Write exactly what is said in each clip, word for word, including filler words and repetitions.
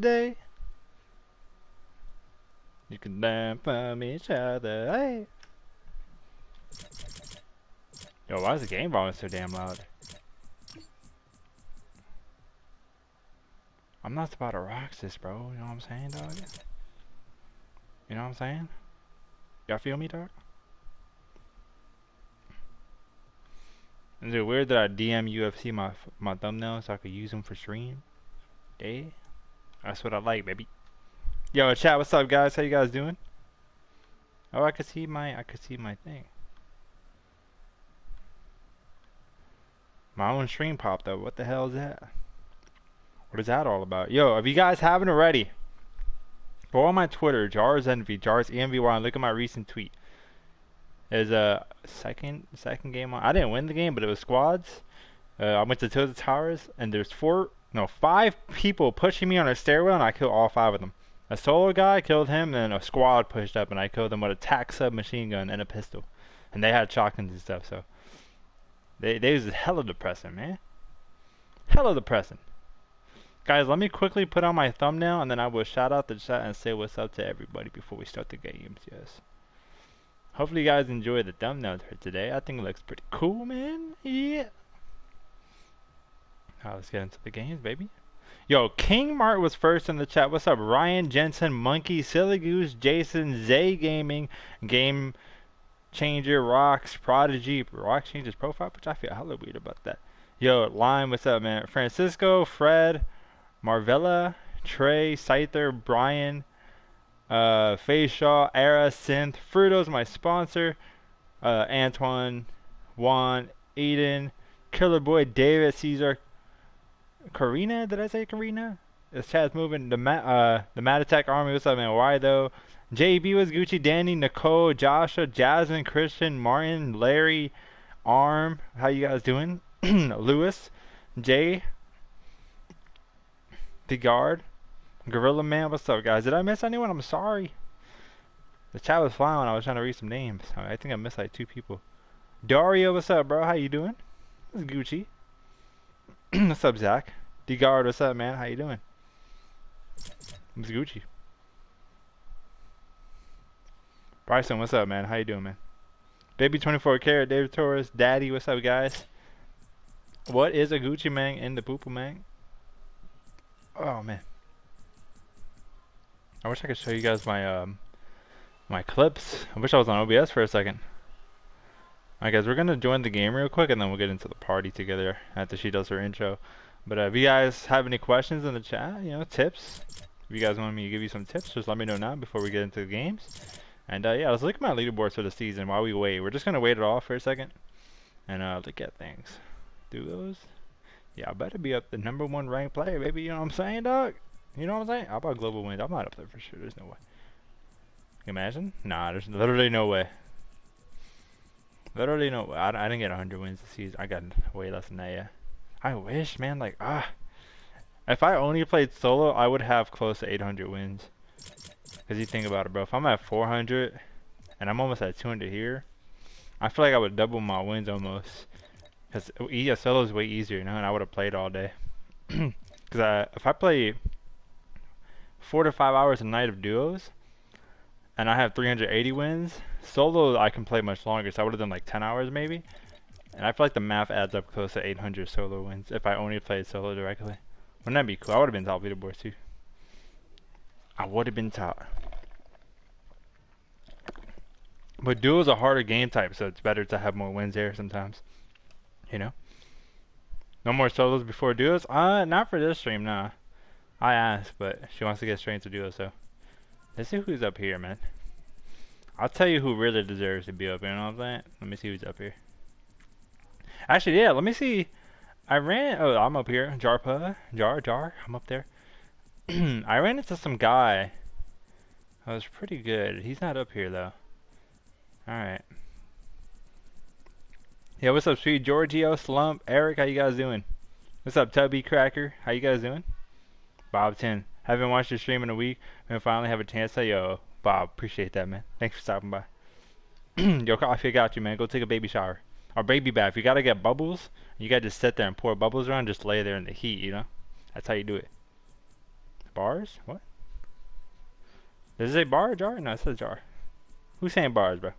day. You can learn from each other. Hey. Yo, why is the game volume so damn loud? I'm not about to rock this, bro. You know what I'm saying, dog? You know what I'm saying? Y'all feel me, dog? Is it weird that I D M U F C my my thumbnails so I could use them for stream? Yeah. That's what I like, baby. Yo, chat, what's up, guys? How you guys doing? Oh, I could see my I could see my thing. My own stream popped up. What the hell is that? What is that all about? Yo, if you guys haven't already, go on my Twitter, Jars Envy, Jars Envy, while I look at my recent tweet. There's a second second game on. I didn't win the game, but it was squads. Uh, I went to Tilted Towers, and there's four, no, five people pushing me on a stairwell, and I killed all five of them. A solo guy, killed him, and a squad pushed up, and I killed them with a tac submachine gun and a pistol. And they had shotguns and stuff, so. They, they was hella depressing, man. Hella depressing. Guys, let me quickly put on my thumbnail, and then I will shout out the chat and say what's up to everybody before we start the games, yes. Hopefully you guys enjoy the thumbnail for today. I think it looks pretty cool, man. Yeah. Now let's get into the games, baby. Yo, King Mart was first in the chat. What's up, Ryan, Jensen, Monkey, Silly Goose, Jason, Zay Gaming, Game Changer, Rocks, Prodigy. Rocks changes profile, which I feel hella weird about that. Yo, Lime, what's up, man? Francisco, Fred, Marvella, Trey, Scyther, Brian, uh, Fayshaw, Era, Synth, Fruito's my sponsor, uh, Antoine, Juan, Aiden, Killer Boy, David, Caesar, Karina, did I say Karina? This chat's moving, the, Ma uh, the Mad Attack Army, what's up, man? Why though? J B was Gucci, Danny, Nicole, Joshua, Jasmine, Christian, Martin, Larry, Arm, how you guys doing? Lewis, Jay, The Guard, Gorilla Man, what's up, guys? Did I miss anyone? I'm sorry. The chat was flying when I was trying to read some names. I think I missed like two people. Dario, what's up, bro? How you doing? It's Gucci. What's up, Zach? The Guard, what's up, man? How you doing? It's Gucci. Bryson, what's up, man? How you doing, man? Baby twenty-four karat, David Torres, Daddy, what's up, guys? What is a Gucci man in the poople man? Oh man, I wish I could show you guys my um my clips. I wish I was on O B S for a second. Alright guys, we're gonna join the game real quick and then we'll get into the party together after she does her intro. But uh, if you guys have any questions in the chat, you know, tips, if you guys want me to give you some tips, just let me know now before we get into the games. And uh, yeah, let's look at my leaderboards for the season while we wait. We're just gonna wait it off for a second and uh, look at things. Do those. Yeah, I better be up the number one ranked player, baby. You know what I'm saying, dog? You know what I'm saying? How about global wins? I'm not up there for sure. There's no way. Imagine? Nah, there's literally no way. Literally no way. I, I didn't get one hundred wins this season. I got way less than that, yeah. I wish, man. Like, ah. If I only played solo, I would have close to eight hundred wins. Because you think about it, bro. If I'm at four hundred, and I'm almost at two hundred here, I feel like I would double my wins almost. Because E S L is way easier, you know, and I would have played all day. Because I, if I play four to five hours a night of duos, and I have three hundred eighty wins, solo I can play much longer, so I would have done like ten hours maybe. And I feel like the math adds up close to eight hundred solo wins if I only played solo directly. Wouldn't that be cool? I would have been top leaderboard too. I would have been top. But duos are harder game type, so it's better to have more wins there sometimes. You know, no more solos before duos. Uh, not for this stream, nah. I asked, but she wants to get straight into duos, so let's see who's up here, man. I'll tell you who really deserves to be up here. You know what I'm saying? Let me see who's up here. Actually, yeah, let me see. I ran. Oh, I'm up here. Jarpa, Jar, Jar. I'm up there. I ran into some guy. That was pretty good. He's not up here though. All right. Yeah, what's up, Sweet Giorgio, Slump, Eric, how you guys doing? What's up, Tubby Cracker, how you guys doing? Bob ten, haven't watched your stream in a week, and finally have a chance to, yo, Bob, appreciate that, man. Thanks for stopping by. Yo, coffee, I got you, man. Go take a baby shower. Or baby bath. You gotta get bubbles, you gotta just sit there and pour bubbles around, just lay there in the heat, you know? That's how you do it. Bars? What? Is it a bar or jar? No, it's a jar. Who's saying bars, bro?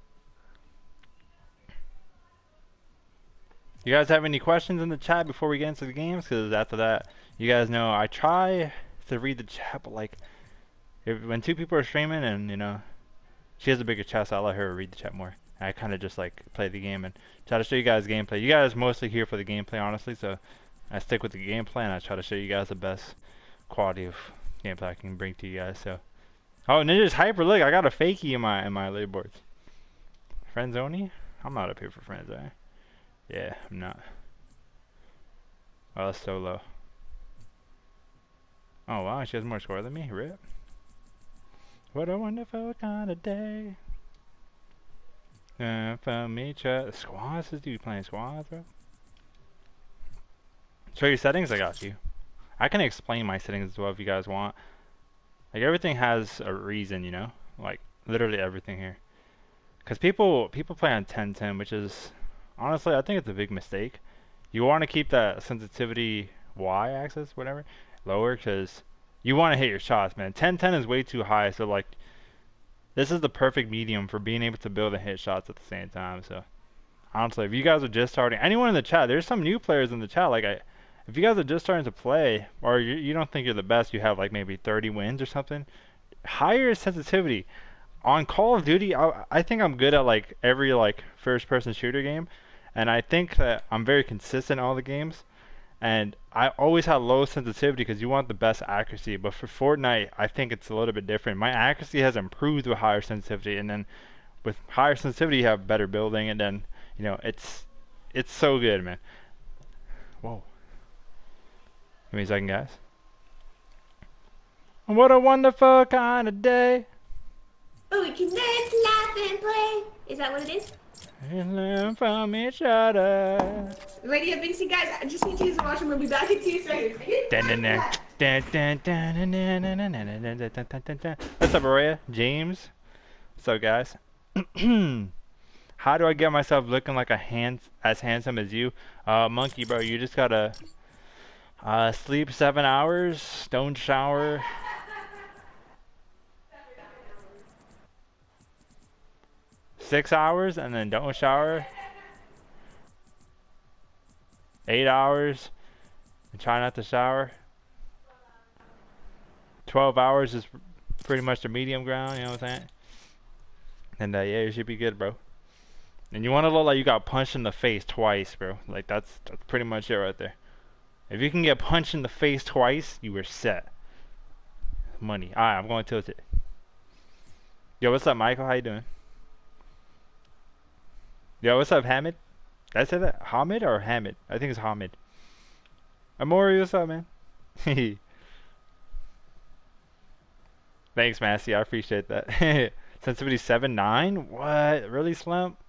You guys have any questions in the chat before we get into the games? Because after that, you guys know I try to read the chat, but like, if, when two people are streaming and, you know, she has a bigger chat, so I let her read the chat more. I kind of just like play the game and try to show you guys gameplay. You guys mostly here for the gameplay, honestly, so I stick with the gameplay and I try to show you guys the best quality of gameplay I can bring to you guys. So, oh, Ninja's hyper. Look, I got a fakie in my in my leaderboards. Friendzone? I'm not up here for friendzone. Yeah, I'm not. Oh, that's so low. Oh wow, she has more score than me. Rip. What a wonderful kind of day. Uh, for me, squads. This dude playing squads, bro. Show your settings. I got you. I can explain my settings as well if you guys want. Like, everything has a reason, you know. Like, literally everything here. Cause people people play on ten ten, which is honestly, I think it's a big mistake. You want to keep that sensitivity y-axis, whatever, lower, because you want to hit your shots, man. ten ten is way too high, so like, this is the perfect medium for being able to build and hit shots at the same time. So honestly, if you guys are just starting, anyone in the chat, there's some new players in the chat. Like, I, if you guys are just starting to play, or you, you don't think you're the best, you have like maybe thirty wins or something, higher sensitivity. On Call of Duty, I, I think I'm good at like every like first-person shooter game, and I think that I'm very consistent in all the games, and I always have low sensitivity because you want the best accuracy. But for Fortnite, I think it's a little bit different. My accuracy has improved with higher sensitivity, and then with higher sensitivity, you have better building, and then, you know, it's it's so good, man. Whoa. Give me a second, guys. What a wonderful kind of day. Oh, we can dance, laugh, and play. Is that what it is? And learn from each other. Lady of Vinci, guys, I just need to use the washroom. We'll be back in two seconds. What's up, Araya? James? What's up, guys? How do I get myself looking like a hand as handsome as you? Uh, monkey, bro, you just gotta uh, sleep seven hours, don't shower. Six hours and then don't shower. Eight hours and try not to shower. Twelve hours is pretty much the medium ground, you know what I'm saying? And uh, yeah, you should be good, bro. And you want to look like you got punched in the face twice, bro. Like, that's, that's pretty much it right there. If you can get punched in the face twice, you were set. Money. All right, I'm going to tilt it. Yo, what's up, Michael? How you doing? Yo, what's up, Hamid? Did I say that? Hamid or Hamid? I think it's Hamid. Amori, what's up, man? Thanks, Massey. I appreciate that. Sensitivity seven nine? What? Really, Slump?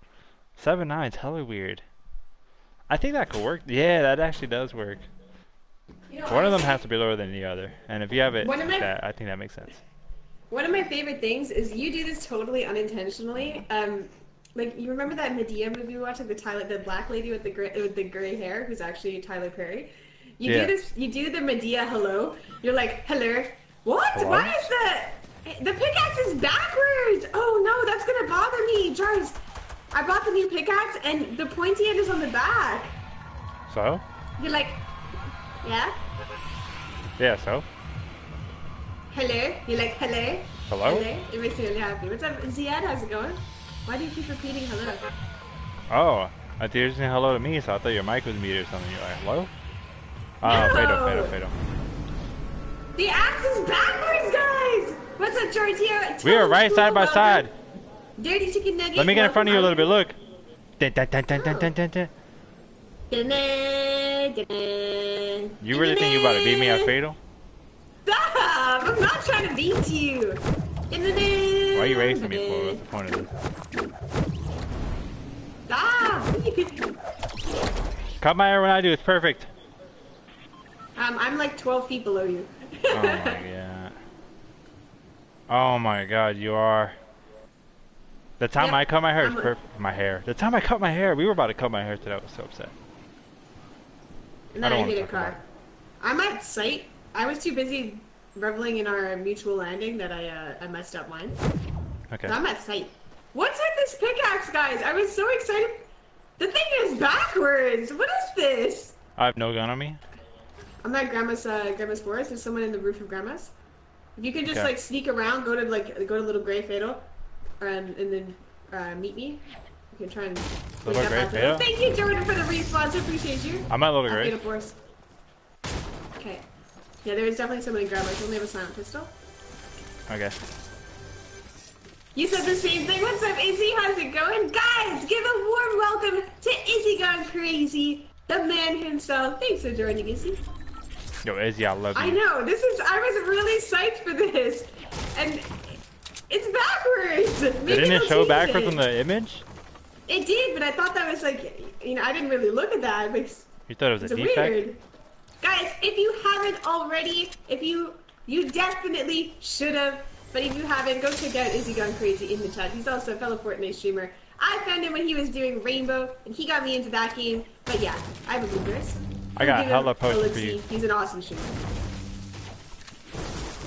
seven nine is hella weird. I think that could work. Yeah, that actually does work. You know, one of them has to be lower than the other. And if you have it like that, I think that makes sense. One of my favorite things is you do this totally unintentionally. Um... Like, you remember that Medea movie we watched, the Tyler, the black lady with the gray, with the gray hair, who's actually Tyler Perry? You yeah. do this, you do the Medea hello. You're like, hello. What? Hello? Why is the the pickaxe is backwards? Oh no, that's gonna bother me, Jars. I bought the new pickaxe and the pointy end is on the back. So? You're like, yeah. Yeah. So. Hello. You're like, hello. Hello. Hello. It makes me really happy. What's up, Ziad? How's it going? Why do you keep repeating hello? Oh, I thought you were saying hello to me, so I thought your mic was muted or something. You're like, hello? Oh, Fado, Fado, Fado. The axe is backwards, guys! What's up, Giorgio? We are right side by side. Dirty chicken nuggets. Let me get in front of you a little bit, look. You really think you're about to beat me at Fado? Stop! I'm not trying to beat you! Why are you racing me for? What's the point of this? Ah! Cut my hair when I do. It's perfect. Um, I'm like twelve feet below you. Oh my god. Oh my god, you are. The time yep. I cut my hair is perfect. My hair. The time I cut my hair, we were about to cut my hair today. I was so upset. And then I, I hit a car. I'm at sight. I was too busy reveling in our mutual landing that I uh, I messed up mine. Okay. So I'm at sight. What's at this pickaxe, guys? I was so excited. The thing is backwards. What is this? I have no gun on me. I'm at grandma's uh, grandma's forest. There's someone in the roof of grandma's. If you could just okay. like sneak around, go to like go to Little Gray Fatal, and and then uh, meet me. You can try and. Little Gray Fatal. Thank you, Jordan, for the response. I appreciate you. I'm at Little Gray. Okay. Yeah, there was definitely somebody grab my only have a silent pistol. Okay. You said the same thing. What's up, Izzy? How's it going? Guys, give a warm welcome to Izzy Gone Crazy, the man himself. Thanks for joining, Izzy. Yo, Izzy, I love you. I know. This is. I was really psyched for this. And it's backwards. Maybe Didn't it show backwards it. on the image? It did, but I thought that was like, you know, I didn't really look at that. Because you thought it was a defect? Weird. Guys, if you haven't already, if you, you definitely should have, but if you haven't, go check out Izzy Gone Crazy in the chat. He's also a fellow Fortnite streamer. I found him when he was doing Rainbow, and he got me into that game, but yeah, I believe this. I got hella potions for you. He's an awesome streamer.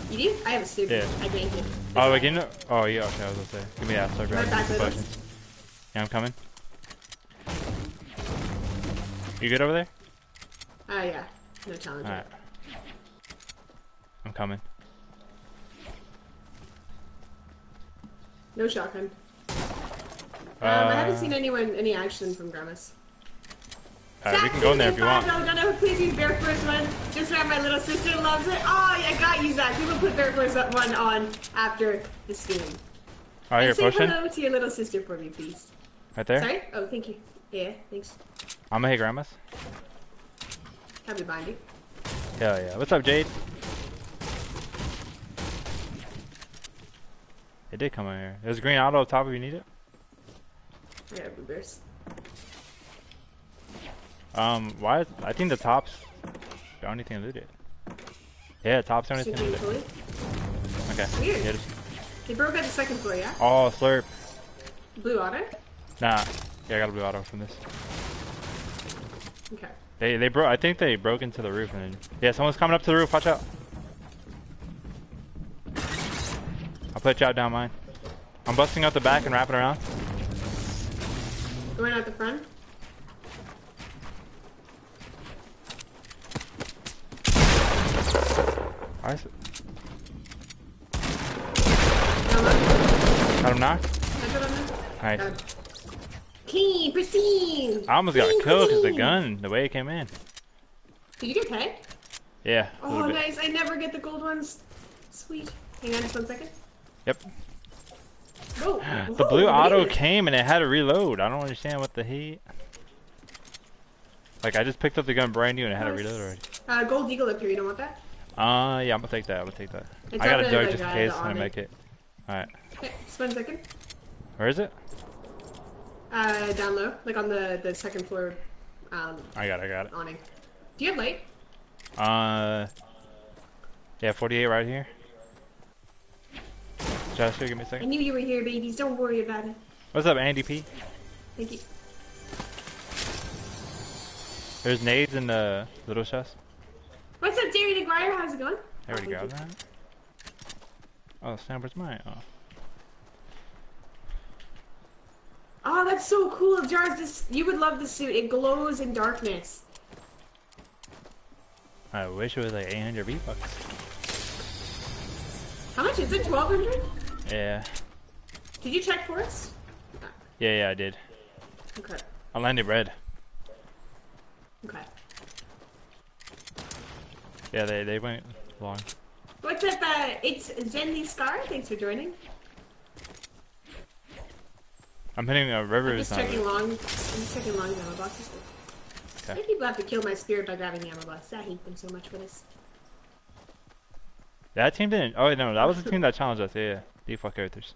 You do? I have a super. Yeah. I gained him. Oh, again? Oh, yeah, okay, I was gonna say. Give me that, so I grab some potions. Yeah, I'm coming. You good over there? Oh, uh, yeah. No challenge. All right. I'm coming. No shotgun. Uh, um, I haven't seen anyone, any action from Grandma's. All right, we can go in there if you want. Elgato, please use Bear Force One. Just around my little sister loves it. Oh, I got you, Zach. We will put Bear Force One on after the stream. All right, you're pushing? Say hello to your little sister for me, please. Right there? Sorry? Oh, thank you. Yeah, thanks. I'm gonna hit Grandma's. I'll be binding. Hell yeah. What's up, Jade? It did come out here. There's a green auto up top if you need it. I got blue bears. Um, why? Is, I think the top's the only thing looted. Yeah, the top's the only thing looted. Okay. Weird. Yeah, just... They broke out the second floor, yeah? Oh, slurp. Blue auto? Nah. Yeah, I got a blue auto from this. Okay. They they broke. I think they broke into the roof and yeah, someone's coming up to the roof. Watch out! I'll put you out down mine. I'm busting out the back and wrapping around. Going out the front. Why is it? Got him knocked. Nice. God. Clean, pristine. I almost got killed because the gun, the way it came in. Did you get tagged? Yeah. Oh, nice. I never get the gold ones. Sweet. Hang on just one second. Yep. Oh. The blue auto came and it had to reload. I don't understand what the heat. Like, I just picked up the gun brand new and it had to reload already. Uh, gold eagle up here. You don't want that? Uh, yeah, I'm gonna take that. I'm gonna take that. I got a dog just in case I make it. Alright. Okay, just one second. Where is it? Uh, down low, like on the, the second floor, um... I got it, I got it. Awning. Do you have light? Uh... Yeah, forty-eight right here. Joshua, give me a second. I knew you were here, babies. Don't worry about it. What's up, Andy P? Thank you. There's nades in the little chest. What's up, Derry DeGuire? How's it going? I already got that. Oh, Snapper's mine. Oh. Oh, that's so cool, Jars. This, you would love the suit. It glows in darkness. I wish it was like eight hundred V-Bucks. How much is it? twelve hundred? Yeah. Did you check for us? Yeah, yeah, I did. Okay. I landed red. Okay. Yeah, they, they went long. What's up, uh, it's Zenly Scar. Thanks for joining. I'm hitting a river. I'm just checking long. I'm just checking long ammo boxes. Okay. Many people have to kill my spirit by grabbing the ammo box. I hate them so much for this. That team didn't. Oh no, that was the team that challenged us. Yeah, yeah. Deep fuck characters.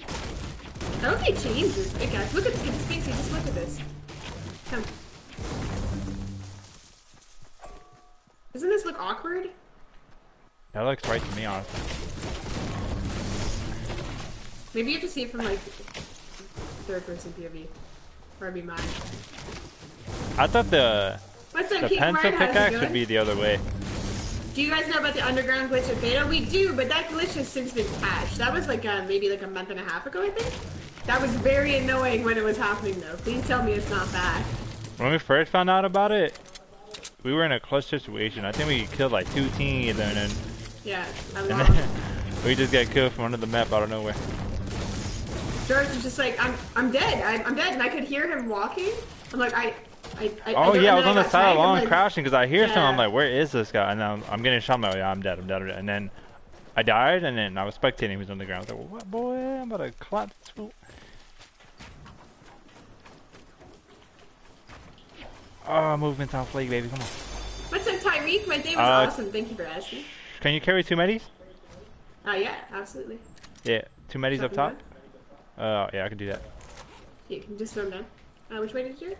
I hope they changed this pickaxe. Look at this space. Just look at this. Come. Doesn't this look awkward? That looks right to me, honestly. Maybe you have to see it from like. Third person P O V. Probably mine. I thought the, the pencil pickaxe would be the other way. Do you guys know about the underground glitch of beta? We do, but that glitch has since been patched. That was like a, maybe like a month and a half ago, I think. That was very annoying when it was happening, though. Please tell me it's not bad. When we first found out about it, we were in a clutch situation. I think we killed like two teams, and then yeah, a lot. We just got killed from under the map out of nowhere. George was just like, I'm, I'm dead. I'm, I'm dead, and I could hear him walking. I'm like, I. I, I, oh I yeah, I was on the side along like, crashing because I hear yeah. something. I'm like, where is this guy? And I'm, I'm getting shot. I'm like, yeah, I'm dead, I'm dead, I'm dead. And then I died, and then I was spectating. He was on the ground. I was like, what, boy? I'm about to clap this fool. Oh, movement's on fleek, baby. Come on. What's up, Tyreek? My day was uh, awesome. Thank you for asking. Can you carry two medis? Uh, yeah, absolutely. Yeah, two medis up top? Oh, uh, yeah, I can do that. You can just swim down. Uh, which way did you do it?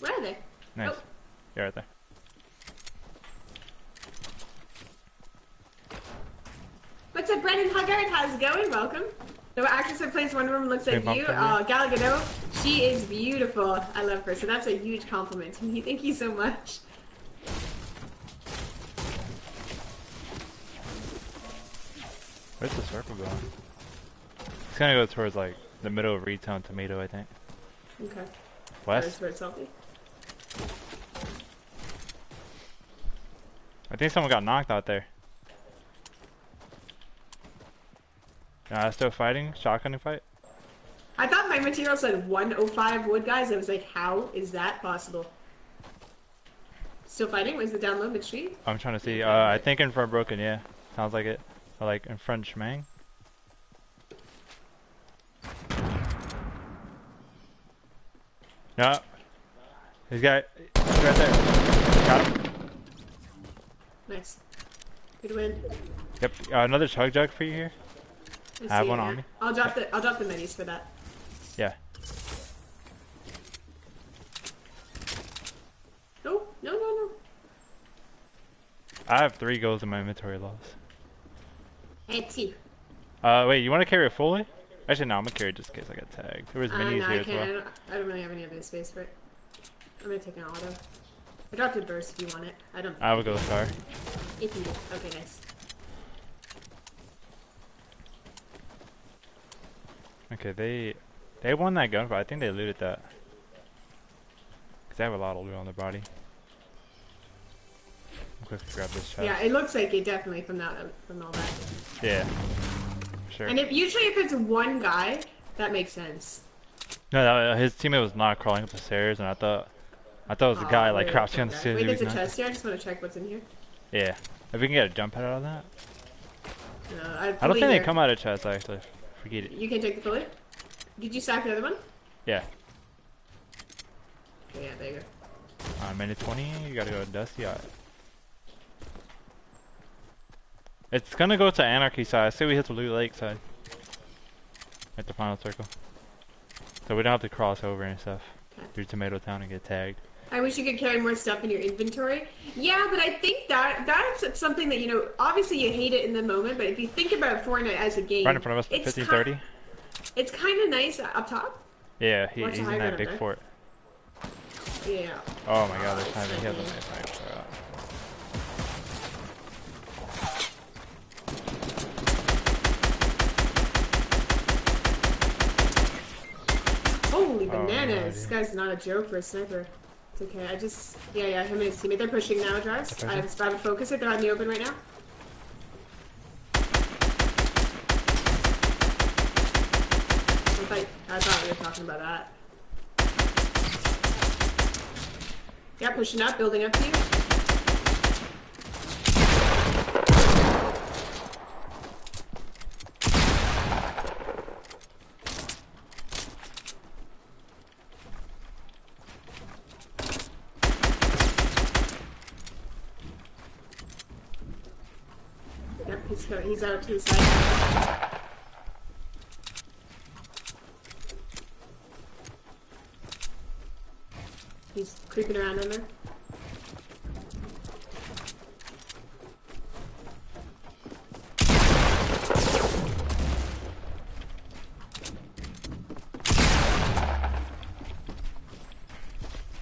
Where are they? Nice. Oh. You're right there. What's up, Brendan Huggard? How's it going? Welcome. The actress who plays Wonder Woman looks like you. Oh, Gal Gadot. She is beautiful. I love her. So that's a huge compliment to me. Thank you so much. Where's the circle going? It's gonna go towards like the middle of Retail and Tomato, I think. Okay. West. I think someone got knocked out there. Nah, still fighting? Shotgunning fight? I thought my material said one oh five wood, guys. I was like, how is that possible? Still fighting? Was the download mid-street? I'm trying to see. Uh, I think in front broken, yeah. Sounds like it. Or like in front Shmang. No. He's got. He's right there. Got him. Nice. Good win. Yep. Uh, another chug jug for you here. I, I have one on me. I'll drop the. I'll drop the minis for that. Yeah. No. No. No. No. I have three goals in my inventory loss. Eighty. Uh, wait. You want to carry it fully? Actually, no, I'm gonna carry it just in case I got tagged. There was uh, minis no, here I as well. I don't, I don't really have any other space for it. I'm gonna take an auto. I dropped a burst if you want it. I don't. I would go with car. If you do. Okay, nice. Okay, they they won that gunfight. I think they looted that. Cause they have a lot of loot on their body. I'm quick to grab this chest. Yeah, it looks like it definitely from that from all that. Yeah. Sure. And if usually if it's one guy, that makes sense. No, that, his teammate was not crawling up the stairs, and I thought, I thought it was oh, a guy like crouching on the stairs. Wait, there's a chest here. I just want to check what's in here. Yeah, if we can get a jump head out of that. No, I, I don't think they come out of chests actually. Forget it. You can take the bullet. Did you stack the other one? Yeah. Yeah, there you go. Uh, minute twenty. You gotta go to Dusty. All right. It's gonna go to Anarchy side. I say we hit the Loot Lake side. At the final circle. So we don't have to cross over and stuff. Okay. Through Tomato Town and get tagged. I wish you could carry more stuff in your inventory. Yeah, but I think that that's something that, you know, obviously you hate it in the moment, but if you think about Fortnite as a game. Right in front of us, fifteen thirty. It's kind of nice up top. Yeah, he, he's in that big fort. Yeah. Oh my god, there's time to hit him. Holy bananas! Oh, this guy's not a joke for a sniper. It's okay, I just... Yeah, yeah, him and his teammate. They're pushing now, Jars. I have a focus it. They're out in the open right now. I thought, I thought we were talking about that. Yeah, pushing up, building up to you. He's out to the side. He's creeping around in there.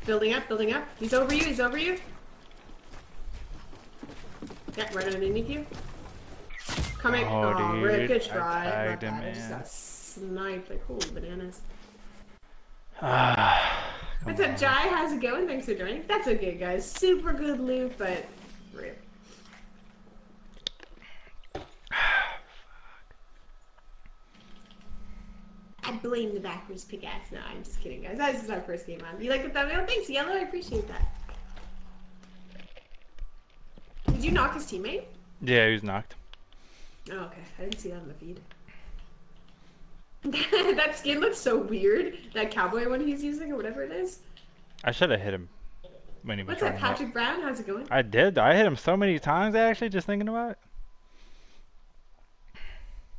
Building up, building up. He's over you, he's over you. right underneath you. Come in. Oh, oh dude. Rick, good try. I, I, I just got sniped like holy bananas. Ah. What's up, Jai? How's it going? Thanks for joining. That's okay, guys. Super good loot, but rip. I blame the backwards pickaxe. No, I'm just kidding, guys. This is our first game on. You like the thumbnail? Thanks, Yellow. I appreciate that. Did you knock his teammate? Yeah, he was knocked. Oh, okay. I didn't see that on the feed. That skin looks so weird. That cowboy one he's using or whatever it is. I should have hit him. When he was What's that, Patrick out. Brown? How's it going? I did. I hit him so many times, actually, just thinking about it.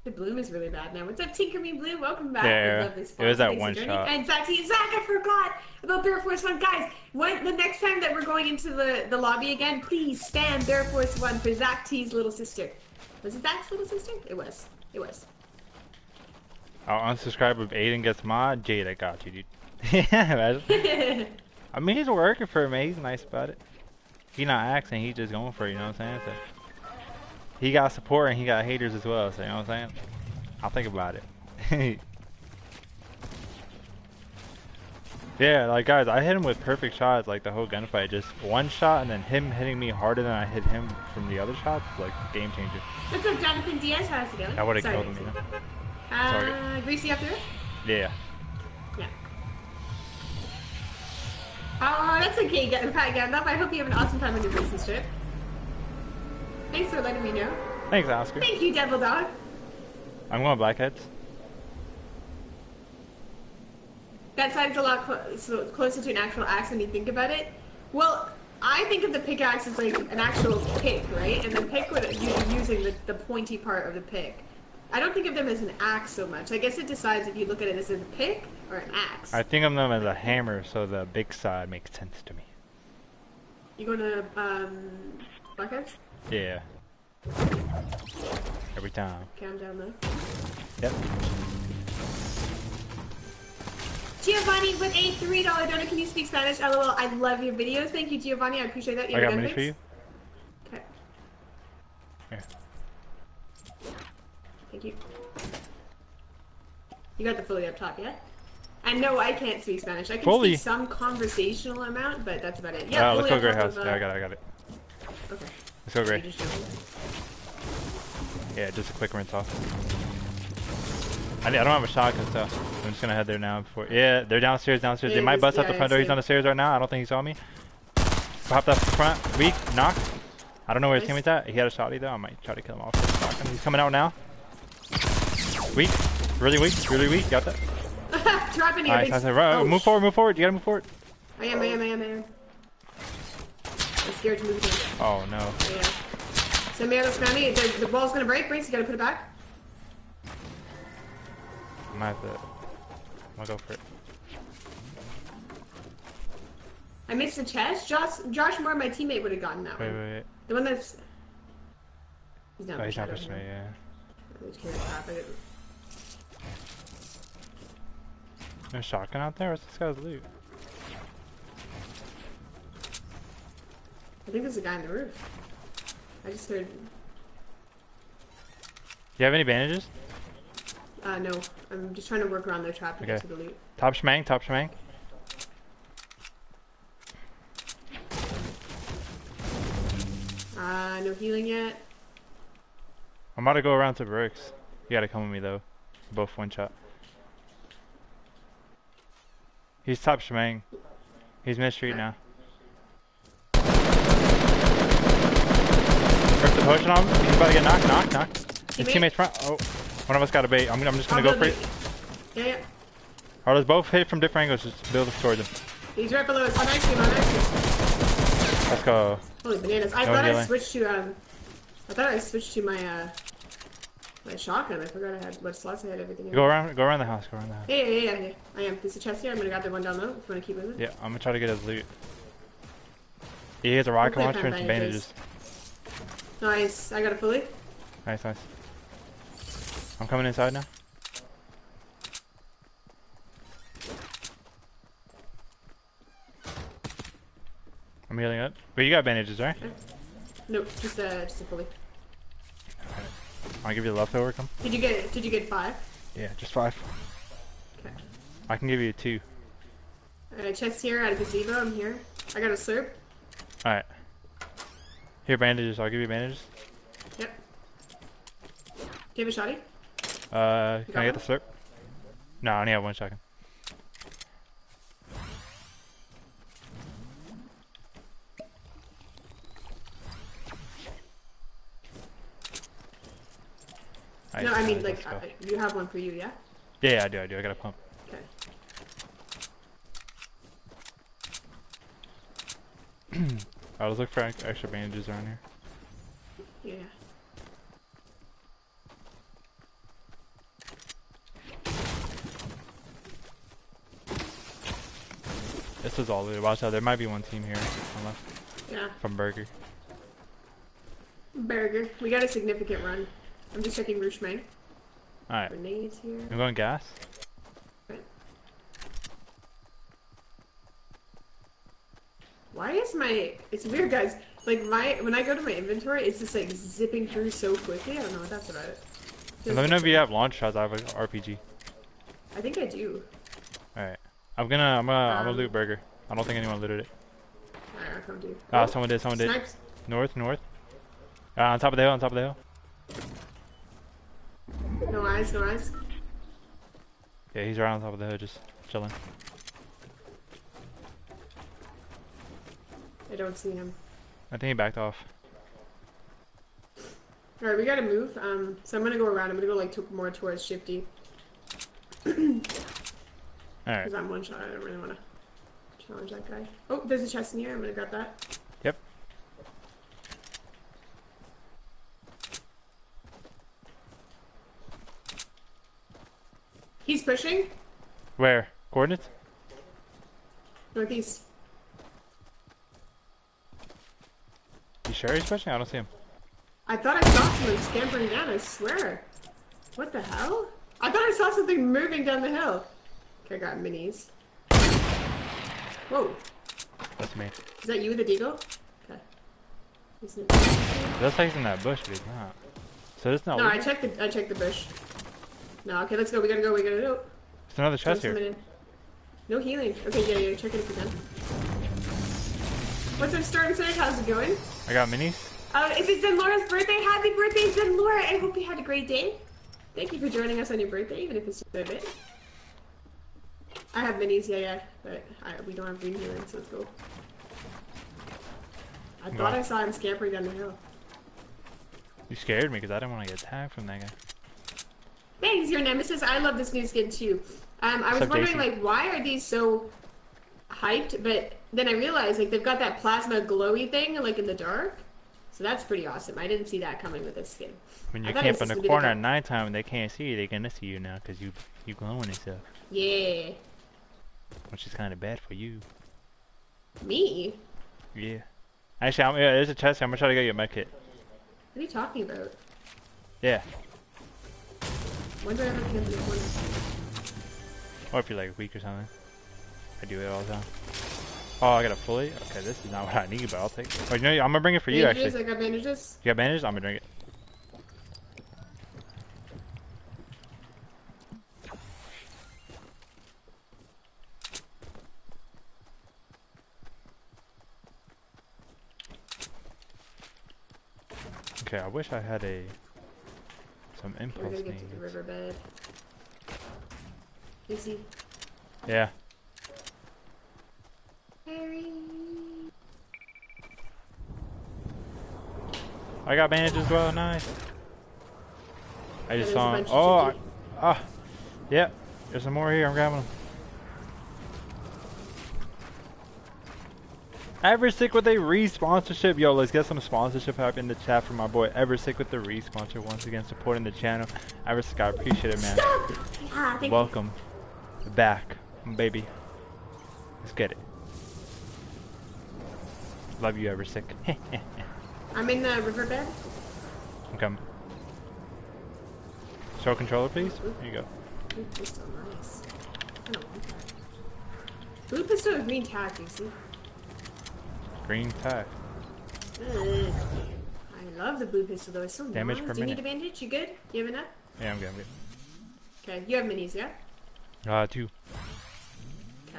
The bloom is really bad now. What's up, Tinker Me Blue? Welcome back. Yeah, it was that one shot. And Zaki, Zach, I forgot about Bear Force One. Guys, when, the next time that we're going into the, the lobby again, please stand Bear Force One for Zach T's little sister. Was it Zach's little sister? It was. It was. I'll unsubscribe if Aiden gets mod. Jade, I got you, dude. Yeah, imagine. I mean, he's working for me. He's nice about it. He's not axing. He's just going for it, you know what I'm saying? So. He got support and he got haters as well, so you know what I'm saying? I'll think about it. Yeah, like guys, I hit him with perfect shots, like the whole gunfight. Just one shot and then him hitting me harder than I hit him from the other shots, like game changer. What's up, Jonathan Diaz? How's it going? That would have killed him, you know? Uh, Greasy up there? Yeah. Yeah. Oh, that's okay, Pat Gandalf. I hope you have an awesome time on your business trip. Thanks for letting me know. Thanks, Oscar. Thank you, Devil Dog. I'm going Blackheads. That side's a lot clo so closer to an actual axe when you think about it. Well, I think of the pickaxe as like an actual pick, right? And the pick would you're using the, the pointy part of the pick. I don't think of them as an axe so much. I guess it decides if you look at it as a pick or an axe. I think of them as a hammer, so the big side makes sense to me. You going to um, Blackheads? Yeah. Every time. Calm down though. Yep. Giovanni with a three dollar donor. Can you speak Spanish? L O L. I love your videos. Thank you, Giovanni. I appreciate that. You I got money for you. Okay. Here. Thank you. You got the fully up top yet? I know I can't speak Spanish. I can fully. speak some conversational amount, but that's about it. Yeah. Uh, let's go Grey House. Yeah, I got it. I got it. Okay. Let's go Grey. Yeah, just a quick rinse off. I, I don't have a shotgun, so I'm just gonna head there now. Before, yeah, they're downstairs, downstairs. Yeah, they might bust yeah, out the front door. He's on the stairs right now. I don't think he saw me. Popped up the front. Weak, knocked. I don't know where nice. his teammate's at. He had a shotty though. I might try to kill him off with a shotgun. He's coming out now. Weak, really weak, really weak. Got that. Dropping nice, nice. Right, oh, move forward, move forward. You gotta move forward. I am, I am, I am, I am. I'm scared to move again. Oh no. Yeah. So man, that's gonna need the, the wall's gonna break, Brace, you gotta put it back. I'm gonna have to I'm gonna go for it. I missed the chest. Josh Josh Moore, my teammate, would have gotten that wait, one. Wait, wait. The one that's He's not oh, he's not pushing me, yeah. No shotgun out there? What's this guy's loot? I think there's a guy on the roof. I just heard. Do you have any bandages? Uh, no. I'm just trying to work around their trap to okay. get to the loot. Top shmang, top shmang. Uh, no healing yet. I'm about to go around to bricks. You gotta come with me though. Both one shot. He's top shmang. He's mid-street now. Ripped the potion on him. He's about to get knocked, knocked, knocked. His teammate's front. Oh, one of us got a bait. I'm, I'm just gonna I'll go for it. Yeah, yeah. Alright, let's both hit from different angles. Just build up towards him. He's right below us. On ice cream, on ice cream. Let's go. Holy bananas. I no thought healing. I switched to, um, I thought I switched to my, uh, my shotgun. I forgot I had what slots I had everything in. Go around, go around the house, go around the house. Yeah, yeah, yeah, yeah. I am. There's a chest here. I'm gonna grab the one down low if you wanna keep moving. Yeah, I'm gonna try to get his loot. He has a rocket launcher and some bandages. Nice, I got a fully. Nice, nice. I'm coming inside now. I'm healing up. But you got bandages, right? Okay. Nope, just a just a fully. Alright. I'll give you the leftover, come. Did you get did you get five? Yeah, just five. Okay. I can give you two. Alright, chest here, out of gazebo, I'm here. I got a slurp. Alright. Here, bandages, I'll give you bandages. Yep. Do you have a shotty? Uh, you can I get one? The slurp? No, I only have one shotgun. No, I mean, like, I, you have one for you, yeah? Yeah, yeah, I do, I do. I got a pump. Okay. I'll just look for extra bandages around here. Yeah. This is all looted. Watch out, there might be one team here on left. Yeah. From Burger. Burger. We got a significant run. I'm just checking Rouge main. Alright. Grenades here. I'm going gas. Right. Why is my... It's weird, guys. Like, my... When I go to my inventory, it's just, like, zipping through so quickly. I don't know what that's about. It. Let me know if you have launch shots. I have an R P G. I think I do. Alright. I'm gonna... I'm gonna... Um, I'm gonna loot Burger. I don't think anyone looted it. Alright, I'll come to you. Ah, oh, someone did. Someone snipes. did. North, north. Uh, on top of the hill, on top of the hill. No eyes, no eyes. Yeah, he's right on top of the hood, just chilling. I don't see him. I think he backed off. Alright, we gotta move. Um, so I'm gonna go around. I'm gonna go like to more towards Shifty. Alright. Because I'm one shot. I don't really want to challenge that guy. Oh, there's a chest in here. I'm gonna grab that. Yep. He's pushing. Where? Coordinates? Northeast. You sure he's pushing? I don't see him. I thought I saw someone scampering down, I swear. What the hell? I thought I saw something moving down the hill. Okay, I got minis. Whoa. That's me. Is that you with the deagle? Okay. Isn't it... That's like he's in that bush, but he's not. So it's not. No, I checked the I checked the bush. No, okay, let's go. We gotta go. We gotta go. There's another chest here. No healing. Okay, yeah, yeah. Check it if you can. What's up, Storm Snake? How's it going? I got minis. Um, if it's Zenlora's birthday, happy birthday, Zenlora! I hope you had a great day. Thank you for joining us on your birthday, even if it's just a bit. I have minis, yeah, yeah, but I, we don't have green healing, so let's go. I no. thought I saw him scampering down the hill. You scared me because I didn't want to get tagged from that guy. Thanks, your nemesis. I love this new skin too. Um, I was Sub wondering, Jason. like, why are these so hyped? But then I realized, like, they've got that plasma glowy thing, like, in the dark. So that's pretty awesome. I didn't see that coming with this skin. When you camp in the corner at nighttime and they can't see you, they're gonna see you now because you you glowing and stuff. Yeah. Which is kind of bad for you. Me? Yeah. Actually, I'm, yeah, there's a chest here. I'm gonna try to get your med kit. What are you talking about? Yeah. When do I ever camp in the corner? Or if you're like weak or something. I do it all the time. Oh, I got a fully? Okay, this is not what I need, but I'll take it. Oh, you know, I'm gonna bring it for bandages, you actually. I got bandages. You got bandages? I'm gonna drink it. Okay, I wish I had a... Some impulse. We're gonna get to the riverbed. Izzy. Yeah. Harry. I got bandages as well. Nice. I just saw him. Oh, I, ah, yeah. There's some more here. I'm grabbing them. Eversick with a re-sponsorship. Yo, let's get some sponsorship up in the chat for my boy Eversick with the re-sponsor once again, supporting the channel. Eversick, I appreciate it, man. Ah, Welcome you. back, baby. Let's get it. Love you, Eversick. I'm in the riverbed. I'm coming. Show controller, please. Oop. There you go. Blue pistol, nice. I don't want that. Blue pistol with green tag, you see? Green tie. Mm. love the blue pistol, though. It's so damage nice. per Do you minute. need a bandage? You good? You have enough? Yeah, I'm good. I'm good. Okay, you have minis, yeah? Uh, two. Okay.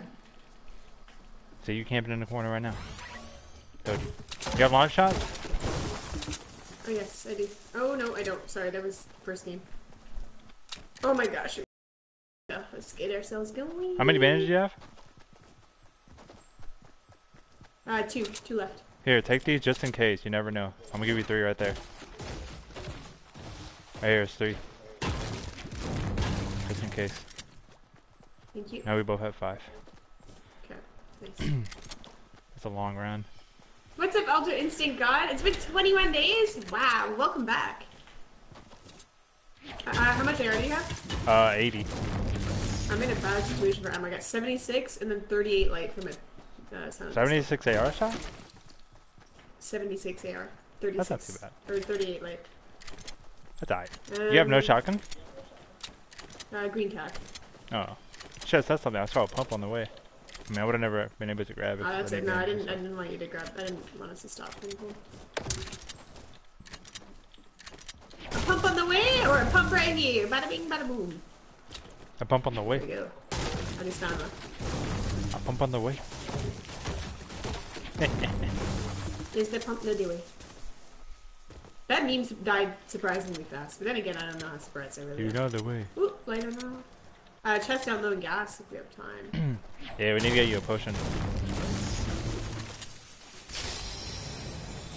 So you camping in the corner right now. Told you. You have long shots? Oh, yes, I do. Oh, no, I don't. Sorry, that was first game. Oh, my gosh. Let's get ourselves going. How many bandages do you have? Uh, two. Two left. Here, take these just in case. You never know. I'm gonna give you three right there. Right here is three. Just in case. Thank you. Now we both have five. Okay. Nice. It's a long run. What's up, Elder Instinct God? It's been twenty-one days? Wow. Welcome back. Uh, how much ammo do you have? Uh, eighty. I'm in a bad situation for ammo. I got seventy-six and then thirty-eight light from it. Uh, seventy-six A R shot? seventy-six A R. thirty-six. That's not too bad. Or thirty-eight light. That's alright. Um, you have no shotgun? Uh, green tag. Oh. Shit, that's something. I saw a pump on the way. I mean, I would have never been able to grab it. Oh, that's it. No, I didn't, I didn't want you to grab it. I didn't want us to stop. A pump on the way or a pump right here? Bada bing, bada boom. A pump on the way. There we go. I just found one. A pump on the way. Is the pump no delay? That meme died surprisingly fast, but then again, I don't know how surprised I really am. You know the way. Ooh, light on low. Uh, chest down low and gas if we have time. Yeah, we need to get you a potion.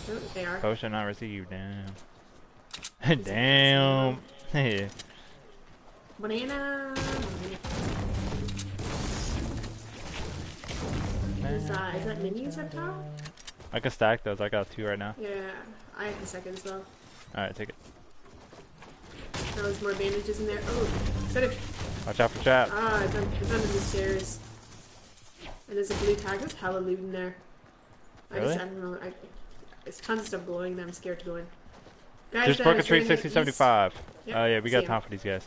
Oh, they are. Potion not received, damn. Damn. Yeah. Banana. Is, uh, is that minis up top? I can stack those. I got two right now. Yeah, I have the second as well. Alright, take it. Now there's more bandages in there. Oh, instead of... Watch out for chat. Ah, it's, un it's under the stairs. And there's a blue tag. There's hella loot in there. Really? I just, I don't know. I, there's tons of stuff blowing that I'm scared to go in. Guys, just broke a tree sixty seventy-five. Oh, yep, uh, yeah, we got time for these guys.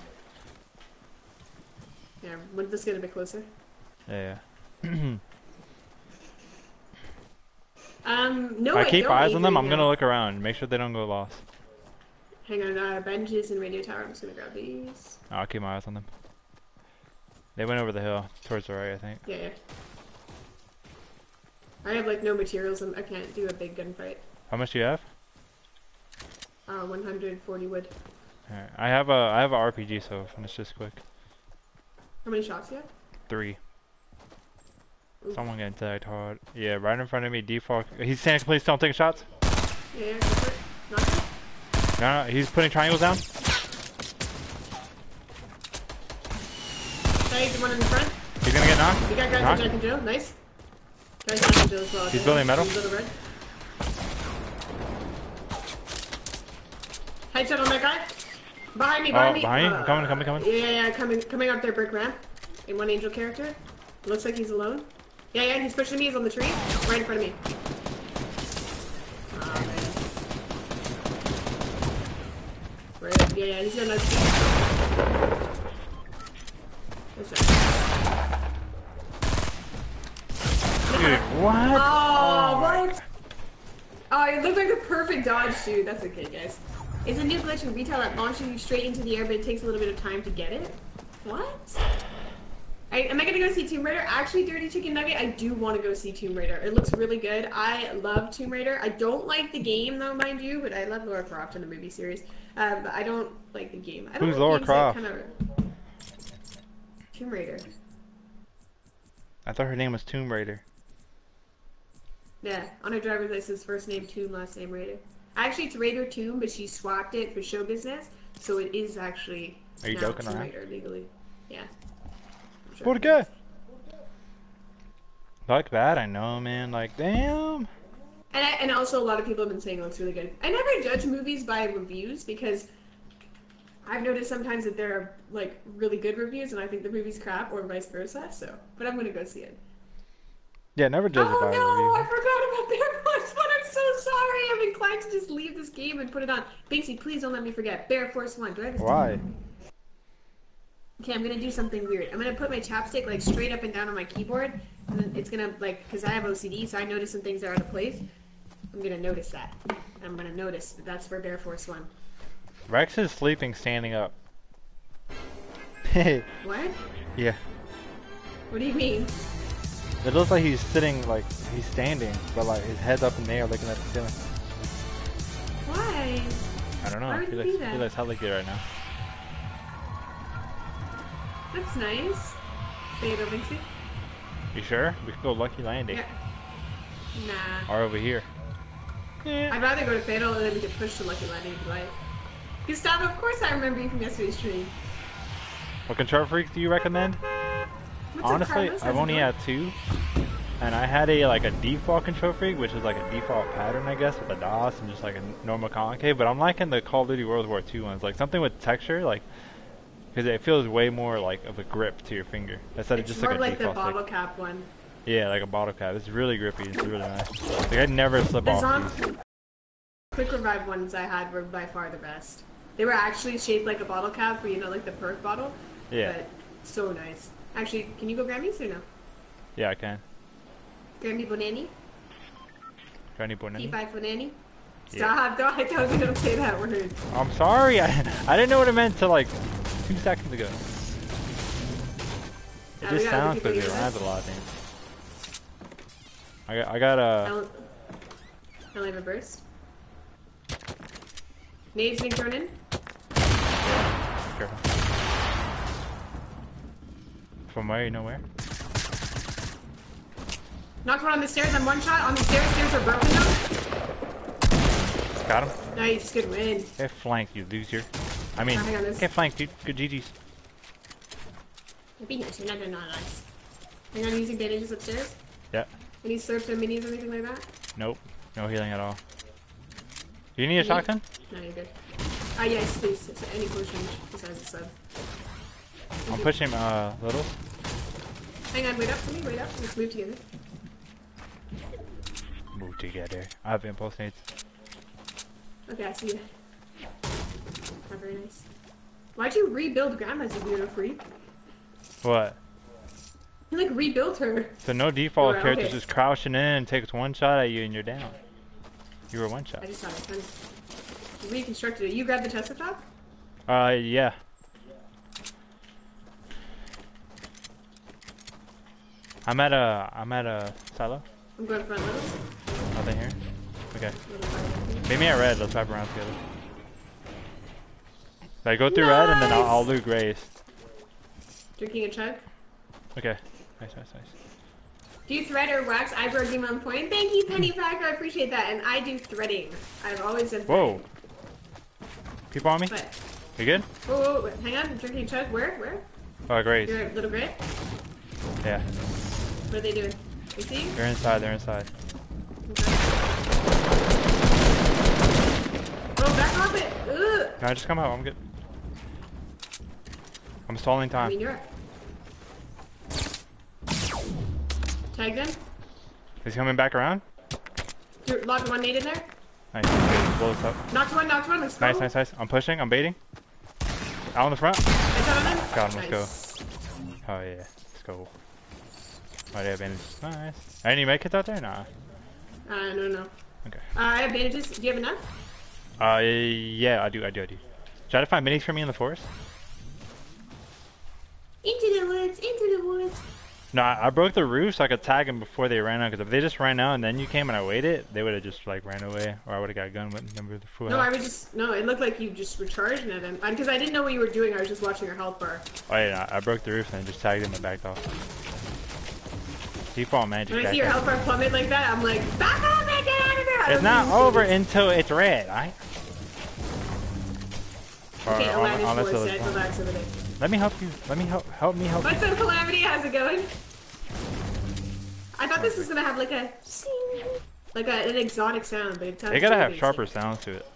Yeah, wouldn't this get a bit closer? Yeah, yeah. Um, no, I keep eyes on them. I'm gonna look around, make sure they don't go lost. Hang on, uh, benches and radio tower. I'm just gonna grab these. Oh, I'll keep my eyes on them. They went over the hill towards the right, I think. Yeah, yeah. I have like no materials, and I can't do a big gunfight. How much do you have? Uh, one hundred forty wood. Alright, I have a I have a R P G, so finish this quick. How many shots do you have? Three. Someone getting tagged hard. Yeah, right in front of me, default. He's saying, please don't take shots. Yeah, yeah, no, no, he's putting triangles down. Tagged the one in the front. He's gonna get knocked. He got guys knocked. Jack and Jill, nice. Guys Jack and Jill as well. He's building metal. He's building red. Headshot on that guy. Behind me, behind oh, me. Behind uh, you? Coming, coming, coming. Yeah, yeah, yeah, coming, coming up their brick ramp. And one angel character. Looks like he's alone. Yeah, yeah, he's pushing me, he's on the tree, right in front of me. Aw, man. Right, yeah, yeah, he's got another tree. Dude, what? Oh, what? Oh, it looked like the perfect dodge, dude. That's okay, guys. It's a new glitch in retail that launches you straight into the air, but it takes a little bit of time to get it. What? I, am I gonna go see Tomb Raider? Actually, Dirty Chicken Nugget, I do want to go see Tomb Raider. It looks really good. I love Tomb Raider. I don't like the game, though, mind you, but I love Lara Croft in the movie series. Um, but I don't like the game. I don't Who's Lara Croft? Like kinda... Tomb Raider. I thought her name was Tomb Raider. Yeah, on her driver's license, first name Tomb, last name Raider. Actually, it's Raider Tomb, but she swapped it for show business, so it is actually Are you now joking Tomb Raider right? legally. Yeah. What good. Like that, I know, man. Like, damn. And I, and also, a lot of people have been saying it looks really good. I never judge movies by reviews because I've noticed sometimes that there are like really good reviews, and I think the movie's crap, or vice versa. So, but I'm gonna go see it. Yeah, never judge oh, it by reviews. Oh no, I forgot about Bear Force One. I'm so sorry. I'm inclined to just leave this game and put it on. Binksy, please don't let me forget Bear Force One. Do I have to Why? Do Okay, I'm gonna do something weird. I'm gonna put my chapstick like straight up and down on my keyboard, and then it's gonna like, cause I have O C D, so I notice some things that are out of place. I'm gonna notice that. I'm gonna notice that that's where Bear Force One. Rex is sleeping standing up. What? Yeah. What do you mean? It looks like he's sitting, like, he's standing, but like his head's up in the air looking at the ceiling. Why? I don't know. Why would he do that? I feel like how lucky right now. That's nice. They don't think so. You sure? We could go Lucky Landing. Yeah. Nah. Or over here. Yeah. I'd rather go to Fatal and then we could push to Lucky Landing if you like. Gustavo, of course I remember you from yesterday's stream. What control freaks do you recommend? What's honestly, I've only had two. And I had a like a default control freak, which is like a default pattern, I guess, with a DOS and just like a normal concave. But I'm liking the Call of Duty World War Two ones, like something with texture, like because it feels way more like of a grip to your finger instead of just like a default. It's more like the bottle cap one. Yeah, like a bottle cap. It's really grippy. It's really nice. Like I never slip off these. Quick revive ones I had were by far the best. They were actually shaped like a bottle cap, where you know, like the perk bottle. Yeah. But so nice. Actually, can you go grab these or no? Yeah, I can. Granny Bonanni? Granny Bonanni? P five Bonanni? Stop, yeah. I told you don't say that word. I'm sorry, I, I didn't know what it meant till like two seconds ago. It now just sounds like it rhymes a lot of things. I got, I got a... I only have a burst. Nade's been thrown in. Yeah, sure. From where, you know where? Knocked one on the stairs, I'm one shot. On the stairs, stairs are broken now. Got him. Nice, good win. Get flanked, you loser. I mean, oh, on, get flanked, dude. Good G G's. It'd be nice, you're not doing not nice. You're not using bandages upstairs? Yeah. Any slurps or minis or anything like that? Nope. No healing at all. Do you need a you shotgun? Need... No, you're good. Ah, uh, yes, please. It's any close range besides the sub. I'm you. pushing, uh, little. Hang on, wait up for me, wait up. Let's move together. Move together. I have impulse nades. Okay, I see you. Not very nice. Why'd you rebuild Grandma's Weirdo Freak? What? You like rebuilt her. So no default right, character okay. just crouching in and takes one shot at you and you're down. You were one shot. I just thought it was funny. You reconstructed it. You grabbed the chest up top? Uh, yeah. I'm at a, I'm at a silo. I'm going front level. Nothing here? Okay. Meet me at red, let's wrap around together. Alright, go through nice. red and then I'll, I'll loot Grace. Drinking a chug? Okay. Nice, nice, nice. Do you thread or wax eyebrow game on point? Thank you, Penny Packer, I appreciate that. And I do threading. I've always done threading. Whoa. People on me? What? You good? Whoa, whoa, whoa, hang on, I'm drinking a chug. Where? Where? Oh, Grace. You're a little Grace? Yeah. What are they doing? You see? They're inside, they're inside. Okay. Oh, back off it! Ugh. No, I just come out, I'm good. I'm stalling time. I mean, you're... Tag them? He's coming back around? Dude, locked one nade in there? Nice, okay, blow this up. Knocked one, knocked one, let's go. Nice, nice, nice. I'm pushing, I'm baiting. Out on the front. I shot on him. Got him, let's nice. go. Oh yeah, let's go. Oh, they have bandages. Nice. Any med kits out there? Nah. Uh, no, no. Okay. Uh, I have bandages. Do you have enough? Uh, yeah, I do, I do, I do. Try to find minis for me in the forest. Into the woods, into the woods. No, I, I broke the roof so I could tag them before they ran out. Because if they just ran out and then you came and I waited, they would have just, like, ran away. Or I would have got gunned with number of the fool. No, I was just, no, it looked like you just were charging at them. Because I didn't know what you were doing. I was just watching your health bar. Oh, yeah, I broke the roof and just tagged them and backed off. Default magic. When I see your health bar plummet like that, I'm like, back up and get out of there! It's not over until it's red, alright? Okay, Aladdin's voice, I go back to the day. Let me help you, let me help, help me help you. What's up, Calamity? How's it going? I thought this was gonna have like a, like a, an exotic sound, but it sounds They gotta have sharper sounds to it.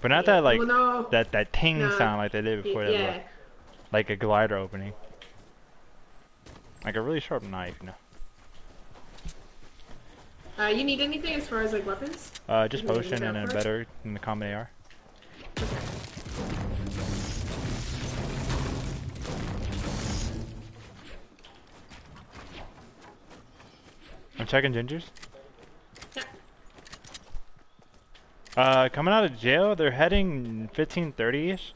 But not that like, that, that ting sound like they did before. Yeah. Like a glider opening. Like a really sharp knife, you know. Uh, you need anything as far as like weapons? Uh, just potion and a better than the common A R. Okay. I'm checking gingers. Yeah. Uh, coming out of jail, they're heading fifteen thirty-ish.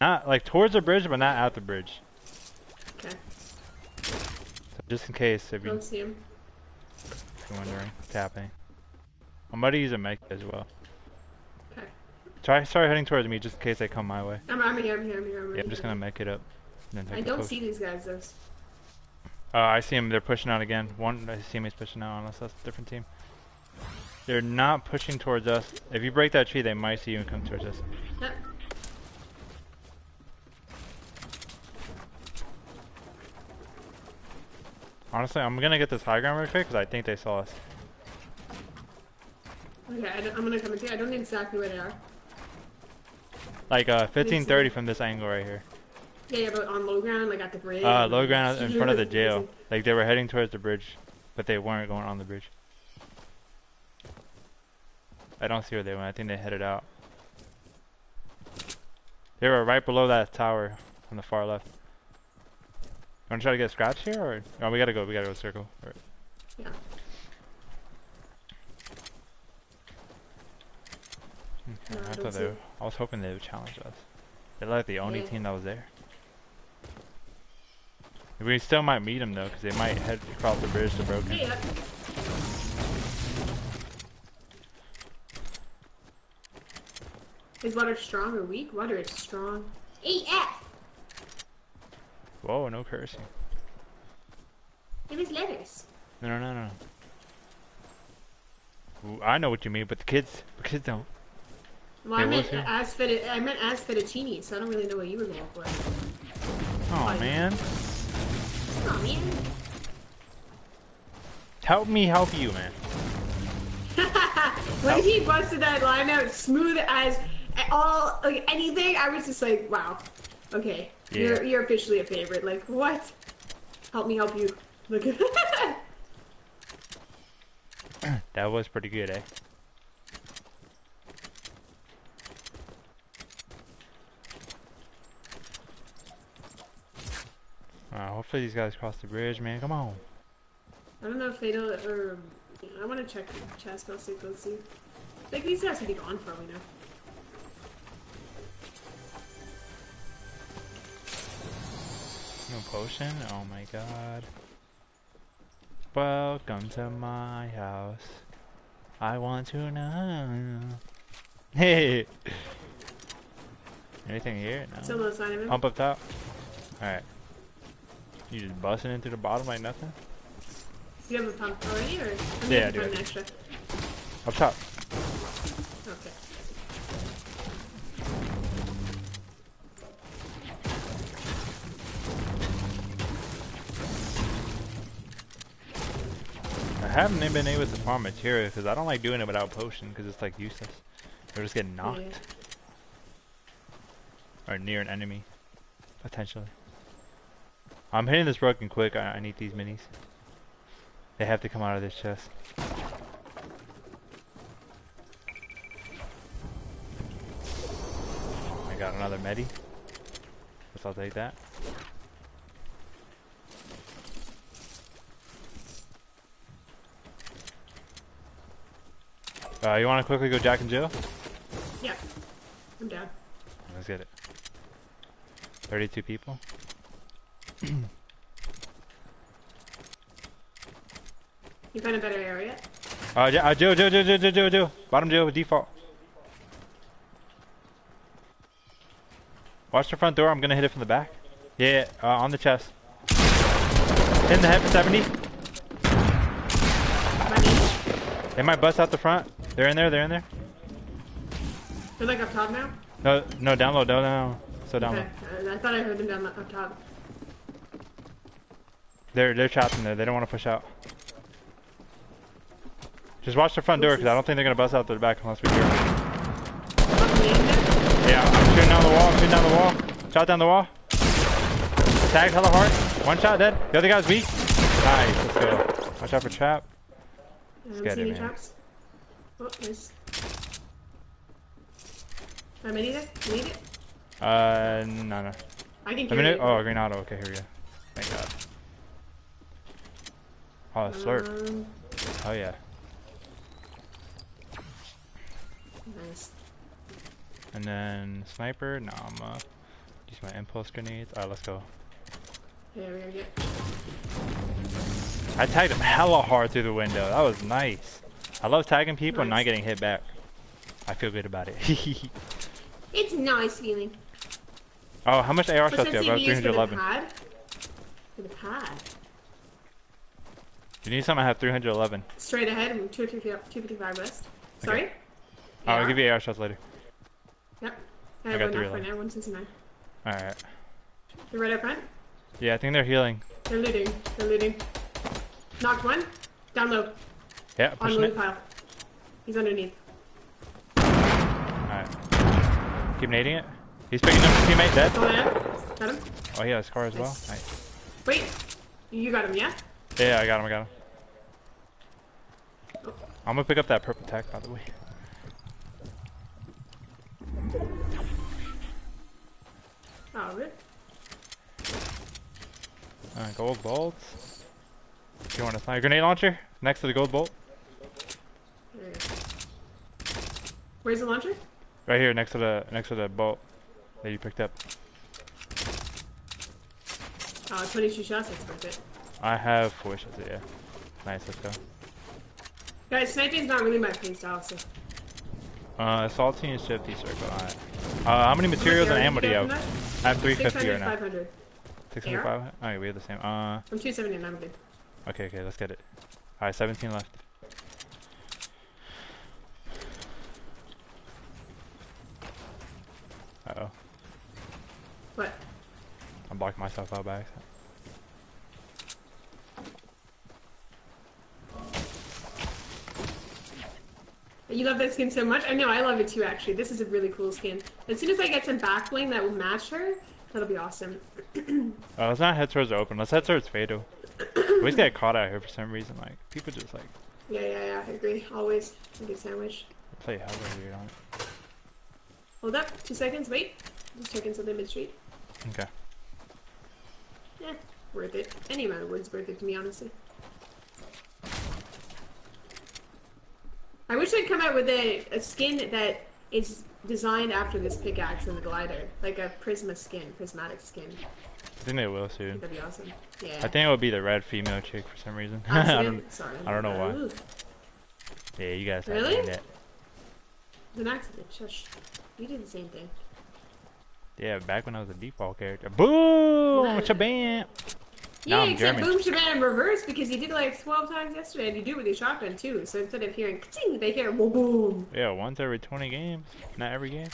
Not, like, towards the bridge, but not out the bridge. Okay. So just in case, if you... Don't see him. If you're wondering what's happening. I'm about to use a mech as well. Okay. Try, start heading towards me, just in case they come my way. I'm, I'm here, I'm here, I'm here, I'm yeah, I'm just gonna mech it up. And then I don't see these guys, though. Uh, I see them, they're pushing out again. One, I see him, he's pushing out, unless that's a different team. They're not pushing towards us. If you break that tree, they might see you and come towards us. Yep. Honestly, I'm gonna get this high ground real quick because I think they saw us. Okay, I don't, I'm gonna come and see. I don't know exactly where they are. Like uh, fifteen thirty from this angle right here. Yeah, yeah, but on low ground, like at the bridge. Uh, low ground in front of the jail. Like they were heading towards the bridge, but they weren't going on the bridge. I don't see where they went. I think they headed out. They were right below that tower on the far left. You wanna try to get scratched here, or no? We gotta go. We gotta go circle. All right. Yeah. Okay, no, I, I thought they. Were, I was hoping they would challenge us. They're like the only yeah. team that was there. We still might meet them though, because they might head across the bridge to Broken. Yeah. Is water strong or weak? Water is strong. A F! Whoa, no cursing. It was letters. No, no, no, no. Ooh, I know what you mean, but the kids, the kids don't. Well, they I meant asfid I meant asfiduccini, so I don't really know what you were going for. Oh, oh man. Oh man. Help me help you, man. When help. He busted that line out, smooth as all, like anything, I was just like, wow. Okay, yeah. you're you're officially a favorite. Like what? Help me help you. Look at that. That was pretty good, eh? Alright, hopefully these guys cross the bridge, man. Come on. I don't know if they don't. Or I want to check the chest. I'll see. Let's see. Like these guys could be gone for all we know. No potion? Oh my god. Welcome to my house. I want to know. Hey! Anything here? No. Still no sign of him. Pump up top. Alright. You just busting into the bottom like nothing? Do you have a pump already? Or I'm yeah, I do. Extra. Up top. Okay. I haven't even been able to farm material because I don't like doing it without potion because it's like useless. They're just getting knocked. Yeah. Or near an enemy. Potentially. I'm hitting this broken quick. I, I need these minis. They have to come out of this chest. I got another Medi. Guess I'll take that. Uh, you want to quickly go Jack and Jill? Yeah. I'm down. Let's get it. thirty-two people. You found a better area? Uh, yeah, uh, Jill, Jill, Jill, Jill, Jill, Jill, Jill. Bottom Jill with default. Watch the front door, I'm going to hit it from the back. Yeah, uh, on the chest. In the head for seventy. They might bust out the front. They're in there, they're in there. They're like up top now? No, no, down low, down low. So down okay. low. I thought I heard them down up top. They're, they're trapped in there. They don't want to push out. Just watch the front Oops. door because I don't think they're going to bust out the back unless we hear them. Yeah, I'm shooting down the wall. I'm shooting down the wall. Shot down the wall. Tagged hella hard. One shot dead. The other guy's weak. Nice. Let's go. Watch out for trap. Let's get it, man. Oh, there's... Am I need it? You need it? Uh, no, no. I can carry it. Oh, green auto. Okay, here we go. Thank God. Oh, a slurp. Um... Oh, yeah. Nice. And then sniper? Nah, I'm uh, use my impulse grenades. Alright, let's go. Yeah, we're gonna get. I tagged him hella hard through the window. That was nice. I love tagging people nice. and not getting hit back. I feel good about it. It's a nice feeling. Oh, how much A R stuff do you have? three eleven. For the pad. You need something. I have three eleven. Straight ahead and two fifty-five west. Sorry? Okay. Oh, I'll give you A R shots later. Yep. I, I got three right now, one sixty-nine. Alright. They're right up front? Yeah, I think they're healing. They're looting. They're looting. Knocked one. Down low. Yeah, pushing on low it. Pile. He's underneath. Alright. Keep nading it. He's picking up his teammate dead. Oh, got him. Oh, he has a scar as nice. well. Nice. Wait. You got him, yeah? Yeah, I got him, I got him. Oh. I'm gonna pick up that purple tech, by the way. Oh, rip. Alright, gold bolts. Do you want a sniper grenade launcher? Next to the gold bolt. There. Where's the launcher? Right here, next to the next to the bolt that you picked up. Oh, twenty-two shots, that's worth it. I have four shots, yeah. Nice, let's go. Guys, sniping's not really my playstyle, so. Uh, assault team is fifty circle, alright. Uh, how many materials and ammo do you have? I have three fifty right now. six hundred, five hundred. six hundred, five hundred? Alright, we have the same. Uh, I'm two seventy and I'm good. Okay, okay, let's get it. Alright, seventeen left. Uh oh. What? I blocked myself out by accident. You love that skin so much? I know, I love it too, actually. This is a really cool skin. As soon as I get some back bling that will match her, that'll be awesome. Oh, let's not head towards the open. Let's head towards Fado. We always get caught out here for some reason. Like, people just like... Yeah, yeah, yeah. I agree. Always. A good sandwich. I play hella weird on it. Hold up. Two seconds. Wait. Just checking something mid-street. Okay. Yeah, worth it. Any amount of wood's worth it, to me, honestly. I wish they'd come out with a, a skin that is designed after this pickaxe and the glider. Like a Prisma skin, prismatic skin. I think they will soon. I think that'd be awesome. Yeah. I think it would be the red female chick for some reason. I don't, Sorry, I don't know why. Ooh. Yeah, you guys really? Have that. It's an accident. Shush. You did the same thing. Yeah, back when I was a default character. Boom! Nah. Shabam! Yeah, now except boom shabam in reverse because you did like twelve times yesterday and you do it with your shotgun too. So instead of hearing ka-ting, they hear boom. Yeah, once every twenty games. Not every game.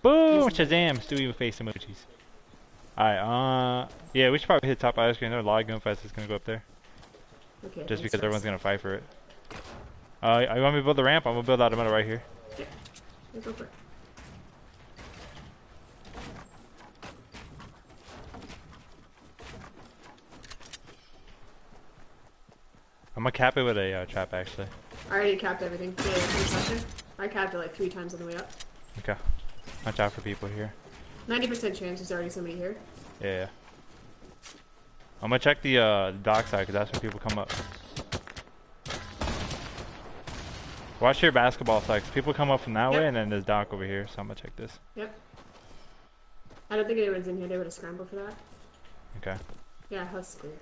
Boom! Shazam! Stewie with face emojis. Alright, uh. Yeah, we should probably hit top of the screen. There's a lot of gunfights that's gonna go up there. Okay. Just because everyone's gonna fight for it. Uh, you want me to build the ramp? I'm gonna build out a middle right here. Yeah. Let's go for it. I'm gonna cap it with a uh, trap actually. I already capped everything. Yeah, I capped it like three times on the way up. Okay. Watch out for people here. ninety percent chance there's already somebody here. Yeah. I'm gonna check the uh, dock side because that's when people come up. Watch your basketball side because people come up from that yep. way and then there's dock over here. So I'm gonna check this. Yep. I don't think anyone's in here. They would have scrambled for that. Okay. Yeah, house clear.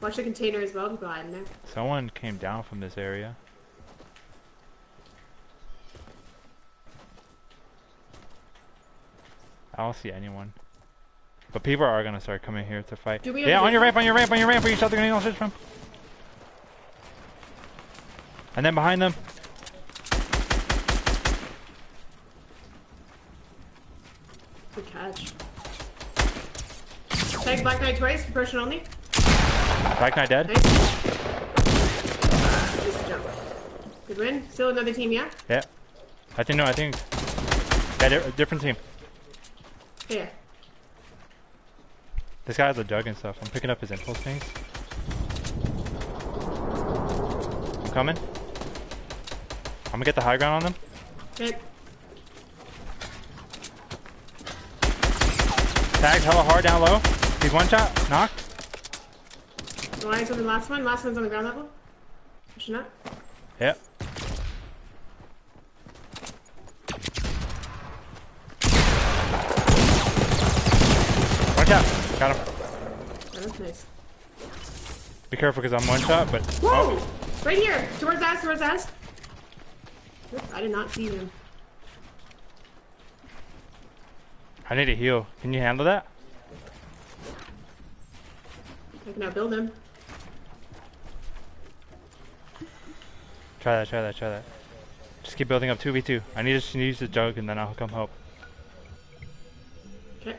Watch the container as well, glide in there. Someone came down from this area. I don't see anyone. But people are gonna start coming here to fight. Do we yeah, on your ramp, on your ramp, on your ramp, where you shot the grenade launcher from. And then behind them. Good catch. Tag Black Knight twice, compression only. Black Knight dead. Nice. Good win. Still another team, yeah? Yeah. I think, no, I think... Yeah, di different team. Yeah. This guy has a jug and stuff. I'm picking up his impulse things. I'm coming. I'm gonna get the high ground on them. Okay. Tagged hella hard down low. He's one shot. Knocked. Lines on the last one. Last one's on the ground level. Pushing up. Yep. Got him. That was nice. Be careful because I'm one shot, but. Whoa! Oh. Right here! Towards us, towards us! Oops, I did not see him. I need a heal. Can you handle that? I cannot build him. Try that, try that, try that. Just keep building up two v two. I need to use the jug and then I'll come help. Okay.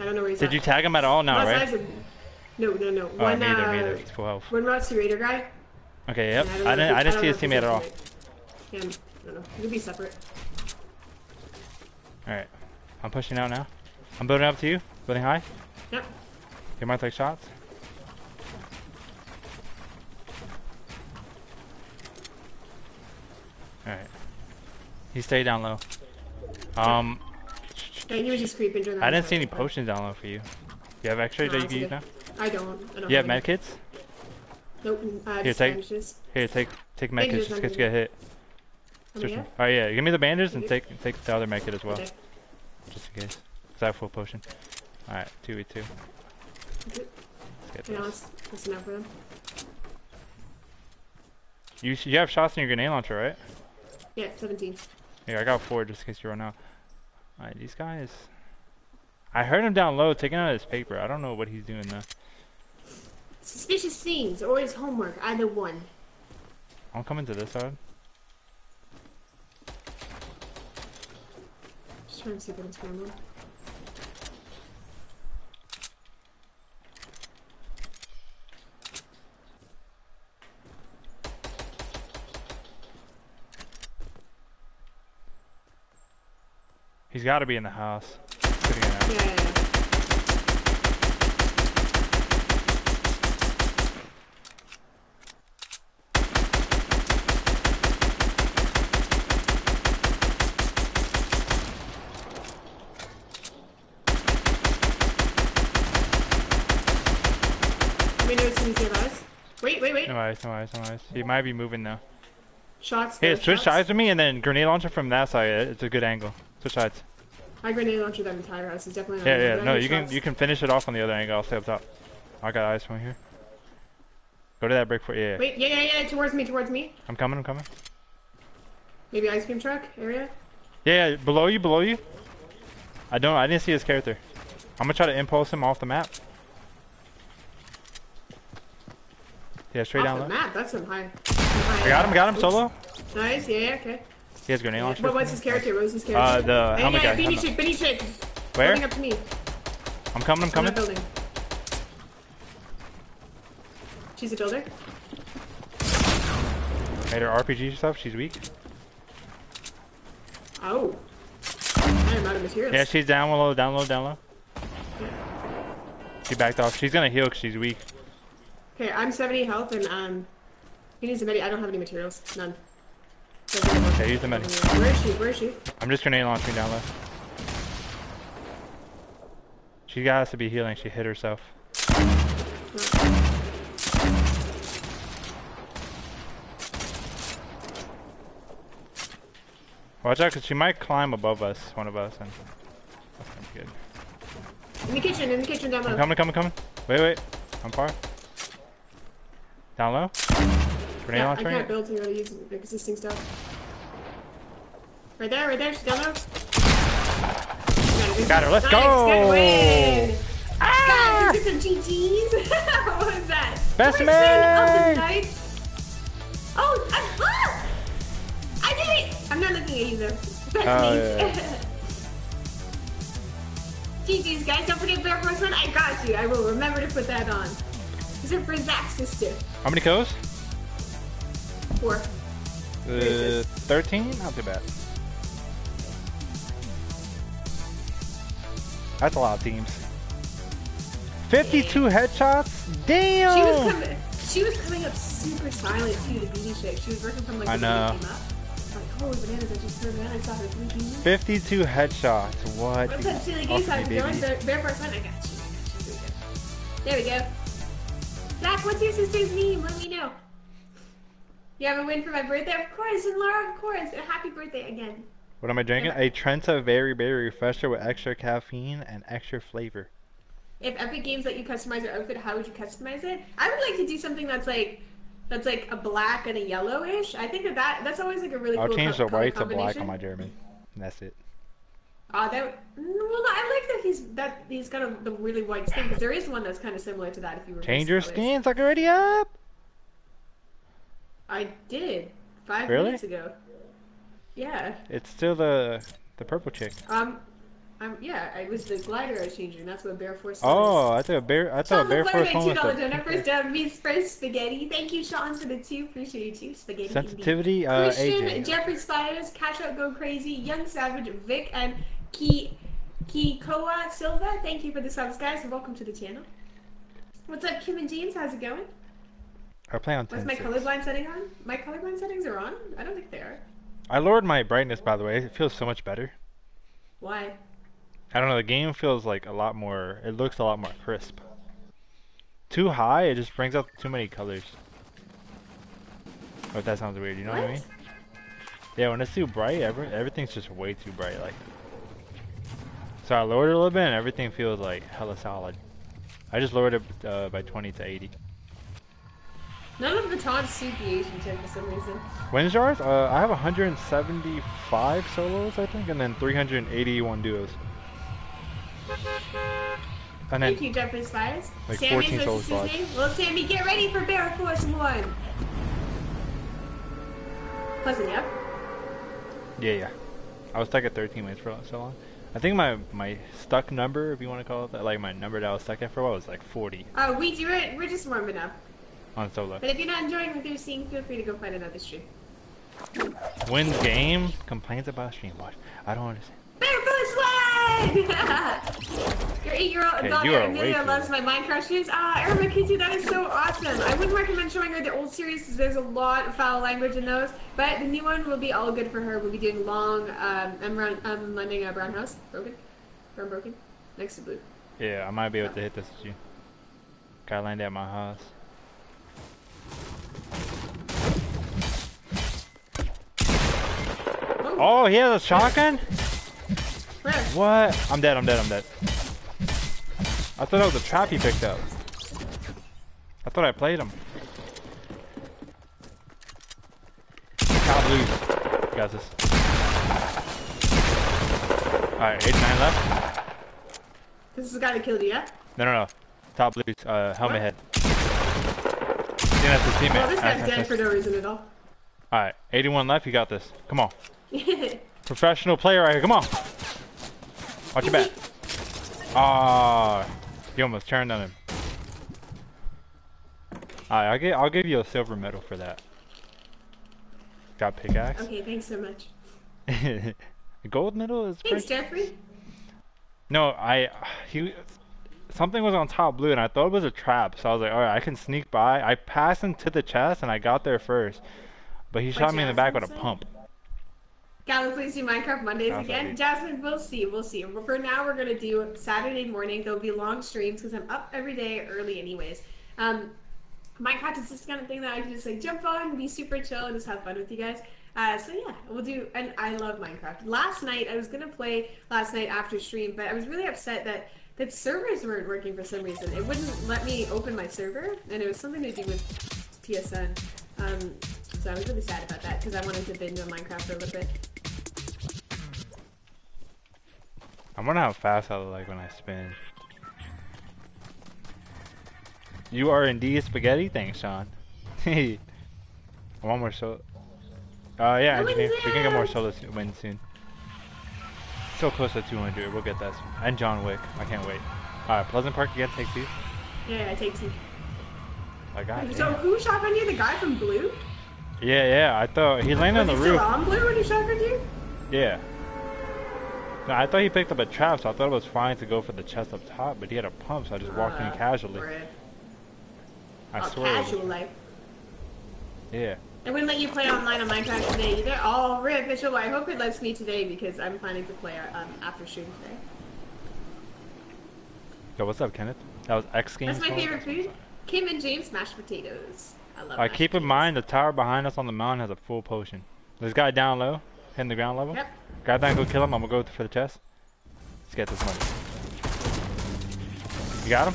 I don't know where he's Did at. you tag him at all now, Last right? No, no, no. Oh, one, me either, uh, me either. He's full health. One Rotsu Raider guy. Okay, yep. I, I, didn't, he, I didn't I see his teammate at all. Yeah, I don't know. He could be separate. Alright. I'm pushing out now. I'm building up to you. Building high. Yep. You might take shots. Alright. He stayed down low. Um. I knew he was just creeping during that. I didn't see any potions down low for you. You have extra no, that you can use now? I don't. I don't you have medkits? Nope. Uh, here, take, here, take take medkits just because you get hit. Oh, yeah. Give me the bandages and take take the other medkit as well. Okay. Just in case. Is that full potion? Alright, two v two. Let's get this. That's enough for them. You, you have shots in your grenade launcher, right? Yeah, seventeen. Yeah, I got four just in case you run out. Alright, these guys. I heard him down low taking out his paper. I don't know what he's doing though. Suspicious things or his homework, either one. I'm coming to this side. Just trying to see if it's going on. He's got to be in the house. Yeah, yeah, yeah. We know it's in the eyes. Wait, wait, wait. No eyes, no eyes, no eyes. He might be moving now. Shots. Hey, switch sides with me and then grenade launcher from that side. It's a good angle. Switch sides. My grenade launcher that entire house is definitely. Yeah, yeah, no, you shots. can you can finish it off on the other angle. I'll stay up top. I got eyes from here. Go to that brick for yeah, yeah. Wait, yeah, yeah, yeah, towards me, towards me. I'm coming, I'm coming. Maybe ice cream truck area. Yeah, yeah, below you, below you. I don't, I didn't see his character. I'm gonna try to impulse him off the map. Yeah, straight off down. Off the low. map, that's some high. Some high I got him, got him Oops. solo. Nice, yeah, yeah, okay. He has grenade launcher. What was his character? What was his character? Uh, the helmet guy. Beanie chick, beanie chick. Where? Coming up to me. I'm coming, I'm coming. I'm building. She's a builder. Made her R P G stuff, she's weak. Oh. I'm out of materials. Yeah, she's down low, down low, down low. Yeah. She backed off. She's gonna heal because she's weak. Okay, I'm seventy health and um, he needs a medi. I don't have any materials. None. Okay, use the medic. Where is she? Where is she? I'm just grenade launching down low. She got us to be healing. She hit herself. Watch out, because she might climb above us, one of us, and that's not good. In the kitchen, in the kitchen down low. I'm coming, coming, coming. Wait, wait. I'm far. Down low. Grenade yeah, launcher. I can't build to really use existing stuff. Right there, right there, she's down there. Got, got her, let's nice. go! Good win! Ah! Guys, some G Gs! What was that? Best First man of the night! Oh, I, ah! I did it! I'm not looking at you though. Best oh, yeah. G Gs, guys, don't forget Bear Force One. I got you, I will remember to put that on. These are for Zach's sister. How many kills? Four. Uh, thirteen? Not too bad. That's a lot of teams. fifty-two Dang. headshots? Damn! She was, coming, she was coming up super silent too, the beanie shake. She was working from like I the know. Came up. Like, holy bananas, I just turned around and saw her three beanies. fifty-two headshots. What? What's up, silly geese? I'm going to Bear Force One. I got you. I got you. There we go. There we go. Zach, what's your sister's name? Let me know. You have a win for my birthday? Of course, and Laura, of course. And happy birthday again. What am I drinking? A Trenta Berry Berry Refresher with extra caffeine and extra flavor. if Epic Games let you customize your outfit, how would you customize it? I would like to do something that's like, that's like a black and a yellowish. I think that, that that's always like a really I'll cool combination. I'll change the white to black on my German. And that's it. Ah, uh, that. Well, I like that he's that he's got a, the really white skin, because there is one that's kind of similar to that. If you were change your skins, like already up. I did five really? minutes ago. Yeah. It's still the the purple chick. Um. Um, yeah, it was the glider I was changing. That's what Bear Force One Oh, is. I thought Bear, I thought Sean's Bear Force One was the... Sean's first down means fresh spaghetti. Thank you, Sean, for the two. Appreciate you, spaghetti. Sensitivity, uh, Christian, A J. Jeffrey Spires, Cash Out Go Crazy, Young Savage, Vic, and Ki Kikoa Silva. Thank you for the subs, guys, and welcome to the channel. What's up, Kim and James? How's it going? I play on ten six. What's my colorblind setting on? My colorblind settings are on? I don't think they are. I lowered my brightness, by the way. It feels so much better. Why? I don't know, the game feels like a lot more, it looks a lot more crisp. Too high, it just brings out too many colors. Oh, that sounds weird, you know what, what I mean? Yeah, when it's too bright, every, everything's just way too bright, like. So I lowered it a little bit and everything feels like hella solid. I just lowered it uh, by twenty to eighty. None of the taunts suit the Asian tip for some reason. Wind jars? Uh, I have one hundred seventy-five solos, I think, and then three hundred eighty-one duos. And Thank you, Jeffrey Spires. Like Sammy says his name. Well, Sammy, get ready for Bear Force One. Wasn't it up? Yeah, yeah. I was stuck at thirteen minutes for so long. I think my my stuck number, if you want to call it that, like my number that I was stuck at for a while was like forty. Oh, uh, we do it. We're just warming up. On solo. But if you're not enjoying what you're seeing, feel free to go find another stream. Wins game, complains about stream watch. I don't understand. Bear Force One. Your eight-year-old hey, daughter Amelia loves my Minecraft shoes. Ah, Irma Kitty, that is so awesome. I wouldn't recommend showing her the old series because there's a lot of foul language in those. But the new one will be all good for her. We'll be doing long. Um, I'm run, I'm lending a brown house. Broken, brown broken, next to blue. Yeah, I might be able oh. to hit this with you. Gotta land at my house. Oh, oh he has a shotgun. Where? What? I'm dead, I'm dead, I'm dead. I thought that was a trap he picked up. I thought I played him. Can't lose. Got this. Alright, eighty-nine left. This is the guy that killed you, yeah? No, no, no. Top blues, uh, helmet what? head. That's his teammate. Oh, this guy's dead for no reason at all. Alright, eighty-one left, you got this. Come on. Professional player right here, come on. Watch your back. Ah, oh, you almost turned on him. Alright, I'll, gi I'll give you a silver medal for that. Got pickaxe. Okay, thanks so much. The gold medal is Thanks, pretty... Jeffrey. No, I... He, something was on top blue and I thought it was a trap. So I was like, alright, I can sneak by. I passed him to the chest and I got there first. But he Wait, shot me in the back with a pump. Gal, please do Minecraft Mondays That's again. Jasmine, we'll see, we'll see. For now, we're gonna do Saturday morning. There'll be long streams because I'm up every day early, anyways. Um, Minecraft is just kind of thing that I can just like jump on, be super chill, and just have fun with you guys. Uh, so yeah, we'll do. And I love Minecraft. Last night, I was gonna play last night after stream, but I was really upset that that servers weren't working for some reason. It wouldn't let me open my server, and it was something to do with P S N. Um, so I was really sad about that because I wanted to binge on Minecraft for a little bit. I wonder how fast I look like when I spin. You are indeed spaghetti, thanks, Sean. Hey, one more solo. Uh, yeah, engineer. We can get more solo win soon. So close to two hundred. We'll get that soon. And John Wick. I can't wait. All right, Pleasant Park again. Take two. Yeah, I take two. I got it. So who shotgunned you? The guy from Blue? Yeah, yeah. I thought he landed on the roof. Was he still on Blue when he shotgunned you? Yeah. No, I thought he picked up a trap, so I thought it was fine to go for the chest up top, but he had a pump, so I just walked uh, in casually. Rip. I oh, swear. Casually. Yeah. It wouldn't let you play online on Minecraft today either. Oh, rip, Mitchell, I hope it lets me today because I'm planning to play um, after stream today. Yo, what's up, Kenneth? That was X Games. That's my favorite food. Kim and James mashed potatoes. I love that. Keep in mind the tower behind us on the mountain has a full potion. This guy down low, hitting the ground level. Yep. Grab that and go kill him. I'm gonna go for the chest. Let's get this money. You got him?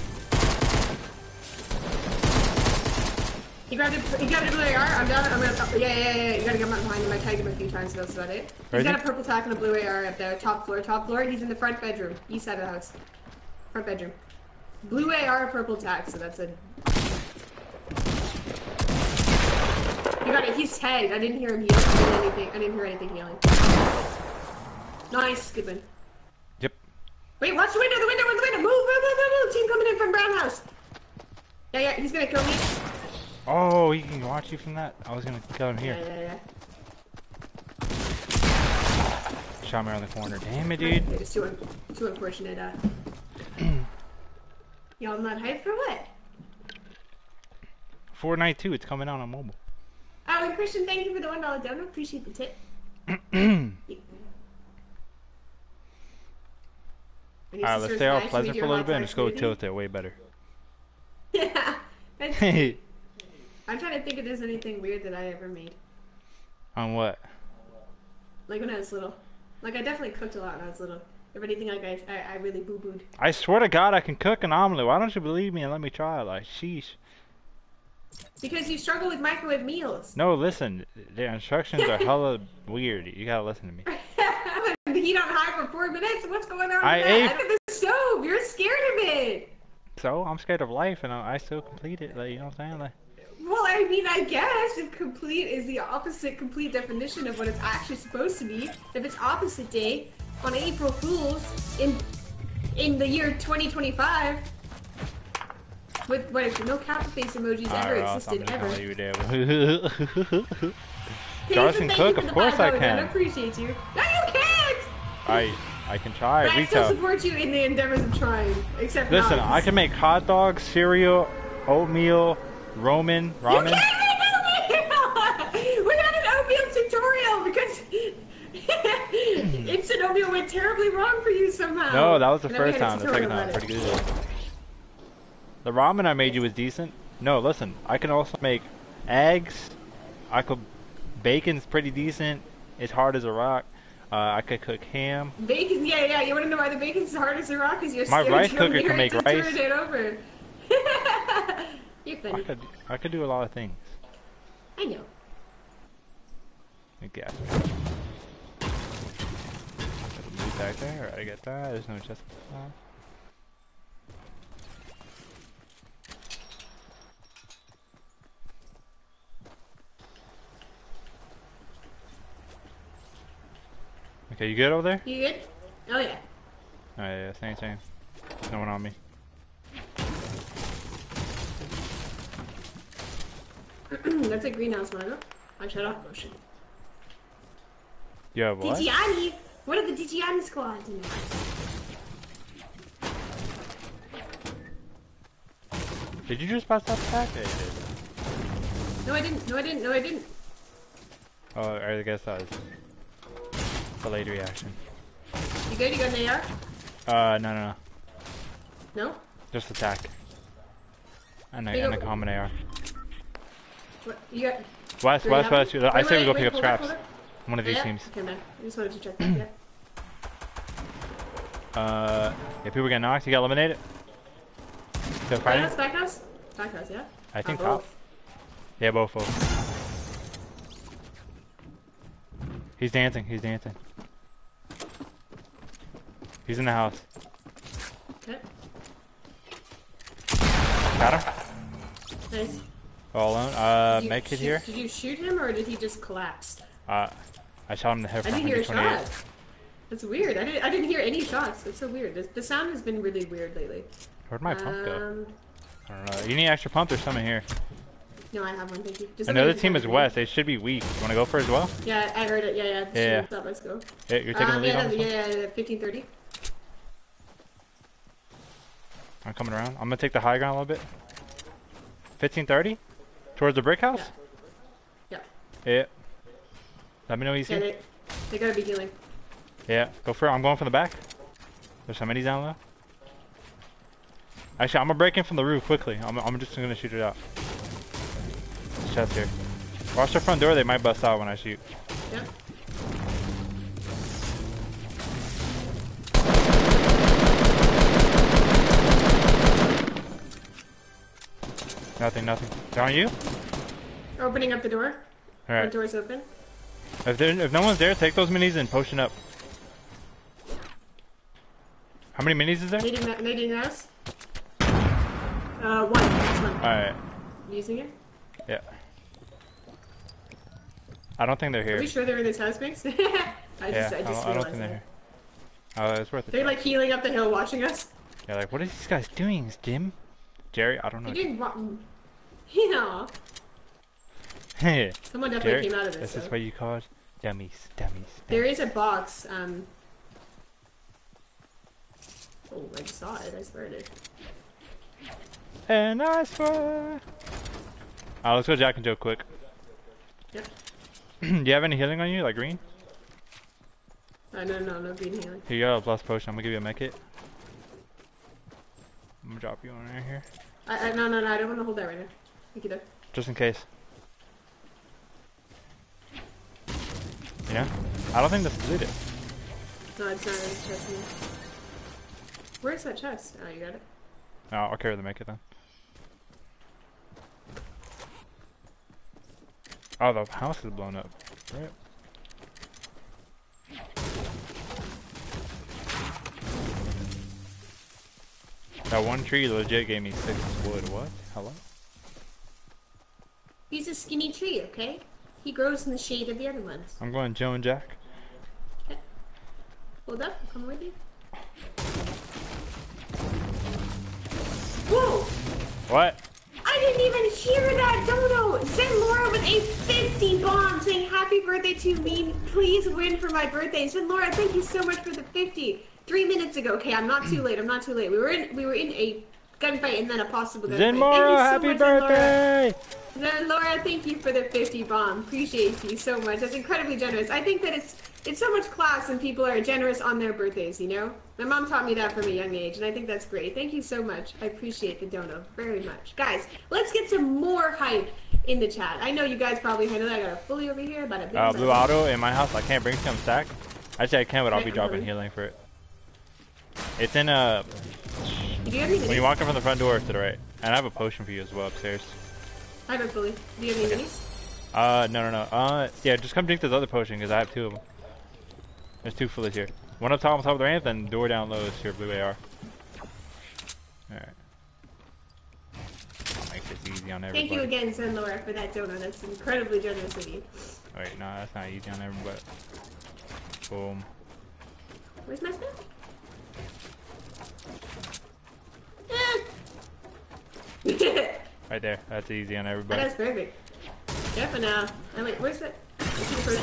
He grabbed a, he grabbed a blue A R. I'm down. I'm gonna top. Yeah, yeah, yeah. You gotta get him up behind him. I tagged him a few times, so that's about it. He's got a purple tack and a blue A R up there. Top floor, top floor. He's in the front bedroom. East side of the house. Front bedroom. Blue A R, purple tack, so that's a. You got it. He's tagged. I didn't hear him yelling anything. I didn't hear anything yelling. Nice, good one. Yep. Wait, watch the window. The window. The window. Move, move, move, move, move. Team coming in from Brown House. Yeah, yeah. He's gonna kill me. Oh, he can watch you from that. I was gonna kill him here. Yeah, yeah, yeah. Shot me around the corner. Damn it, dude. It's too, un too unfortunate. Uh... Y'all not hyped for what? Fortnite two. It's coming out on mobile. Oh, and Christian, thank you for the one dollar donor. Appreciate the tip. Alright, let's stay all pleasant for a little bit and just go tilt it way better. Yeah. Hey. I'm trying to think if there's anything weird that I ever made. On what? Like when I was little. Like, I definitely cooked a lot when I was little. If anything, like, I, I, I really boo-booed. I swear to God, I can cook an omelet. Why don't you believe me and let me try it? Like, sheesh. Because you struggle with microwave meals. No, listen. The instructions are hella weird. You gotta listen to me. Heat on high for four minutes? What's going on I with ate... that? Look at the stove. You're scared of it. So? I'm scared of life, and I still complete it. Like, you know what I'm saying? Like... Well, I mean, I guess if complete is the opposite complete definition of what it's actually supposed to be, if it's opposite day on April Fool's in in the year twenty twenty-five... With what if no cat face emojis ever existed ever? Jars can cook, of course I can. I appreciate you. No, you can't. I I can try. But I still support you in the endeavors of trying, except listen, not. I can make hot dogs, cereal, oatmeal, ramen, ramen. You can't make oatmeal. We're not an oatmeal tutorial because instant oatmeal went terribly wrong for you somehow. No, that was the first time. The second time, pretty good. The ramen I made you was decent. No, listen, I can also make eggs. I could... Bacon's pretty decent. It's hard as a rock. Uh, I could cook ham. Bacon, yeah, yeah. You want to know why the bacon's hard as a rock? Because you're scared my rice cooker can make rice. Turn it over. You're funny. I could, I could do a lot of things. I know. Okay. Back there. I got that. There's no chest. Okay, you good over there? You good? Oh yeah. Oh yeah, same, same. No one on me. That's a greenhouse model. I shut off motion. Yeah, what? Digiani! What are the Digiani squad doing? Did you just pass that back? Yeah, no, I didn't. No, I didn't. No, I didn't. Oh, I guess that was... Delayed reaction. You good? You got an A R? Uh, no, no, no. No? Just attack. And a, and a common A R. What? You got... West, west, west. Wait, I say wait, we go wait, pick up scraps. Up, One of these yeah. teams. Okay, man. I just wanted to check that, yeah. Uh, if people get knocked, you got eliminated. Still fighting? Back house, back house? Back house, yeah. I think pop. Yeah, both of them. He's dancing, he's dancing. He's in the house. Okay. Got him. Nice. All alone. Uh, med kid here. Did you shoot him or did he just collapse? Uh, I shot him in the head. I didn't hear a shot. That's weird. I didn't. I didn't hear any shots. That's so weird. The, the sound has been really weird lately. Where'd my um, pump go? I don't know. You need an extra pump or something here. No, I have one, thank you. Just Another team is west. They should be weak. You want to go for as well? Yeah, I heard it. Yeah, yeah. Yeah, yeah. Up. Let's go. Yeah, you're taking um, the lead yeah, on this yeah, one? Yeah, yeah, fifteen thirty. I'm coming around. I'm going to take the high ground a little bit. fifteen thirty? Towards the brick house? Yeah. Yeah. yeah. Let me know what you see. Yeah, they, they got to be healing. Yeah, go for it. I'm going from the back. There's so many down low. Actually, I'm going to break in from the roof quickly. I'm, I'm just going to shoot it out. Chest here. Watch the front door, they might bust out when I shoot. Yep. Nothing, nothing. Don't you? Opening up the door. All right. The door's open. If there, if no one's there, take those minis and potion up. How many minis is there? Nadine, Nadine has. Uh, one. That's one. All right. Using it. Yeah. I don't think they're here. Are you sure they're in this house, Mix? I yeah, just, I just I don't, I don't think they're here. Oh, it's worth it. They're like healing up the hill, watching us. Yeah, like what are these guys doing, Jim? Jerry, I don't know. They're doing rotten. Yeah. Hey. Someone definitely Jerry, came out of this. This so. is what you call it, dummies, dummies, dummies. There is a box. Um. Oh, I saw it. I swear it is. And I swear. Alright, let's go Jack and Joe quick. Yep. Do you have any healing on you, like green? Uh, no, no, no green healing. Here you go, plus potion. I'm gonna give you a med kit. I'm gonna drop you on right here. I, I, no, no, no, I don't want to hold that right now. Thank you, though. Just in case. You know? I don't think this is it. No, it's not in this chest anymore. Where's that chest? Oh, you got it. No, I'll carry the med kit then. Oh, the house is blown up. Right. That one tree legit gave me six wood. What? Hello? He's a skinny tree, okay? He grows in the shade of the other ones. I'm going Joe and Jack. Okay. Hold up, I'll come with you. Whoa! What? I didn't even hear that dodo! Send Laura with a fifty bomb saying happy birthday to me. Please win for my birthday. Send Laura, thank you so much for the fifty. Three minutes ago. Okay, I'm not too late. I'm not too late. We were in we were in a gunfight and then a possible gunfight. Zenmora, happy much, birthday! Laura. Laura, thank you for the fifty bomb. Appreciate you so much. That's incredibly generous. I think that it's it's so much class when people are generous on their birthdays, you know? My mom taught me that from a young age, and I think that's great. Thank you so much. I appreciate the dono very much. Guys, let's get some more hype in the chat. I know you guys probably handle that. I got a fully over here, but a big uh, blue auto in my house. I can't bring some stack. Actually, I can, but I'll be dropping healing for it. It's in a... Do you have when you walk up from the front door, to the right. And I have a potion for you as well upstairs. I have a fully. Do you have any okay. minis? Uh, no, no, no. Uh, yeah, just come drink this other potion, because I have two of them. There's two fullies here. One up top on top of the ramp, and door down low is your blue A R. Alright. Make this easy on everybody. Thank you again, Sun Laura, for that donut. That's incredibly generous of you. Alright, no, that's not easy on everybody. Boom. Where's my stuff? Right there. That's easy on everybody. Oh, that's perfect. Yep, and uh, I'm like, where's the...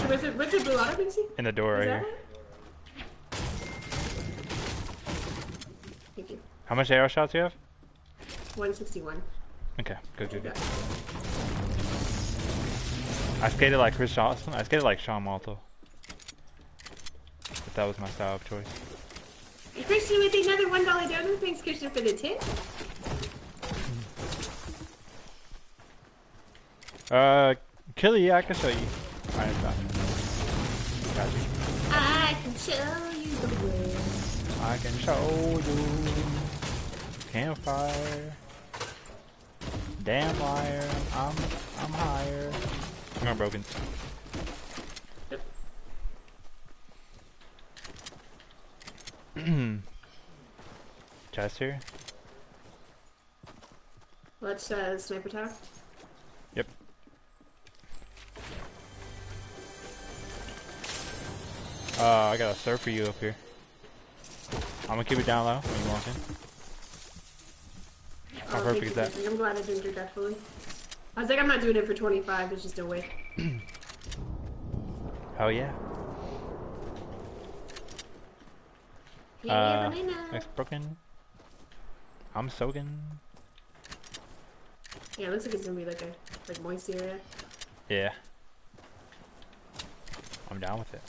Where's the, where's the blue auto, Mixie? In the door right here. Thank you. How much A R shots do you have? one sixty-one. Okay, good, good, good. I skated like Chris Johnson. I skated like Sean Malto. But that was my style of choice. Christian with another one dollar donut. Thanks, Christian, for the tip. Uh, Killy, I can show you. Alright, got you. Got you. I can show you the way. I can show you. Campfire. Damn liar. I'm, I'm higher. Come on, broken. Yep. Chest here. Let's, uh, sniper tower. Yep. Uh, I got a surf for you up here. I'm gonna keep it down low when you walk in. How oh, perfect is that? I'm glad I didn't do that fully. I was like, I'm not doing it for twenty-five, there's just no way. Hell yeah. Yeah, uh, banana. It's broken. I'm soaking. Yeah, it looks like it's gonna be like a like moist area. Yeah. I'm down with it.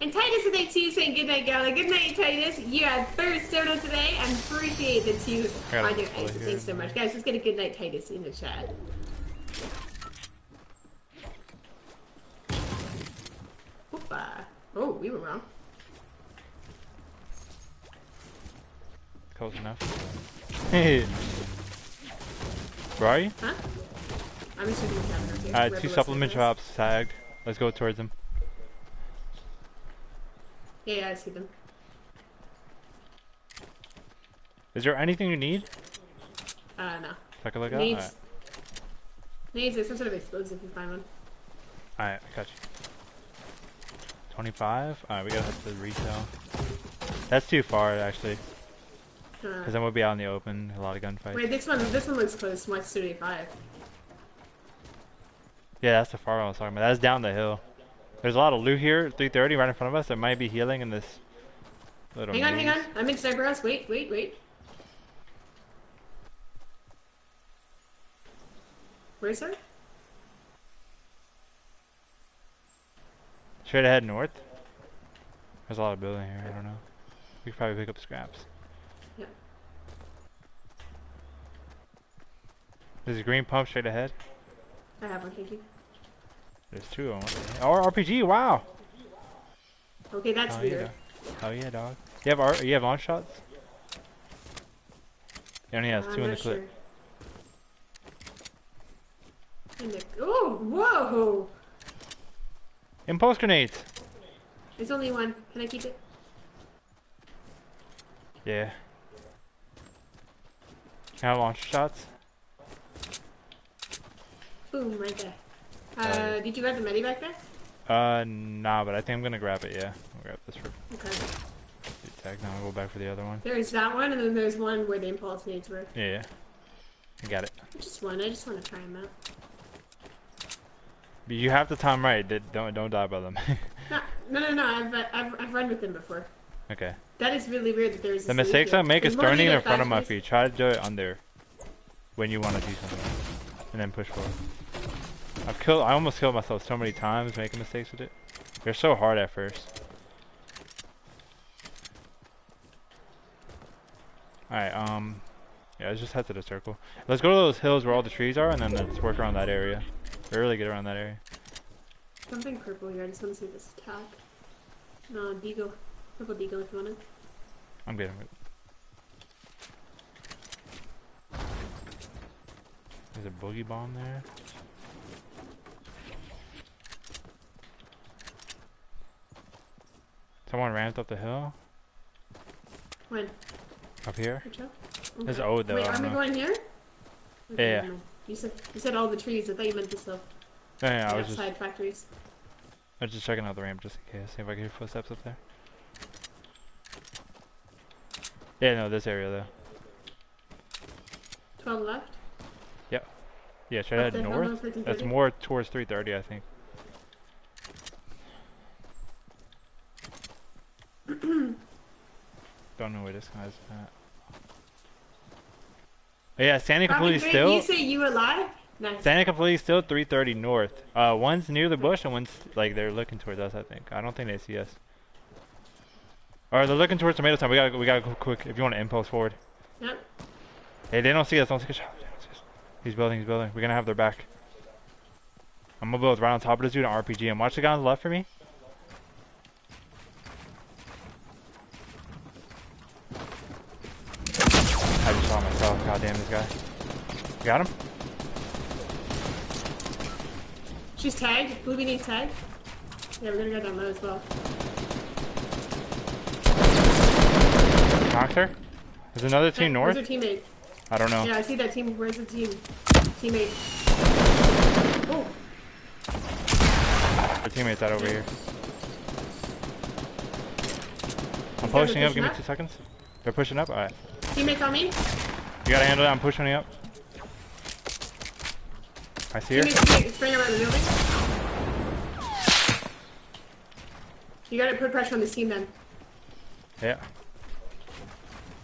And Titus today too, saying good night, Gala. Good night, Titus. You had first dono today, and appreciate the two on your eyes. Thanks so much, guys. Let's get a good night, Titus, in the chat. Oopa. Oh, we were wrong. close enough. Right? Huh? I'm assuming we have enough here. Alright, two supplement drops tagged. Let's go towards them. Yeah, yeah, I see them. Is there anything you need? Uh, no. Take a look at it. Right. Needs like some sort of explosive if you find one. Alright, I got you. twenty-five? Alright, we gotta hit the retail. That's too far, actually. Because then we'll be out in the open, a lot of gunfights. Wait, this one, this one looks close, Mike's thirty-five. Yeah, that's the far one I was talking about. That's down the hill. There's a lot of loot here, three thirty right in front of us. It might be healing in this little... Hang on, maze. hang on. I'm in Cerberus. Wait, wait, wait. Where's her? Straight ahead north. There's a lot of building here, I don't know. We could probably pick up scraps. Yep. There's a green pump straight ahead. I have one, thank you. There's two of them. Oh, R P G, wow! Okay, that's oh, weird. Yeah. Oh yeah, dog. You have R you have on shots? He only has I'm two in the clip. Sure. The oh, whoa! Impulse grenades! There's only one. Can I keep it? Yeah. Can I launch shots? Boom, right there. Uh, uh, did you grab the Medi back there? Uh, nah, but I think I'm gonna grab it, yeah. I'll grab this for... Okay. Tag, now I'll go back for the other one. There's that one, and then there's one where the impulse nades were. Yeah, yeah. I got it. Just one, I just wanna try them out. But you have to time right, don't, don't die by them. no, no, no, no. I've, I've, I've run with them before. Okay. That is really weird that there is. The mistakes I make is turning in front of my feet. Try to do it under when you want to do something, and then push forward. I've killed. I almost killed myself so many times making mistakes with it. They're so hard at first. All right. Um. Yeah. Let's just head to the circle. Let's go to those hills where all the trees are, and then let's work around that area. We're really good around that area. Something purple here. I just want to see this attack. No, Deagle. Purple Deagle if you want it. I'm good. I'm good. There's a boogie bomb there. Someone ramped up the hill. When? Up here? Okay. There's O though. Wait, are we going here? Okay, yeah. You said you said all the trees. I thought you meant the stuff. No, yeah, I was outside just, factories. I was just checking out the ramp just in case. See if I can hear footsteps up there. Yeah, no, this area though. Twelve left. Yeah, yeah. Should I head north? That's more towards three thirty, I think. Don't know where this guy's at. Yeah, standing completely still. Did you say you alive? Nice. Standing completely still, three thirty north. Uh, one's near the bush and one's like they're looking towards us. I think. I don't think they see us. All right, they're looking towards tomato time. We gotta, we gotta go quick. If you want to impulse forward. Yep. Hey, they don't see us. Don't take a shot. He's building. He's building. We're gonna have their back. I'm gonna build right on top of this dude, an R P G, and watch the guy on the left for me. I just saw myself. God damn this guy. Got him? She's tagged. Bluebeam needs tagged. Yeah, we're gonna go down low as well. Knocked her? There's another team hey, north? Where's her teammate? I don't know. Yeah, I see that team. Where's the team? Teammate. Oh. Her teammate's out over here. I'm pushing up. Give me two seconds. They're pushing up? Alright. Teammates on me. You gotta handle it, I'm pushing you up. I see her. Spring around the building. You gotta put pressure on this team then. Yeah.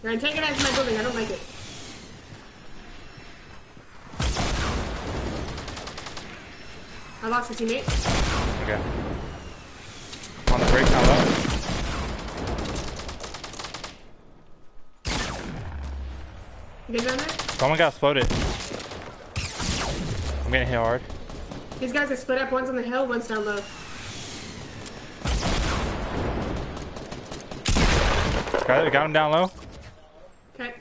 You're antagonizing my building, I don't like it. I lost a teammate. Okay. On the break, I'm up. Someone got exploded. I'm getting hit hard. These guys are split up. One's on the hill, one's down low. Got it. Got him down low. Okay.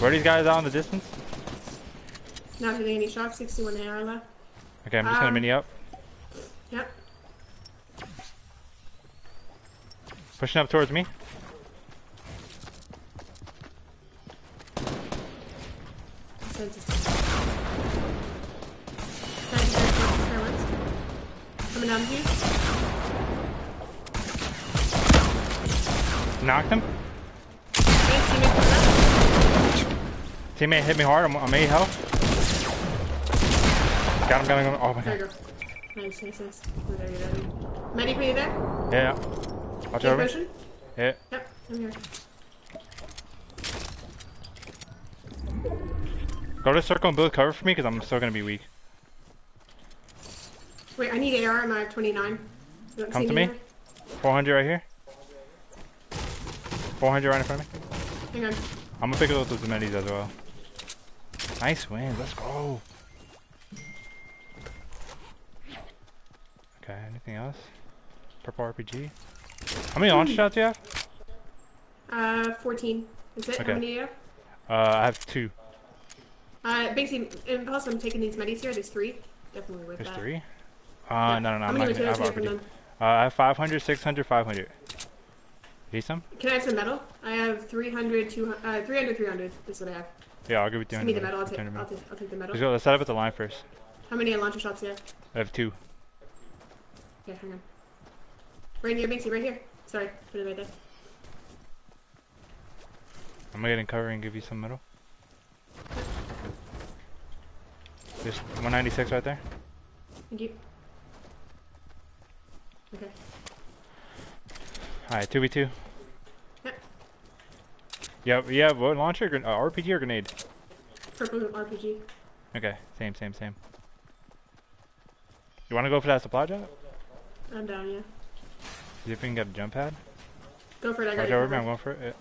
Where are these guys out in the distance? Not hitting any shots, sixty-one A R left. Okay, I'm just um, gonna mini up. Yep. Pushing up towards me. Coming down here. Knocked him. Teammate hit me hard. I'm, I'm eight health. Got him, got him, got him. Oh my there god. There you go. Nice, nice, nice. There you go. Medic, were you there? Yeah. Watch over. Motion? Yeah. Yep, I'm here. Go to circle and build cover for me because I'm still going to be weak. Wait, I need A R. I'm at twenty-nine. Come to me. There? four hundred right here. four hundred right in front of me. Hang on. I'm going to pick up those amenities as well. Nice win. Let's go. Okay, anything else? Purple R P G. How many launch shots do you have? Uh, fourteen. Is it? Okay. How many do you have? Uh, I have two. Uh, basically, and plus I'm taking these medis here. There's three. Definitely with There's that. There's three? Uh, yeah. no, no, no. I'm not gonna have R P G. Uh, I have five hundred, six hundred, five hundred. Need some? Can I have some metal? I have three hundred, two hundred, uh, three hundred, three hundred. This is what I have. Yeah, I'll give you three hundred. Give me the metal. I'll take, I'll, take, I'll take the metal. Let's go. Let's set up at the line first. How many launcher shots do you have? I have two. Yeah, hang on. Right here, Banksy, right here. Sorry, put it right there. I'm gonna get in cover and give you some metal. There's one ninety-six right there. Thank you. Okay. Alright, two v two. Yeah. Yeah, yeah, what launcher? Uh, R P G or grenade? Purple R P G. Okay, same, same, same. You wanna go for that supply drop? I'm down, yeah. See if we can get a jump pad. Go for it, I got it. Watch over me, I'm going for it. Yeah.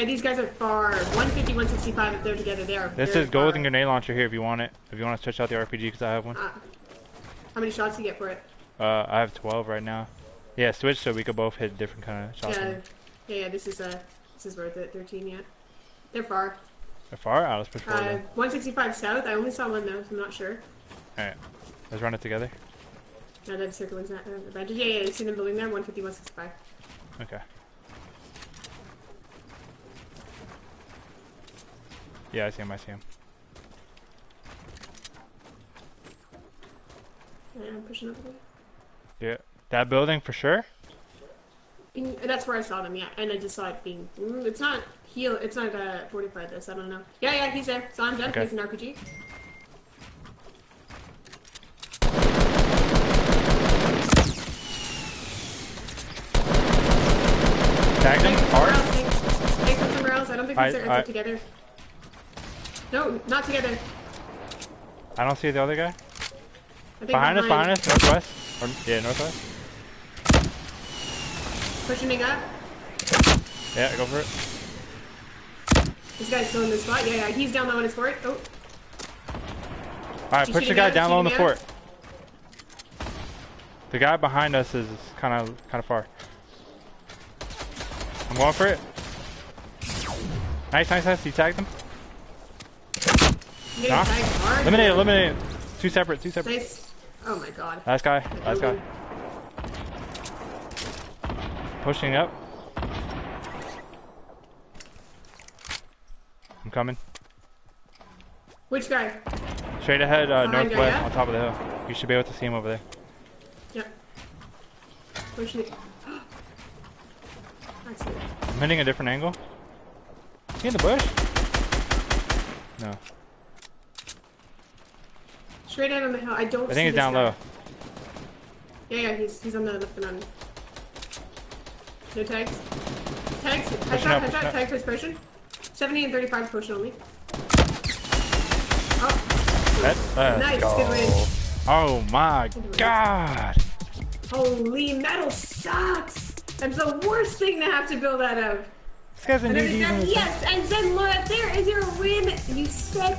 Yeah, these guys are far. one fifty, one sixty-five if they're together. They are This is golden grenade launcher here if you want it. If you want to stretch out the R P G because I have one. Uh, how many shots do you get for it? Uh, I have twelve right now. Yeah, switch so we could both hit different kind of shots. Yeah, yeah, yeah, this is uh, this is worth it. thirteen yet. They're far. They're far? Alright, let's push forward. Uh, one sixty-five south. I only saw one though, so I'm not sure. Alright, let's run it together. No, that circle is not the badge. Yeah, yeah, you see them building there? one fifty, one sixty-five. Okay. Yeah, I see him, I see him. Yeah, I'm pushing up there. Yeah, that building for sure? And that's where I saw them, yeah, and I just saw it being... It's not heal, it's not uh, fortified this, I don't know. Yeah, yeah, he's there. Saw him dead, okay. He's an R P G. Tagged him, hard. Take some morales, I don't think these are entered together. No, not together. I don't see the other guy. Behind us, behind us, northwest. Or, yeah, northwest. Pushing me up. Yeah, go for it. This guy's still in this spot. Yeah, yeah, he's down low on his fort. Oh. Alright, push the guy down low on the fort. The guy behind us is kind of kind of far. I'm going for it. Nice, nice, nice. You tagged him. Nah. Eliminate, eliminate. Two separate, two separate. Nice. Oh my god. Last guy, last guy. Pushing up. I'm coming. Which guy? Straight ahead, uh, northwest, guy, yeah? On top of the hill. You should be able to see him over there. Yep. Pushing it. I see it. I'm hitting a different angle. Is he in the bush? No. Straight out on the hill. I don't. I think see he's down guy. Low. Yeah, yeah, he's he's on the left banana. No tags. Tags. Headshot. Headshot. Tag first person. Seventy and thirty-five potion only. Oh. That, uh, nice. Go. Good win. Oh my god. Holy metal sucks. That's the worst thing to have to build that out. This guy's a new user. Yes, and then look, there is your win. You said.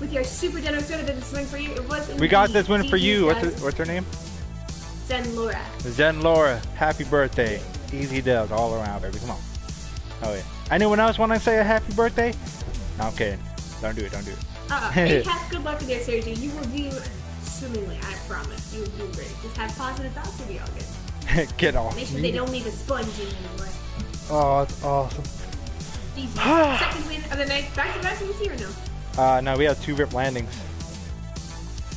With your super generous donor that this win for you, it wasn't. We got this win for you. What's her, what's her name? Zen Laura. Zen Laura. Happy birthday. Easy dubs all around, baby. Come on. Oh yeah. Anyone else want to say a happy birthday? No, I'm kidding. Don't do it. Don't do it. Uh, and Cass, good luck again, Sergio. You will do swimmingly, I promise. You will do great. Just have positive thoughts to be all good. Get off. Make sure they don't leave a sponge in your way. Oh, that's awesome. Easy. Second win of the night. Back to back this year or no? Uh, no, we have two rip landings.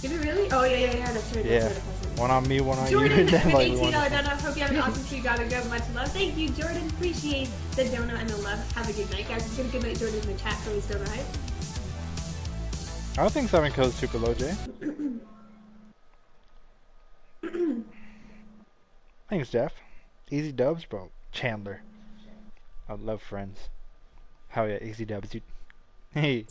Did we really? Oh, yeah, yeah, yeah. That's right. Yeah. That's right. One on me, one on Jordan, you. Jordan, like eighteen dollar donut. Hope you have an awesome street, gotta go. Much love. Thank you, Jordan. Appreciate the donut and the love. Have a good night, guys. It's gonna give it Jordan in the chat for his donut hype. I don't think seven kills super low, Jay. Thanks, Jeff. Easy dubs, bro. Chandler. I love friends. How yeah, easy dubs, dude. Hey.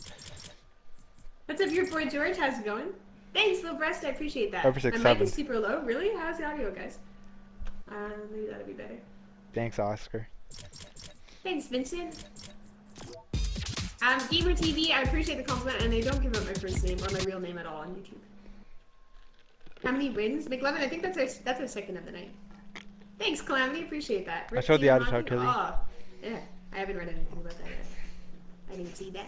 What's up, your boy George? How's it going? Thanks, little breast. I appreciate that. Six, my mic is super low. Really? How's the audio, guys? Uh, maybe that'll be better. Thanks, Oscar. Thanks, Vincent. Um, Gamer T V. I appreciate the compliment, and I don't give up my first name or my real name at all on YouTube. How many wins, McLevin? I think that's our that's our second of the night. Thanks, Calamity. Appreciate that. Rick I showed the audio how Kelly. Oh, yeah. I haven't read anything about that yet. I didn't see that.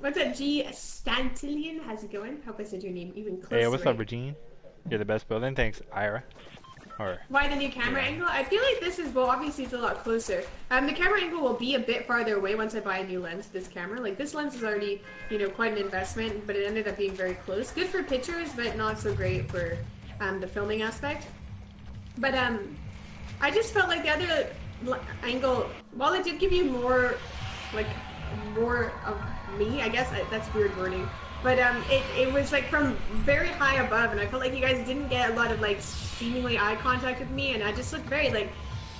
What's up, G Stantilian? How's it going? Hope I said your name even closer. Hey, what's up, Regine? You're the best building. Thanks, Ira. Or, why the new camera yeah. angle? I feel like this is, well, obviously it's a lot closer. Um, the camera angle will be a bit farther away once I buy a new lens to this camera. Like, this lens is already, you know, quite an investment, but it ended up being very close. Good for pictures, but not so great for um, the filming aspect. But um, I just felt like the other angle, while it did give you more, like, more of me, I guess I, that's weird wording, but um, it, it was like from very high above, and I felt like you guys didn't get a lot of like seemingly eye contact with me, and I just looked very like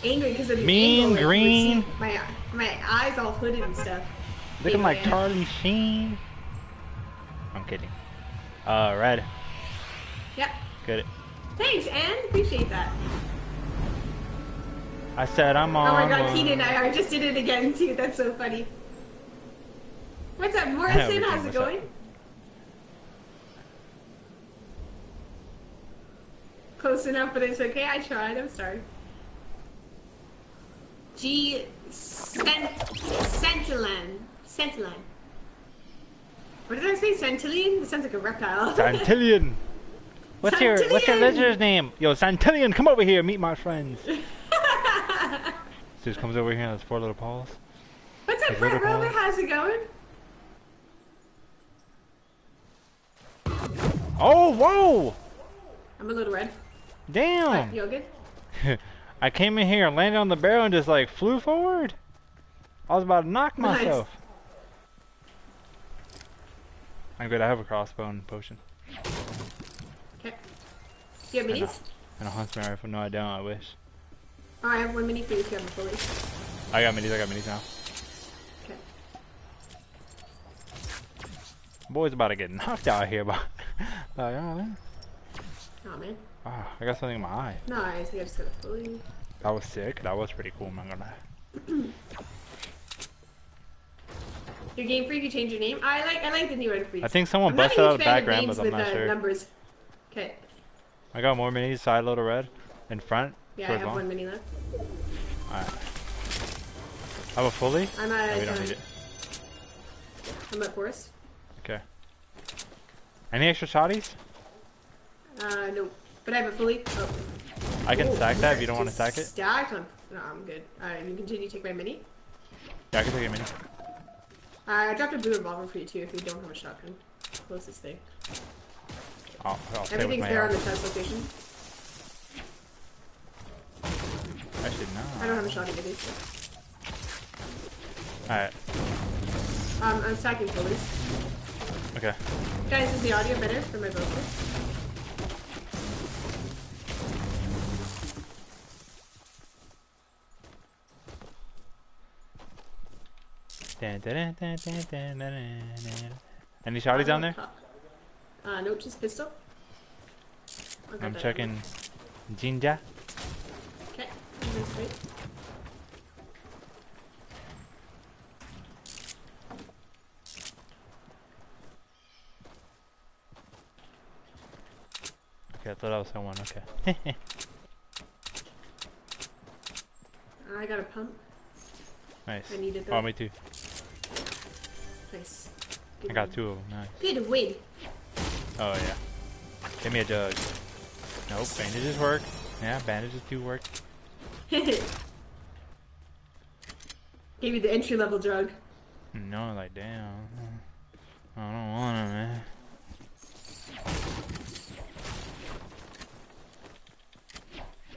angry because of the mean angle, green. Like, my my eyes all hooded and stuff. Looking anyway, like Charlie Sheen. I'm kidding. Uh, red. Yep. Good. Thanks, Anne. Appreciate that. I said I'm on. Oh my God, Keenan! I, I just did it again too. That's so funny. What's up, Morrison? How's it going? Up? Close enough, but it's okay. I tried. I'm sorry. G. Centilan. Centilan. What did I say? Centillion? It sounds like a reptile. Centillion. What's Centillion. your What's your legend's name? Yo, Centillion, come over here. Meet my friends. Just comes over here and has four little paws. What's up, Brett Rover? How's it going? Oh, whoa! I'm a little red. Damn! You good? I came in here and landed on the barrel and just like flew forward. I was about to knock nice. myself. I'm good. I have a crossbone potion. Okay. Do you have minis? And a huntsman rifle. No, I don't. I wish. Oh, I have one mini for you too. I'm fully. I got minis. I got minis now. Okay. Boy's about to get knocked out here by. Like, oh, man. Oh, man. Oh, I got something in my eye. No, I think I just got a fully. That was sick. That was pretty cool. I'm not gonna lie. Your Game Freak, you change your name? I like I like the new one for you. I think someone I'm busted out of the background, but I'm with, not uh, sure. Numbers. Okay. I got more minis, side load of red. In front. Yeah, I have long. one mini left. Alright. I have a fully? I'm at. No, we don't need it. I'm at forest. Okay. Any extra shotties? Uh, no. But I have a fully. Oh. I can Ooh, stack that if you don't want to stack it. Stacked on. No, I'm good. Alright, you continue to take my mini? Yeah, I can take your mini. Uh, I dropped a blue revolver for you too if you don't have a shotgun. Closest thing. I'll, I'll Everything's there arm. on the test location. I should not. I don't have a shotgun either. Alright. Um, I'm stacking fullies. Okay. Guys, is the audio better for my vocals? Dun, dun, dun, dun, dun, dun, dun. Any shotties down there? Top. Uh, no, just pistol. Okay, I'm checking one. Ginger. Okay, I'm straight. Okay, I thought I was someone, okay. I got a pump. Nice. I needed that. Oh, me too. Nice. Good I got one. Two of them. Nice. Good win. Oh yeah. Give me a jug. Nope. Bandages work. Yeah, bandages do work. Gave you the entry level drug. No, like damn. I don't want it, man.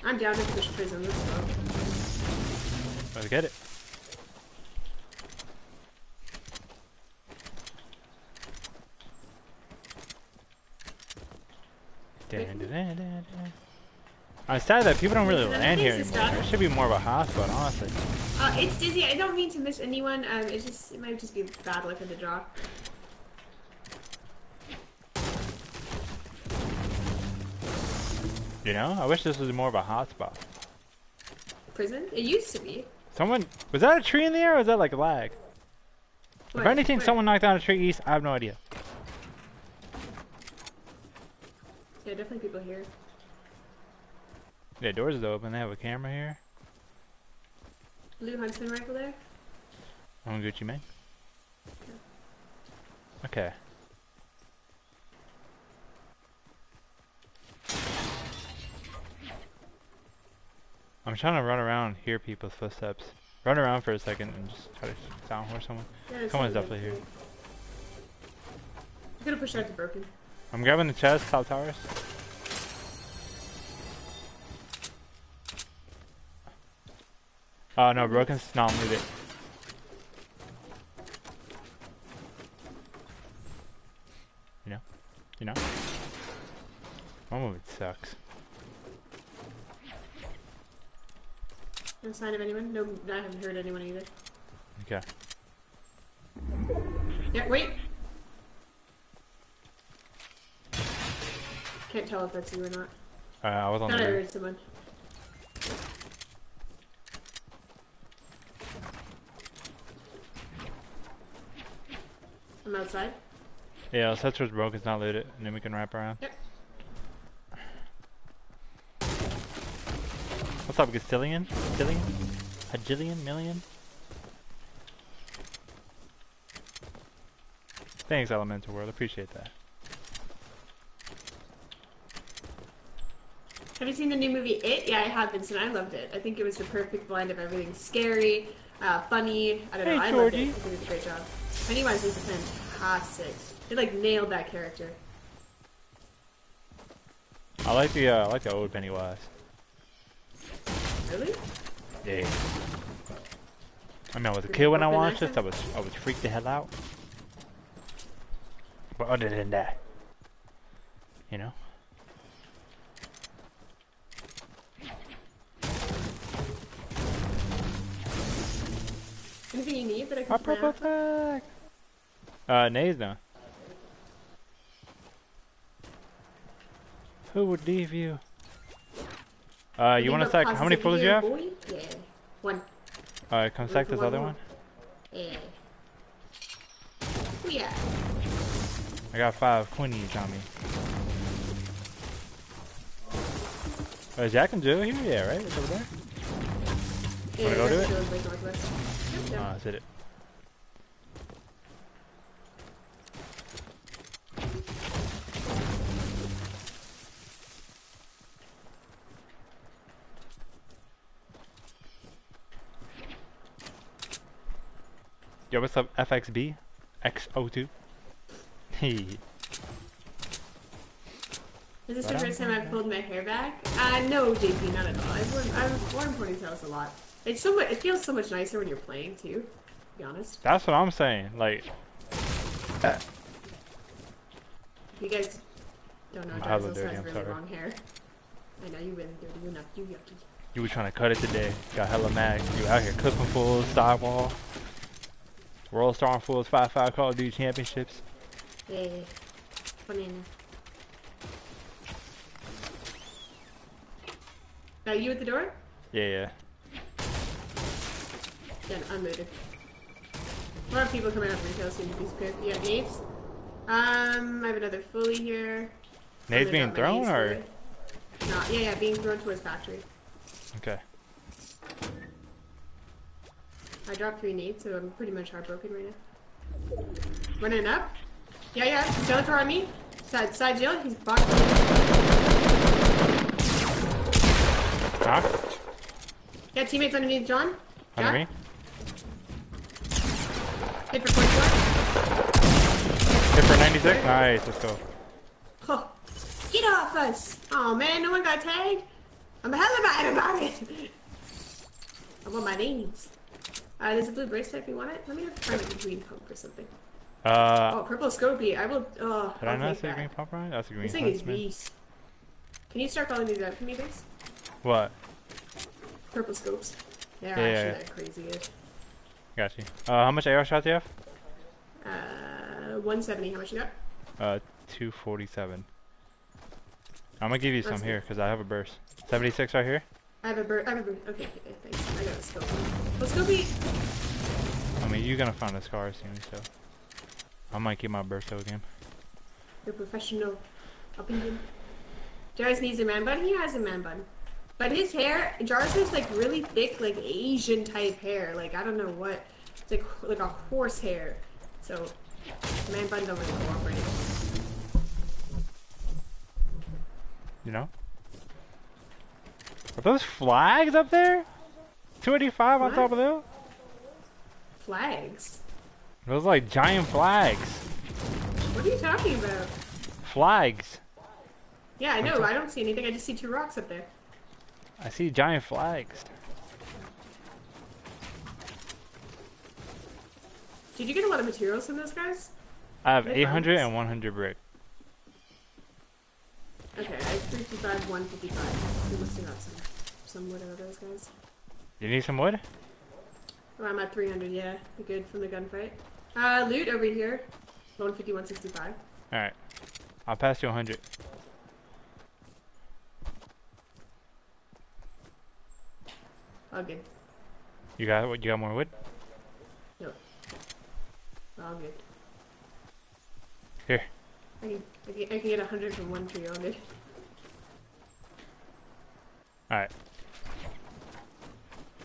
I'm down to push prison, let's go. Let's get it. Dun, dun, dun, dun, dun. I'm sad that people don't really land here anymore. It should be more of a hotspot, honestly. Uh, it's dizzy. I don't mean to miss anyone. Um, it just it might just be bad luck in the drop. You know, I wish this was more of a hotspot. Prison? It used to be. Someone... Was that a tree in the air or was that like lag? What? If anything, what? Someone knocked down a tree east. I have no idea. Yeah, definitely people here. Yeah, doors are open. They have a camera here. Blue huntsman rifle there. I'm Gucci man. Okay. Okay. I'm trying to run around and hear people's footsteps. Run around for a second and just try to sound for someone. Yeah, someone's definitely here. I'm gonna push out the broken. I'm grabbing the chest, top towers. Oh no, broken's not moving. You know? You know? My movement sucks. No sign of anyone? No, I haven't heard anyone either. Okay. Yeah, wait! Can't tell if that's you or not. Uh, I was on the I heard someone. I'm outside. Yeah, the sensor is broken, it's not looted, and then we can wrap around. Yep. What's up, Gastillion? Gastillion? Hajillion? Million? Thanks, Elemental World. Appreciate that. Have you seen the new movie It? Yeah, I have, Vincent. I loved it. I think it was the perfect blend of everything scary, uh, funny. I don't hey, know. I Georgie. Loved it. It did a great job. Pennywise was fantastic. They like nailed that character. I like the uh, I like the old Pennywise. Really? Yeah. I mean, I was a kid when I watched this. I was, I was freaked the hell out. But other than that, you know. Anything you need that I can purple attack. Uh, Nays now. Who would leave you? Uh, you want to stack? How many pulls do you have? Boy? Yeah, one. Alright, come stack this one other more. one. Yeah. Oh, yeah. I got five queenies on me. Oh, is Jack and Jill here? Yeah, right? It's over there. Yeah, wanna go do it? Like oh, that's it. Yo, what's up, F X B? X O two? Hey. Is this the first time I've pulled my hair back? Uh, no, J P, not at all. I've worn, I've worn ponytails a lot. It's so much, it feels so much nicer when you're playing, too, to be honest. That's what I'm saying, like... Uh, you guys don't know, Jars also has really long hair. I know, you really dirty enough, you yucky. You were trying to cut it today, got hella mad, you out here clipping fools, sidewall. Roll Star and Fools five five Call of Duty Championships. Yeah, banana. Are you at the door? Yeah, yeah. Done, unloaded. A lot of people coming out of retail seem to be scared. You got nades? Um, I have another fully here. Nades being thrown or? Not, yeah, yeah, being thrown towards factory. Okay. I dropped three nades, so I'm pretty much heartbroken right now. Running up. Yeah, yeah. Skeletor on me. Side, side shield. He's boxed. Knocked. Yeah, teammates underneath John. Under me. Hit for twenty-four. Hit for ninety-six. Nice. Let's go. Oh, get off us! Oh man, no one got tagged. I'm the hell about everybody. I want my names. Uh, there's a blue bracelet if you want it. Let me have find like a green pump or something. Uh. Oh, purple scopy. I will. Oh. Did I'll I not say that. Green pump, Ryan? That's a green pump. This thing is beast. Can you start calling these out for me, please? What? Purple scopes. They're yeah, actually yeah, yeah. that crazy good. Got you. Uh, how much A R shots do you have? Uh, one seventy. How much you got? Uh, two forty-seven. I'm gonna give you some here because I have a burst. seventy-six right here. I have a bird. I have a bird. Okay, thanks. I got a scope. Let's go beat. I mean, you're gonna find a scar soon, so I might get my burst again. You're professional. Opinion. Jars needs a man bun. He has a man bun, but his hair. Jars has like really thick, like Asian type hair. Like I don't know what. It's like like a horse hair. So man bun don't really cooperate. You know. Are those flags up there? two eighty-five what? On top of them? Flags? Those are like giant flags. What are you talking about? Flags. Yeah, I know. I don't see anything. I just see two rocks up there. I see giant flags. Did you get a lot of materials from those guys? I have eight hundred and one hundred brick. Okay, I have three fifty-five, one fifty-five. We must have got some, some wood out of those guys. You need some wood? Well, I'm at three hundred, yeah. You're good from the gunfight. Uh, loot over here. one fifty, one sixty-five. Alright. I'll pass you one hundred. All good. You got what? You got more wood? No. All good. Here. I can, I can, I can get one hundred from one tree on it. Alright.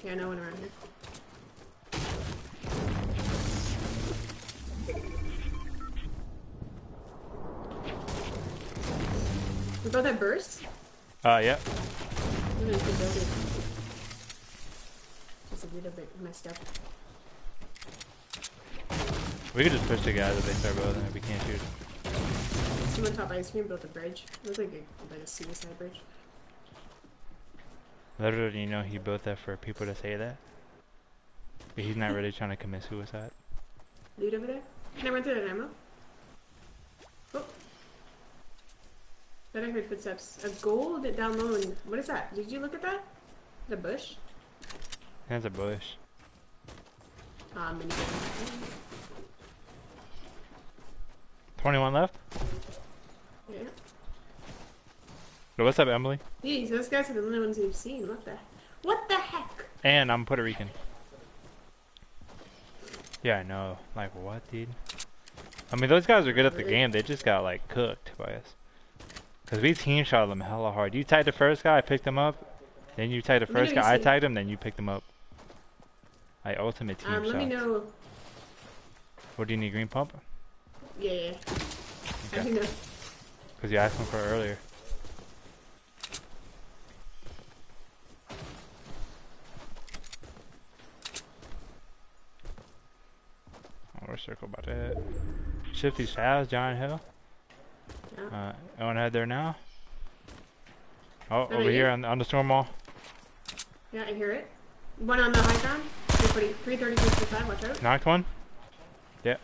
Yeah, no one around here. We both have bursts? Uh, yeah. I'm gonna keep building. Just a little bit messed up. We could just push the guys if they start building if we can't shoot. Someone top ice cream built a bridge. It was like a, like a suicide bridge. Literally, you know, he built that for people to say that. But he's not really trying to commit suicide. Loot over there? Can I run through that ammo? Oh. Then I heard footsteps. A gold down low. What is that? Did you look at that? The bush? That's a bush. Ah, um, twenty-one left? Yeah. What's up, Emily? Jeez, those guys are the only ones we've seen. What the What the heck? And I'm Puerto Rican. Yeah, I know. Like, what, dude? I mean, those guys are good at the really? game. They just got, like, cooked by us. Because we team shot them hella hard. You tagged the first guy, I picked him up. Then you tagged the first guy, I tagged him, then you picked him up. Like, ultimate team um, shot. Let me know. What do you need, green pump? Yeah, yeah. Okay. I think that's... Because you asked him for it earlier. We're circle about it. Shifty Salves, John Hill. Yeah. Uh, anyone head there now? Oh, over here, here on, on the storm wall. Yeah, I hear it. One on the high ground. three thirty, three thirty-five, watch out. Knocked one? Yeah.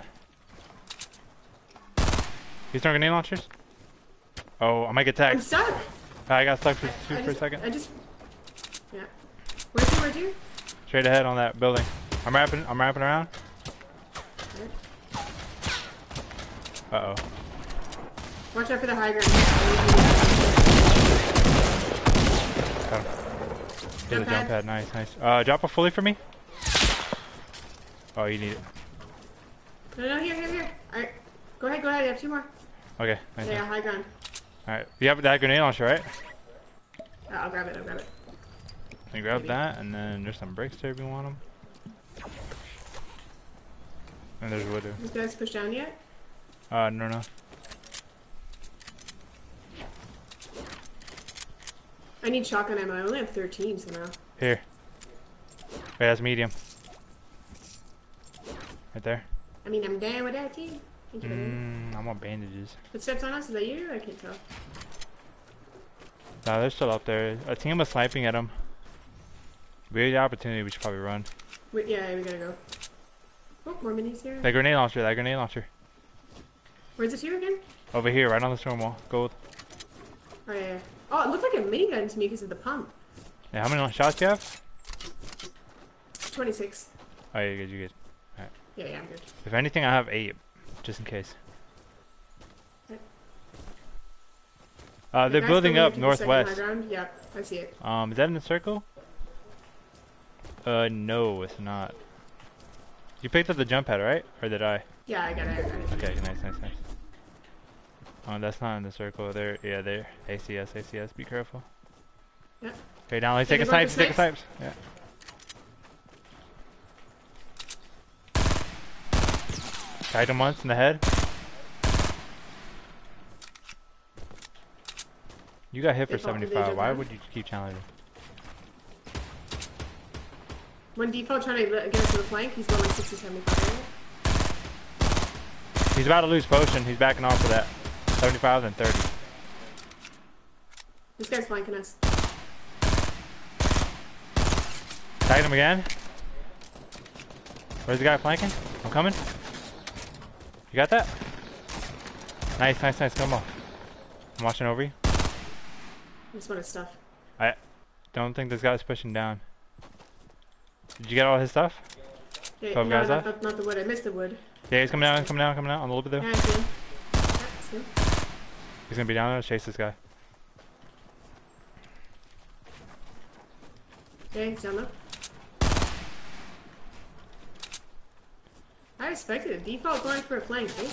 He's throwing grenade launchers? Oh, I might get tagged. I'm stuck! I got stuck for, two, I just, for a second. I just... Yeah. Where'd you, where'd you? Straight ahead on that building. I'm wrapping, I'm wrapping around. Uh-oh. Watch out for the high ground. Get a jump pad, nice, nice. Uh, drop a fully for me? Oh, you need it. No, no, here, here, here. Alright, go ahead, go ahead, you have two more. Okay, nice. Yeah, high ground. Alright, you have that grenade launcher, right? Uh, I'll grab it, I'll grab it. You grab Maybe. that, and then there's some bricks there if you want them. And there's Widow. These guys pushed down yet? Uh, no, no. I need shotgun ammo. I only have thirteen somehow. Here. Wait, that's medium. Right there. I mean, I'm down with that too. Thank you. Mm, I want bandages. Footsteps on us? Is that you? I can't tell. Nah, they're still up there. A team was sniping at them. Weird opportunity. We should probably run. Wait, yeah, we gotta go. Oh, more minis here. That grenade launcher. That grenade launcher. Where's it here again? Over here, right on the storm wall. Gold. Oh yeah. Oh, it looked like a minigun to me because of the pump. Yeah, how many shots do you have? twenty-six. Oh, you're good. You're good. All right. Yeah, yeah, I'm good. If anything, I have eight, just in case. Okay. Uh, they're building up northwest. Yeah, I see it. Um, is that in the circle? Uh, no, it's not. You picked up the jump pad, right? Or did I? Yeah, I got it. I got it. Okay, nice, nice, nice. Oh, that's not in the circle. There, yeah, there. A C S, A C S. Be careful. Yeah. Okay, now let's take a snipes. Take a snipes. Yeah. Tagged him once in the head. You got hit for seventy-five. Why would you keep challenging? One default trying to get us to the flank. He's going like sixty, seventy-five. He's about to lose potion. He's backing off of that. seventy-five and thirty. This guy's flanking us. Tagged him again. Where's the guy flanking? I'm coming. You got that? Nice, nice, nice. Come on. I'm watching over you. This one is stuff. I don't think this guy's pushing down. Did you get all his stuff? Yeah, no, guys not, not, not the wood. I missed the wood. Yeah, he's coming down, he's coming down, coming down. I'm a little bit there. Yeah, I see. He's gonna be down there to chase this guy. Okay, he's down low. I expected a default going for a flank, eh?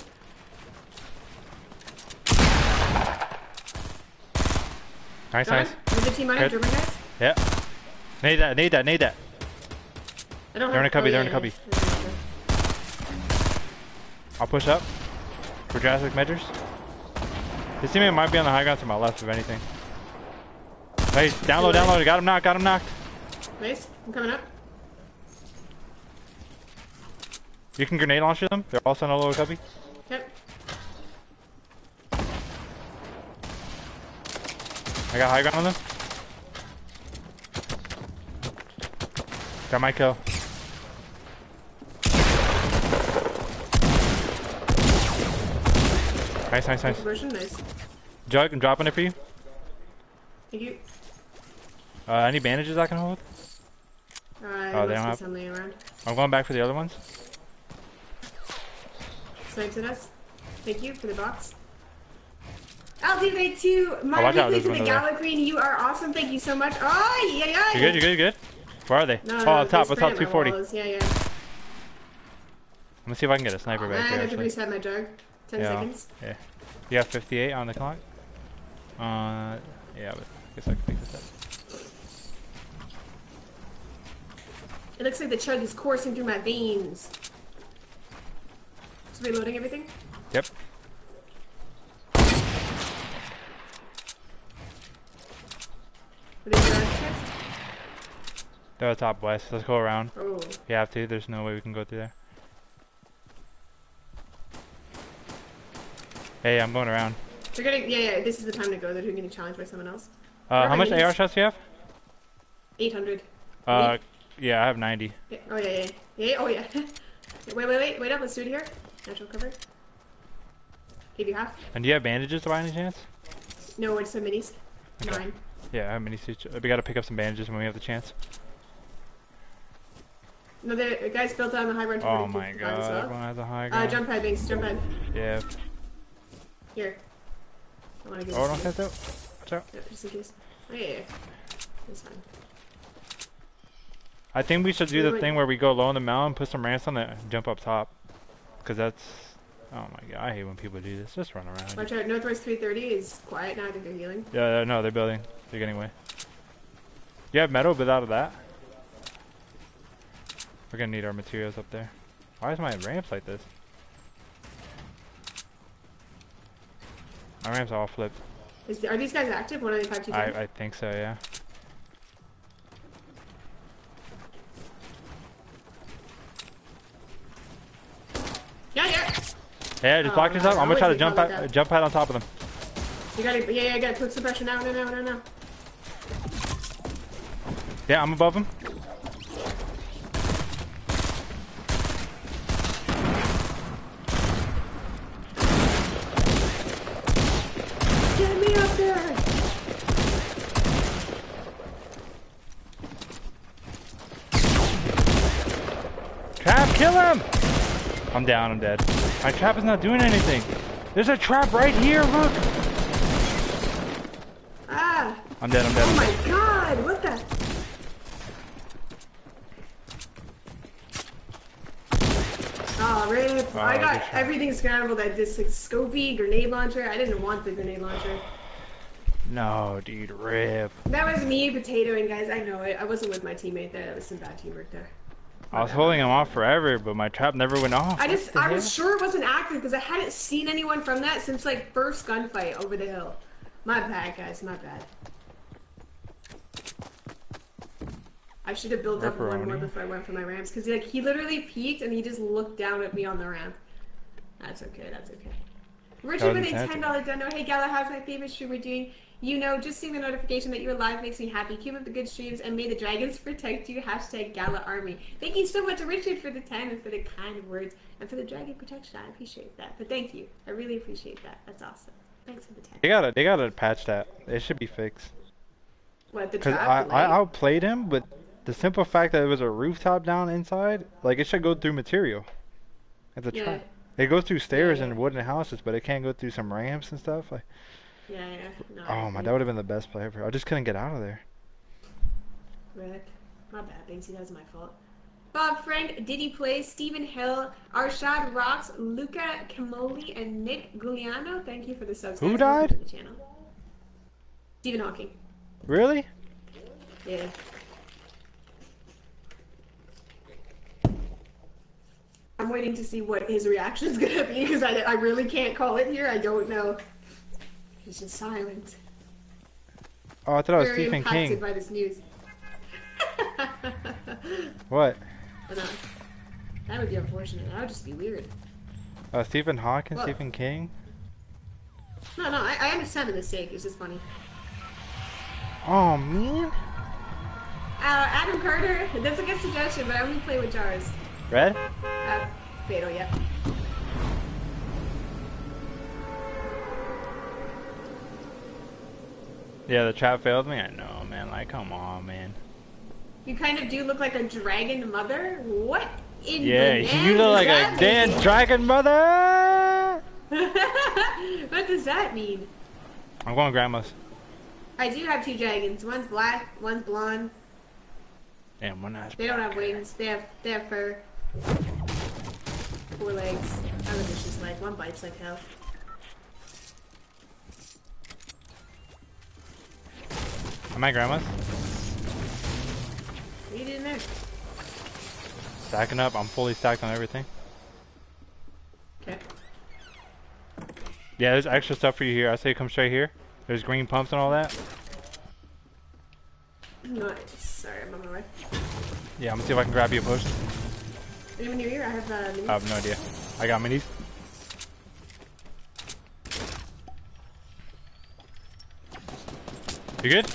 Nice, nice. Is the team on it, German guys? Yeah. Need that, need that, need that. I don't they're in a cubby, they're in a cubby. I'll push up for drastic measures. This teammate might be on the high ground to my left, if anything. Hey, down low, down low. Got him knocked, got him knocked. Nice, I'm coming up. You can grenade launcher them. They're also in a low cubby. Yep. I got high ground on them. Got my kill. Nice, nice, nice. nice. Jug, I'm dropping it for you. Thank you. Uh, any bandages I can hold? Uh, oh, they don't have. Around. I'm going back for the other ones. Snipes at us. Thank you for the box. L D V two, my oh, weekly from the GALADRIEX. You are awesome. Thank you so much. Oh, yeah, yeah. You're good, you're good, you're good. Where are they? No, oh, no, up top, up top, two forty. Yeah, yeah. Let me see if I can get a sniper oh, back here. I have to reset my jug. ten yeah. seconds. Yeah. You have fifty-eight on the clock? Uh, yeah, but I guess I can pick this up. It looks like the chug is coursing through my veins. Just reloading everything? Yep. Are they last They're at the top west. Let's go around. Oh. If you have to, there's no way we can go through there. Hey, I'm going around. They're gonna, yeah, yeah, this is the time to go. They're getting challenged by someone else. Uh, how much A R shots do you have? eight hundred. Uh, eight? Yeah, I have ninety. Yeah. Oh, yeah, yeah, yeah. Oh, yeah. Wait, wait, wait, wait up. Let's do it here. Natural cover. Give you half. And do you have bandages by any chance? No, it's the minis. Okay. Nine. Yeah, I have minis. We gotta pick up some bandages when we have the chance. No, the guy's built on the high ground. Oh, my God. Well. Everyone has a high ground. Uh, jump pad, thanks. Jump pad. Yeah. Here. I want to get. Oh, don't catch out. Watch out. Yep, just in case. Oh, yeah, yeah. That's fine. I think we should do we the went... thing where we go low on the mountain, put some rants on it, and jump up top. Because that's. Oh my God, I hate when people do this. Just run around. Watch out. Northwest three thirty is quiet now. I think they're healing. Yeah, no, they're building. They're getting away. You have metal, but out of that. We're gonna need our materials up there. Why is my ramps like this? My ramps all flipped. Is the, are these guys active? What are they five two? I think so, yeah. Yeah, yeah. Yeah, just oh, block this up. I'm gonna try to jump out, like jump out on top of them. You gotta, yeah, yeah, I gotta put some pressure now, no, no, no, no. Yeah, I'm above him. Get me up there! Trap, kill him! I'm down, I'm dead. My trap is not doing anything. There's a trap right here, look! Ah! I'm dead, I'm dead. Oh my god, what the? Oh, rip. Oh, I got everything scrambled. I just like scopey, grenade launcher. I didn't want the grenade launcher. No, dude, rip. That was me potatoing, guys. I know it. I wasn't with my teammate there. That was some bad teamwork there. I was holding him off forever, but my trap never went off. I just, I was sure it wasn't active because I hadn't seen anyone from that since like first gunfight over the hill. My bad, guys. My bad. I should have built up one more before I went for my ramps, because like he literally peeked and he just looked down at me on the ramp. That's okay, that's okay. Richard with a ten dollar dono. Hey Gala, how's my favorite stream we're doing? You know, just seeing the notification that you're alive makes me happy. Keep up the good streams and may the dragons protect you. Hashtag Gala Army. Thank you so much to Richard for the ten and for the kind words and for the dragon protection. I appreciate that. But thank you. I really appreciate that. That's awesome. Thanks for the ten. They gotta they gotta patch that. It should be fixed. What the trap? Because I, I outplayed him, but the simple fact that it was a rooftop down inside, like it should go through material. At the yeah. trap. It goes through stairs yeah, yeah. and wooden houses, but it can't go through some ramps and stuff. Like, yeah, yeah. No, oh my, that would have been the best play ever. I just couldn't get out of there. Rick, my bad, Banksy. That was my fault. Bob Frank, Diddy Play, Stephen Hill, Arshad Rocks, Luca Camoli, and Nick Giuliano. Thank you for the subs. Who died? The channel. Stephen Hawking. Really? Yeah. I'm waiting to see what his reaction is gonna be because I, I really can't call it here. I don't know. He's just silent. Oh, I thought I was Stephen King. Very impacted by this news. What? But, uh, that would be unfortunate. That would just be weird. Uh, Stephen Hawking, well, Stephen King. No, no, I, I understand the mistake. It's just funny. Oh man. Uh, Adam Carter. That's a good suggestion, but I only play with jars. Red? Uh, fatal, yeah. Yeah, the trap failed me? I know, man. Like, come on, man. You kind of do look like a dragon mother? What in yeah, the Yeah, you look like a damn dragon mother! What does that mean? I'm going grandma's. I do have two dragons. One's black, one's blonde. Damn, one has They black. Don't have wings. They have, they have fur. Four legs. I was just like one bite's like hell. Am I grandma's? What are you doing there? Stacking up. I'm fully stacked on everything. Okay. Yeah, there's extra stuff for you here. I say come straight here. There's green pumps and all that. Nice. Sorry, I'm on my way. Yeah, I'm gonna see if I can grab you a push. Anyone near here? I have uh, minis. I have no idea. I got minis. You good?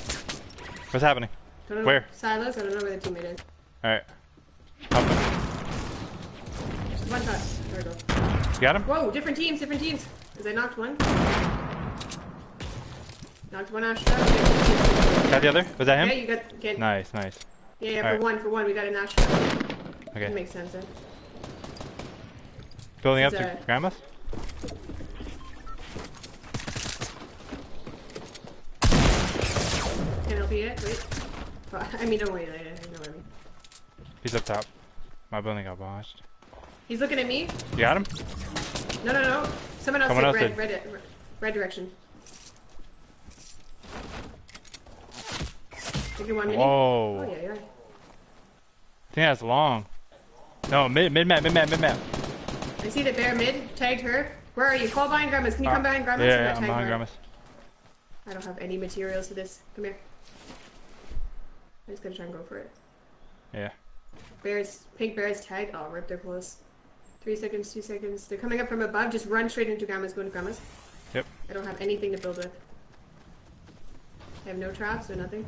What's happening? Don't know. Where? Silos. I don't know where the teammate is. Alright. Just one shot. There we go. You got him? Whoa, different teams, different teams. Because I knocked one. Knocked one out. Got the other? Was that him? Yeah, you got. Get... Nice, nice. Yeah, yeah, for right. one, for one. We got a knock shot. Okay. That makes sense, eh? Building up to grandma's? Can I help you yet? Wait. Well, I mean, don't wait. I, I know what I mean. He's up top. My building got botched. He's looking at me? You got him? No, no, no. Someone else, Someone else red, did. Red, red, red direction. Take your one mini. Whoa. Oh, yeah, yeah. I think that's long. No, mid, mid map, mid map, mid map. I see the bear mid, tagged her. Where are you? Call behind Grandma's. Can you uh, come behind Grandma's? Yeah, yeah I'm behind her? Grandma's. I don't have any materials to this. Come here. I'm just gonna try and go for it. Yeah. Bears, pink bears tagged. Oh, rip their clothes. Three seconds, two seconds. They're coming up from above. Just run straight into Grandma's. Go into Grandma's. Yep. I don't have anything to build with. I have no traps or nothing.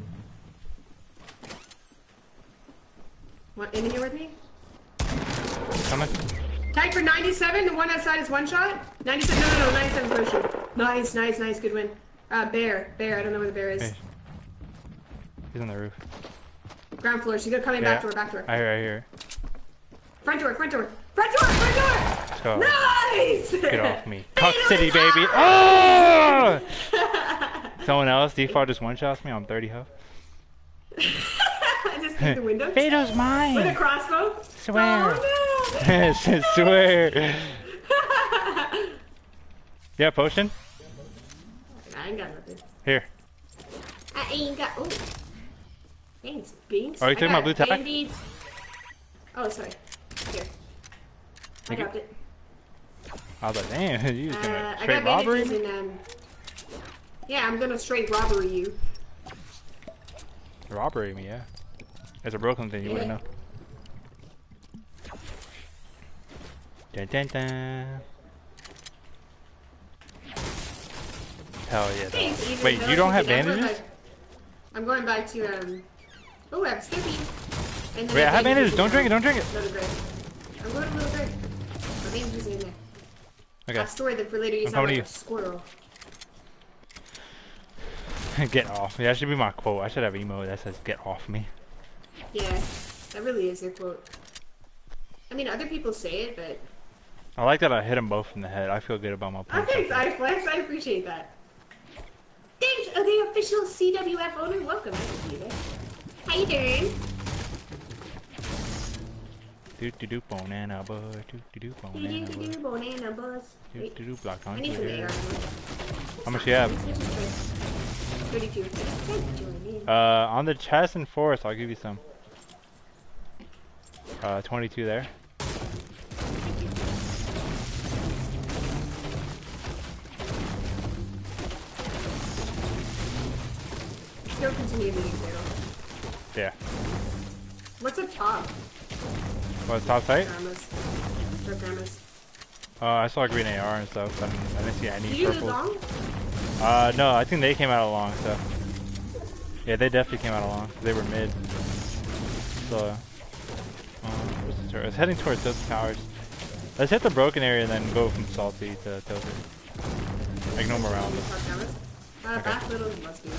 Want in here with me? Coming. Tagged for ninety-seven. The one outside is one shot. ninety-seven. No, no, no. ninety-seven is one shot. Nice, nice, nice. Good win. Uh, bear, bear. I don't know where the bear is. Hey. He's on the roof. Ground floor. She's gonna come in yeah. back to her. Back to her. I hear. I hear. Front door. Front door. Front door. Front door. Let's go. Nice. Get off me. Cock City, baby. Oh! Someone else. D four just one shots me. I'm thirty health. I just hit the window. Vito's mine. With a crossbow. Swear. Oh, no. Yes, swear. Yeah, potion. I ain't got nothing. Here. I ain't got. Oh. Thanks, beans. Are you taking my blue tag? Beans. Oh, sorry. Here. I dropped it. I was like, damn, you just gonna uh, straight robbery? And, um... yeah, I'm gonna straight robbery you. Robbery me, yeah. It's a broken thing, you yeah. wouldn't know. Dun dun dun. Hell yeah. Thanks, wait, you don't have bandages? Like, I'm going back to, um... oh, I have Skippy. Wait, I have bandages. Don't drink it. Don't drink it. I'm going to Little Greg. My bandages are in there. Okay. I stored them for later use. I'm like a squirrel. Get off me. That should be my quote. I should have emo that says, get off me. Yeah, that really is their quote. I mean, other people say it, but... I like that I hit them both in the head. I feel good about my punch. Thanks, iFlex. I appreciate that. Thanks, oh, the official C W F owner. Welcome. How you doing? Do do do banana bus. Do do do banana bus. Do do do banana bus. Do do do block on. I need some A R. How much you have? Thirty-two. Uh, on the chest and forest, I'll give you some. Uh, twenty-two there. Don't continue to use middle. Yeah. What's up top? What's top site? Grandma's. Uh, I saw a green A R and stuff, but I didn't see any purple. Did you use long? Uh, no, I think they came out of long, so. Yeah, they definitely came out of long. They were mid. So. Um, it's heading towards those towers. Let's hit the broken area and then go from salty to tilted. Like, no more rounds. Uh, okay. Back little must be.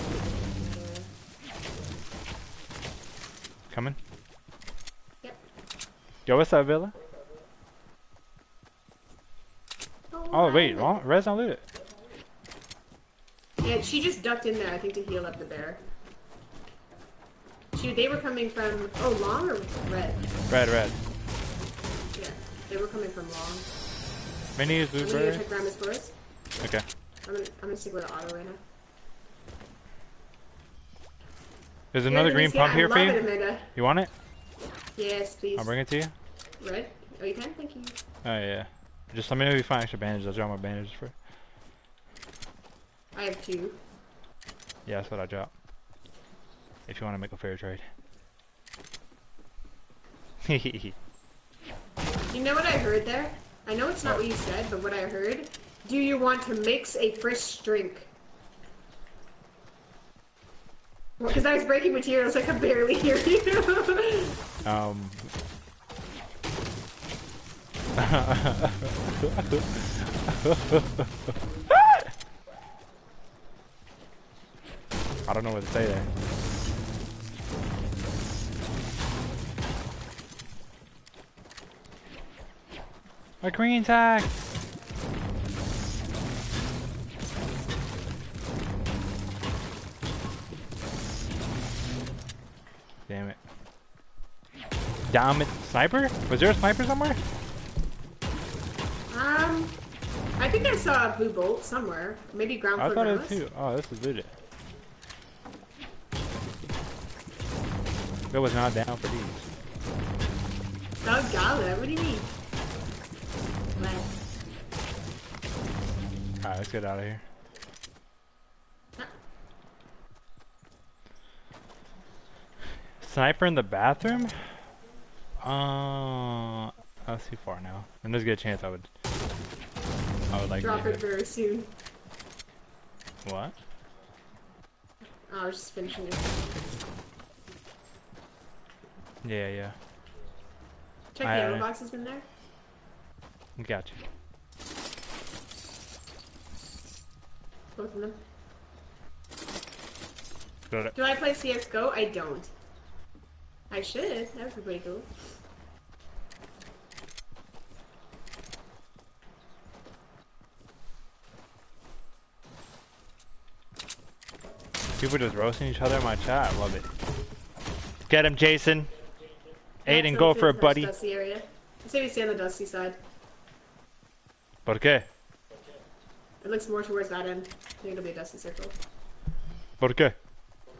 Coming? Yep. Yo, what's that villa? Oh, oh wait, wrong? Red's not looted. Yeah, she just ducked in there, I think, to heal up the bear. She, they were coming from... oh, long or red? Red, red. Yeah, they were coming from long. Many is blue bird. I'm gonna go check Grandma's for us. Okay. I'm gonna, I'm gonna stick with the auto right now. There's another yeah, green pump here for you. It, you want it? Yes, please. I'll bring it to you. Red? Oh, you can? Thank you. Oh, yeah. Just let me know if you find extra bandages. I'll drop my bandages for it. I have two. Yeah, that's what I dropped. If you want to make a fair trade. You know what I heard there? I know it's not what you said, but what I heard. Do you want to mix a fresh drink? Because I was breaking materials, I could barely hear you. um. I don't know what to say there. A green tag. Damn it. Damn it. Sniper? Was there a sniper somewhere? Um, I think I saw a blue bolt somewhere. Maybe ground floor. I thought it too. Oh, this is looted. It was not down for these. Sub dollar? What do you mean? Alright, let's get out of here. Sniper in the bathroom? Uh, that's too far now. And there's a good chance I would. I would like. Drop it very soon. What? I was just finishing it. Yeah, yeah. Check I, the ammo box has been there. Gotcha. Both of them. Got it. Do I play C S G O? I don't. I should. That would be pretty cool. People just roasting each other in my chat. Love it. Get him, Jason. Aiden, go for it, buddy. Dusty area. Let's see if we stay on the dusty side. Por qué? It looks more towards that end. I think it'll be a dusty circle. Por qué?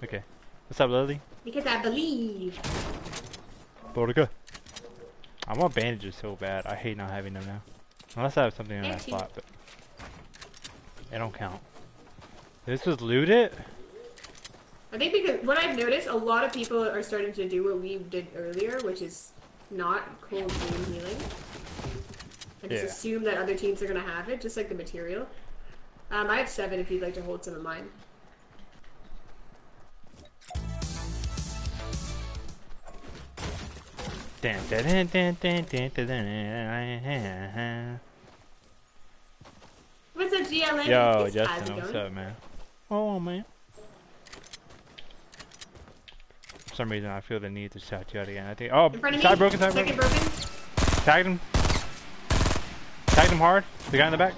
Okay. What's up, Lily? Because I believe. Por qué? I want bandages so bad. I hate not having them now. Unless I have something in that spot, but it don't count. This was looted? I think because what I've noticed, a lot of people are starting to do what we did earlier, which is not cold team healing. I just yeah. assume that other teams are going to have it, just like the material. Um, I have seven if you'd like to hold some of mine. Dun, dun, dun, dun, dun, dun, dun. What's up, G L N? Yo, it's Justin, what's up, man? Oh, man. For some reason I feel the need to shout you out again. I think oh side broken, side broken. Tagged him. Tagged him hard. The guy in the back.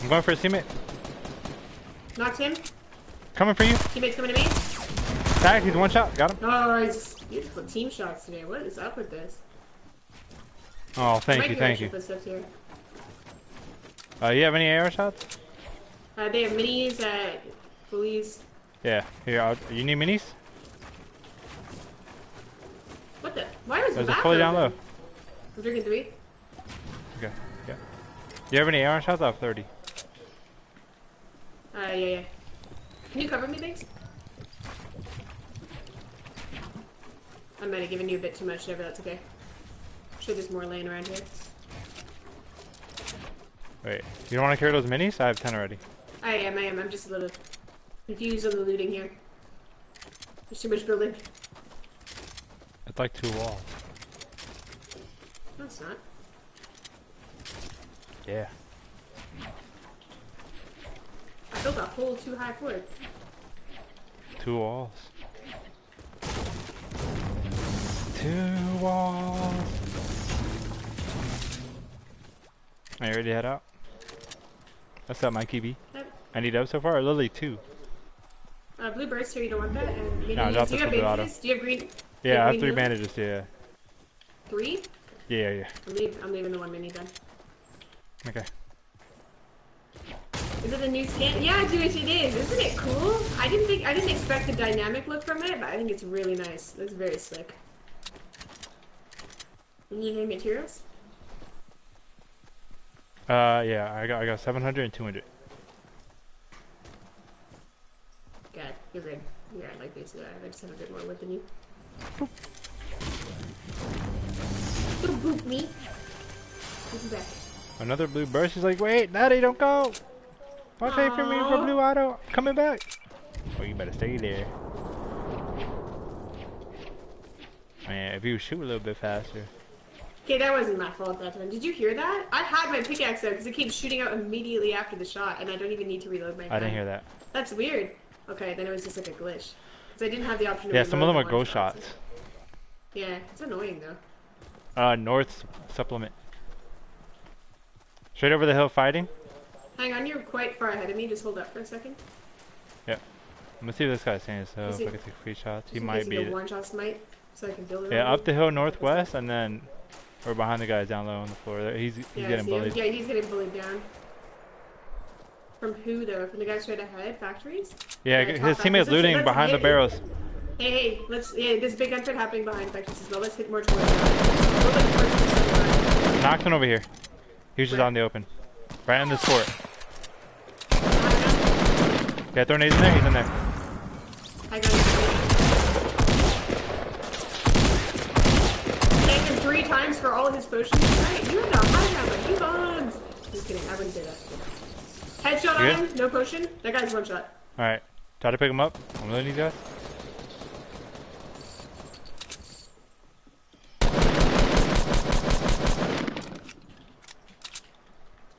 I'm going for his teammate. Knocked him. Coming for you. Teammate's coming to me. Tagged, he's one shot, got him. Oh, he's beautiful team shots today. What is up with this? Oh thank you, thank you. Here. Uh you have any A R shots? Uh they have minis at police. Yeah, here I'll, you need minis? What the? Why was that? There's a fully down low. I'm drinking three. Okay, yeah. Do you have any A R shots off thirty? Uh, yeah, yeah. Can you cover me, thanks? I might have given you a bit too much there, but that's okay. I'm sure there's more laying around here. Wait, you don't want to carry those minis? I have ten already. I am, I am. I'm just a little confused on the looting here. There's too much building. It's like two walls. No, it's not. Yeah. I built a whole two high floor. Two walls. Two walls. Are you ready to head out? What's up, Mikey B? Yep. I need up so far? Or Lily, two. Uh, blue burst here, you don't want that? And maybe no, do you have bandages? Do you have green? Yeah, I have three bandages, yeah. Three? Yeah, yeah. I'm, leave, I'm leaving the one mini then. Okay. Is it a new skin? Yeah, dude, it is. Isn't it cool? I didn't think, I didn't expect the dynamic look from it, but I think it's really nice. It's very slick. You need any materials? Uh, yeah, I got, I got seven hundred and two hundred. Got it. You're good. Yeah, I like these. I just have a bit more wood than you. Boop. Little boop me. Back. Another blue burst. She's like, wait, Natty, don't go. Watch out for me from Blue Auto. I'm coming back. Well, you better stay there. Man, if you shoot a little bit faster. Okay, that wasn't my fault that time. Did you hear that? I had my pickaxe out because it came shooting out immediately after the shot, and I don't even need to reload my gun. I didn't hear that. That's weird. Okay, then it was just like a glitch. I didn't have the option to yeah, some of them are ghost shots. shots. Yeah, it's annoying though. Uh, north supplement. Straight over the hill fighting. Hang on, you're quite far ahead of me. Just hold up for a second. Yeah. I'm gonna see what this guy's saying. So if I can take free shots, he might be. One shot smite, so I can build it. Yeah, up the hill northwest, and then we're behind the guys down low on the floor. There, he's he's yeah, getting bullied. Him. Yeah, he's getting bullied down. From who though? From the guy straight ahead? Factories? Yeah, his teammate's looting behind the barrels. Hey, hey, let's. Yeah, there's a big gunfight happening behind Infectious as well. Let's hit more towards that. Knocked one over here. He was just on the open. Right on this fort. Yeah, throw nades in there. He's in there. I got him. Take him three times for all of his potions. Right, you are not high ground, but he bombs. Just kidding, I wouldn't say that. Headshot on him, no potion. That guy's one shot. Alright, try to pick him up. I'm loading these guys.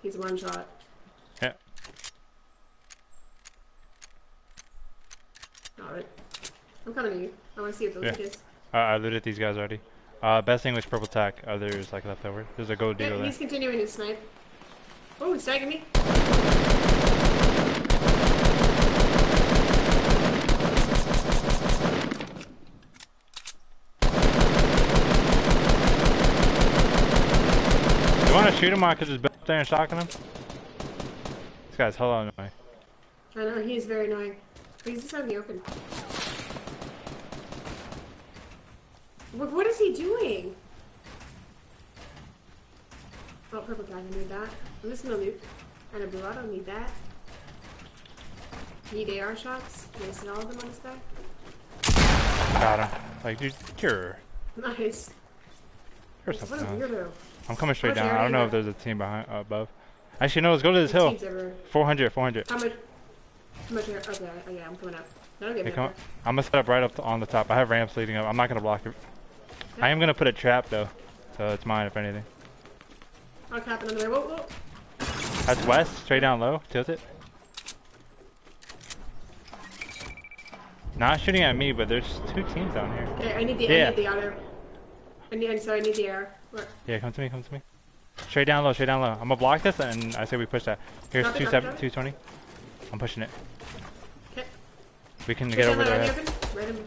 He's one shot. Yeah. Alright. I'm coming to you. I want to see if those yeah. kids. Uh, I looted these guys already. Uh, best thing was purple tack. Oh, there's like left over. There's a gold dealer yeah, there. He's continuing his snipe. Oh, he's tagging me. You want to shoot him on because it's up there and shocking him? This guy's hella annoying. I know, he is very annoying. But he's just out in the open. What, what is he doing? Oh, purple guy, I need that. I'm just in a loop. And a blue, I don't need that. Need A R shots? Wasted all of them on this guy? Got him. Like, dude, cure. Nice. Cure something what a weirdo. I'm coming straight down. I don't know if there's a team behind, uh, above. Actually, no, let's go to this hill. four hundred, four hundred. How much? How much? Okay, oh, yeah, I'm coming up. No, get come up. I'm gonna set up right up to, on the top. I have ramps leading up. I'm not gonna block it. Okay. I am gonna put a trap though, so it's mine if anything. I'll cap it on the way. Whoa, whoa. That's west, straight down low. Tilt it. Not shooting at me, but there's two teams down here. Okay, I need the, yeah. I need the auto. I need, I'm sorry, I need the air. Where? Yeah, come to me, come to me. Straight down low, straight down low. I'm gonna block this and I say we push that. Here's two seven, two twenty. I'm pushing it. Okay. We can get over there. Right in.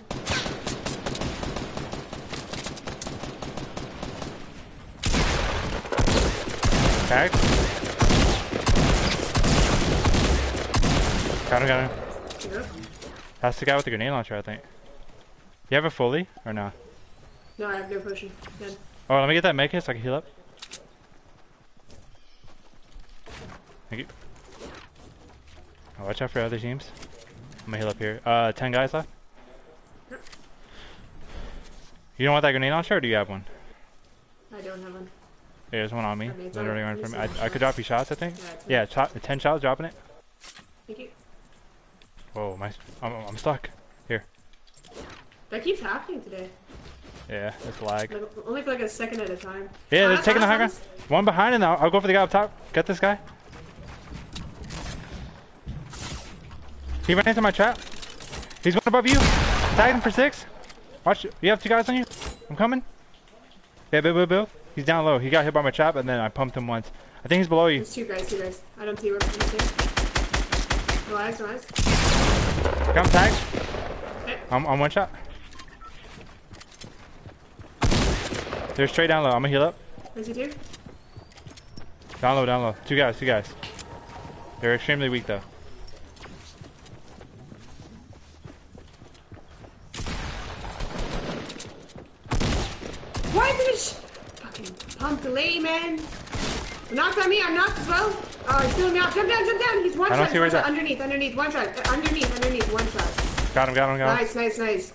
Tag. Got him, got him. Yep. That's the guy with the grenade launcher, I think. You have a fully or not? No, I have no potion. Dead. Oh, let me get that medkit so I can heal up. Thank you. Oh, watch out for other teams. I'm gonna heal up here. Uh, ten guys left. You don't want that grenade launcher, or do you have one? I don't have one. Yeah, there's one on me. Literally one from me. I, I could drop you shots, I think. Yeah, yeah t ten shots, dropping it. Thank you. Whoa, my, I'm, I'm stuck. Here. That keeps happening today. Yeah, it's lag. Like, only for like a second at a time. Yeah, they're ah, taking ah, the high ground. One behind, and I'll, I'll go for the guy up top. Get this guy. He ran into my trap. He's one above you. Tagged him for six. Watch, you have two guys on you. I'm coming. Yeah, Bill, Bill, Bill. He's down low. He got hit by my trap, and then I pumped him once. I think he's below you. There's two guys, two guys. I don't see where he's going. Relax, relax. Got him tagged. Okay. I'm, I'm one shot. They're straight down low. I'm gonna heal up. Where's he do? Down low, down low. Two guys, two guys. They're extremely weak though. Why did she fucking pump delay, man? Knocked on me. I'm knocked as well. Oh, he's pulling me out. Jump down, jump down. He's one shot. One shot. Underneath, underneath, one shot. Uh, underneath, underneath, one shot. Got him, got him, got him. Nice, nice, nice.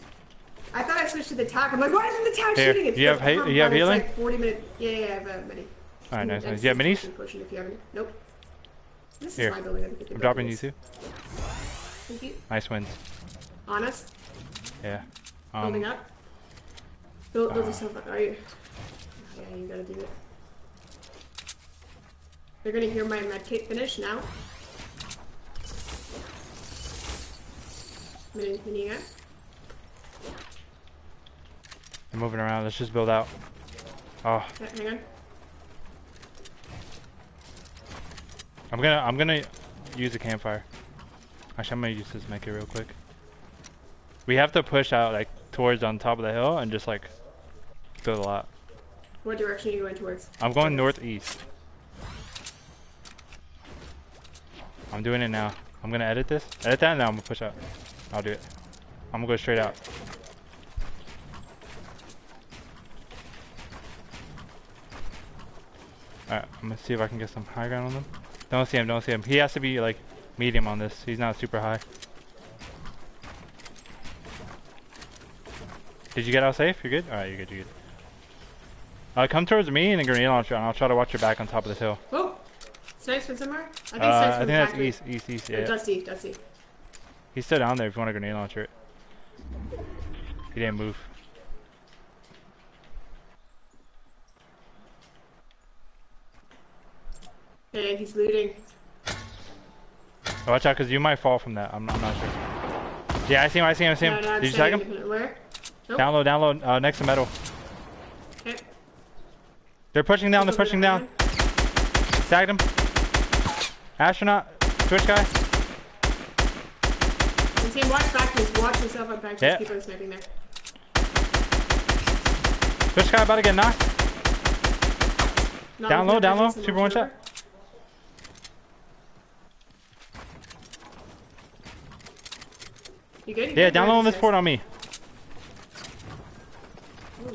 I thought I switched to the tack. I'm like, why isn't the tack Here. shooting? It's you have, you have healing? Like forty minute. Yeah, yeah, I have uh, many. Alright, nice, nice. You have minis? Portion, if you have any. Nope. This Here. is my building. I'm dropping you two. Thank you. Nice wins. On us? Yeah. Um, Building up? Build, build uh, yourself up. Are you? Yeah, you gotta do it. They're gonna hear my medkit finish now. Mini, mini up. I'm moving around. Let's just build out. Oh. Hang on. I'm gonna. I'm gonna use a campfire. Actually, I'm gonna use this medkit real quick. We have to push out like towards on top of the hill and just like build a lot. What direction are you going towards? I'm going northeast. I'm doing it now. I'm gonna edit this. Edit that now. I'm gonna push out. I'll do it. I'm gonna go straight out. Alright, I'm gonna see if I can get some high ground on them. Don't see him, don't see him. He has to be like medium on this. He's not super high. Did you get out safe? You're good? Alright, you're good, you're good. Uh, come towards me and a grenade launcher, and I'll try to watch your back on top of this hill. Oh! Snipes from somewhere? I think uh, snipes from I think that's east, east, east, yeah. Dusty, Dusty. He's still down there if you want a grenade launcher. He didn't move. Hey, he's looting. Oh, watch out, because you might fall from that. I'm, I'm not sure. Yeah, I see him, I see him, I see him. No, no, did you tag him? Where? Nope. Down low, down low, uh, next to metal. Okay. They're pushing down, they're pushing down. Tagged him. Astronaut, Twitch guy. And team, watch backwards, watch yourself up backwards. Yeah. Keep on sniping there. Twitch guy about to get knocked. Not down low, down low, super one shot. You good? You yeah, down low on this port on me. Ooh,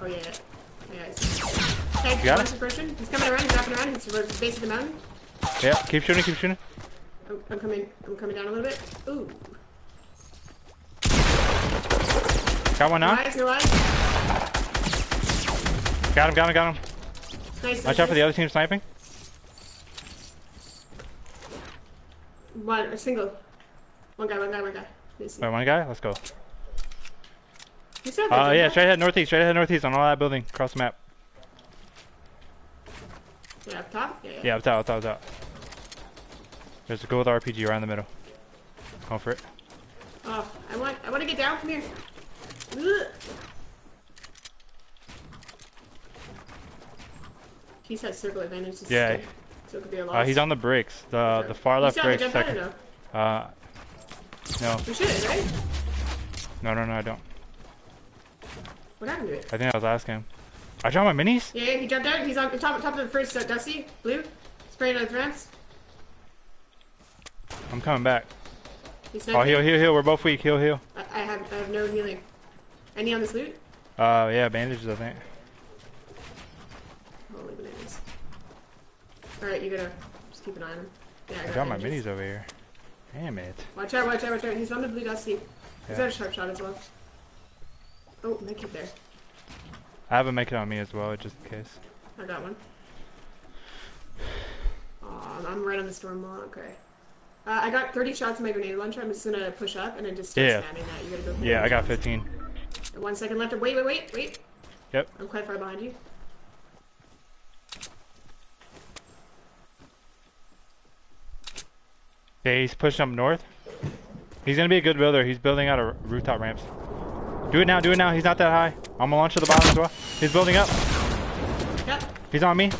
oh yeah, yeah. Tag, you got it? Suppression. He's coming around, he's wrapping around, he's towards the base of the mountain. Yeah, keep shooting, keep shooting. I'm, I'm coming, I'm coming down a little bit. Ooh. Got one now. Nice, got him, got him, got him. Nice, watch nice. out for the other team sniping. One, a single. One guy, one guy, one guy. Wait, one guy? Let's go. You said that, uh, yeah, straight ahead northeast, straight ahead northeast on all that building, across the map. Yeah, up top? Yeah, yeah. yeah up top, up top, up top. There's a gold R P G right in the middle. Go for it. Oh, I want, I want to get down from here. Ugh. He's had circle advantage. Yeah. So it could be a loss. Uh, he's on the bricks. The, sure. the far left bricks. You still have a gunpowder though? Uh, no. You should, right? No, no, no, I don't. What happened to it? I think I was asking him. I dropped my minis? Yeah, yeah, he jumped out. He's on top, top of the first uh, Dusty. Blue. Spraying on the ramps. I'm coming back. He's oh, heal, heal, heal. We're both weak. Heal, heal. I, I, have, I have no healing. Any on this loot? Uh, yeah, bandages, I think. Holy bananas. Alright, you gotta just keep an eye on him. Yeah, I, I got my minis over here. Damn it. Watch out, watch out, watch out. He's on the blue Dusty. He's got a sharp shot as well. Oh, make it there. I have a make it on me as well, just in case. I got one. Oh, I'm right on the storm wall. Okay. Uh, I got thirty shots in my grenade launcher. I'm just gonna push up and then just start yeah. spamming that. You gotta go. Yeah, I got fifteen. One second left. Wait, wait, wait, wait. Yep. I'm quite far behind you. Yeah, he's pushing up north. He's gonna be a good builder. He's building out a rooftop ramps. Do it now, do it now. He's not that high. I'm gonna launch to the bottom as well. He's building up. Yep. He's on me.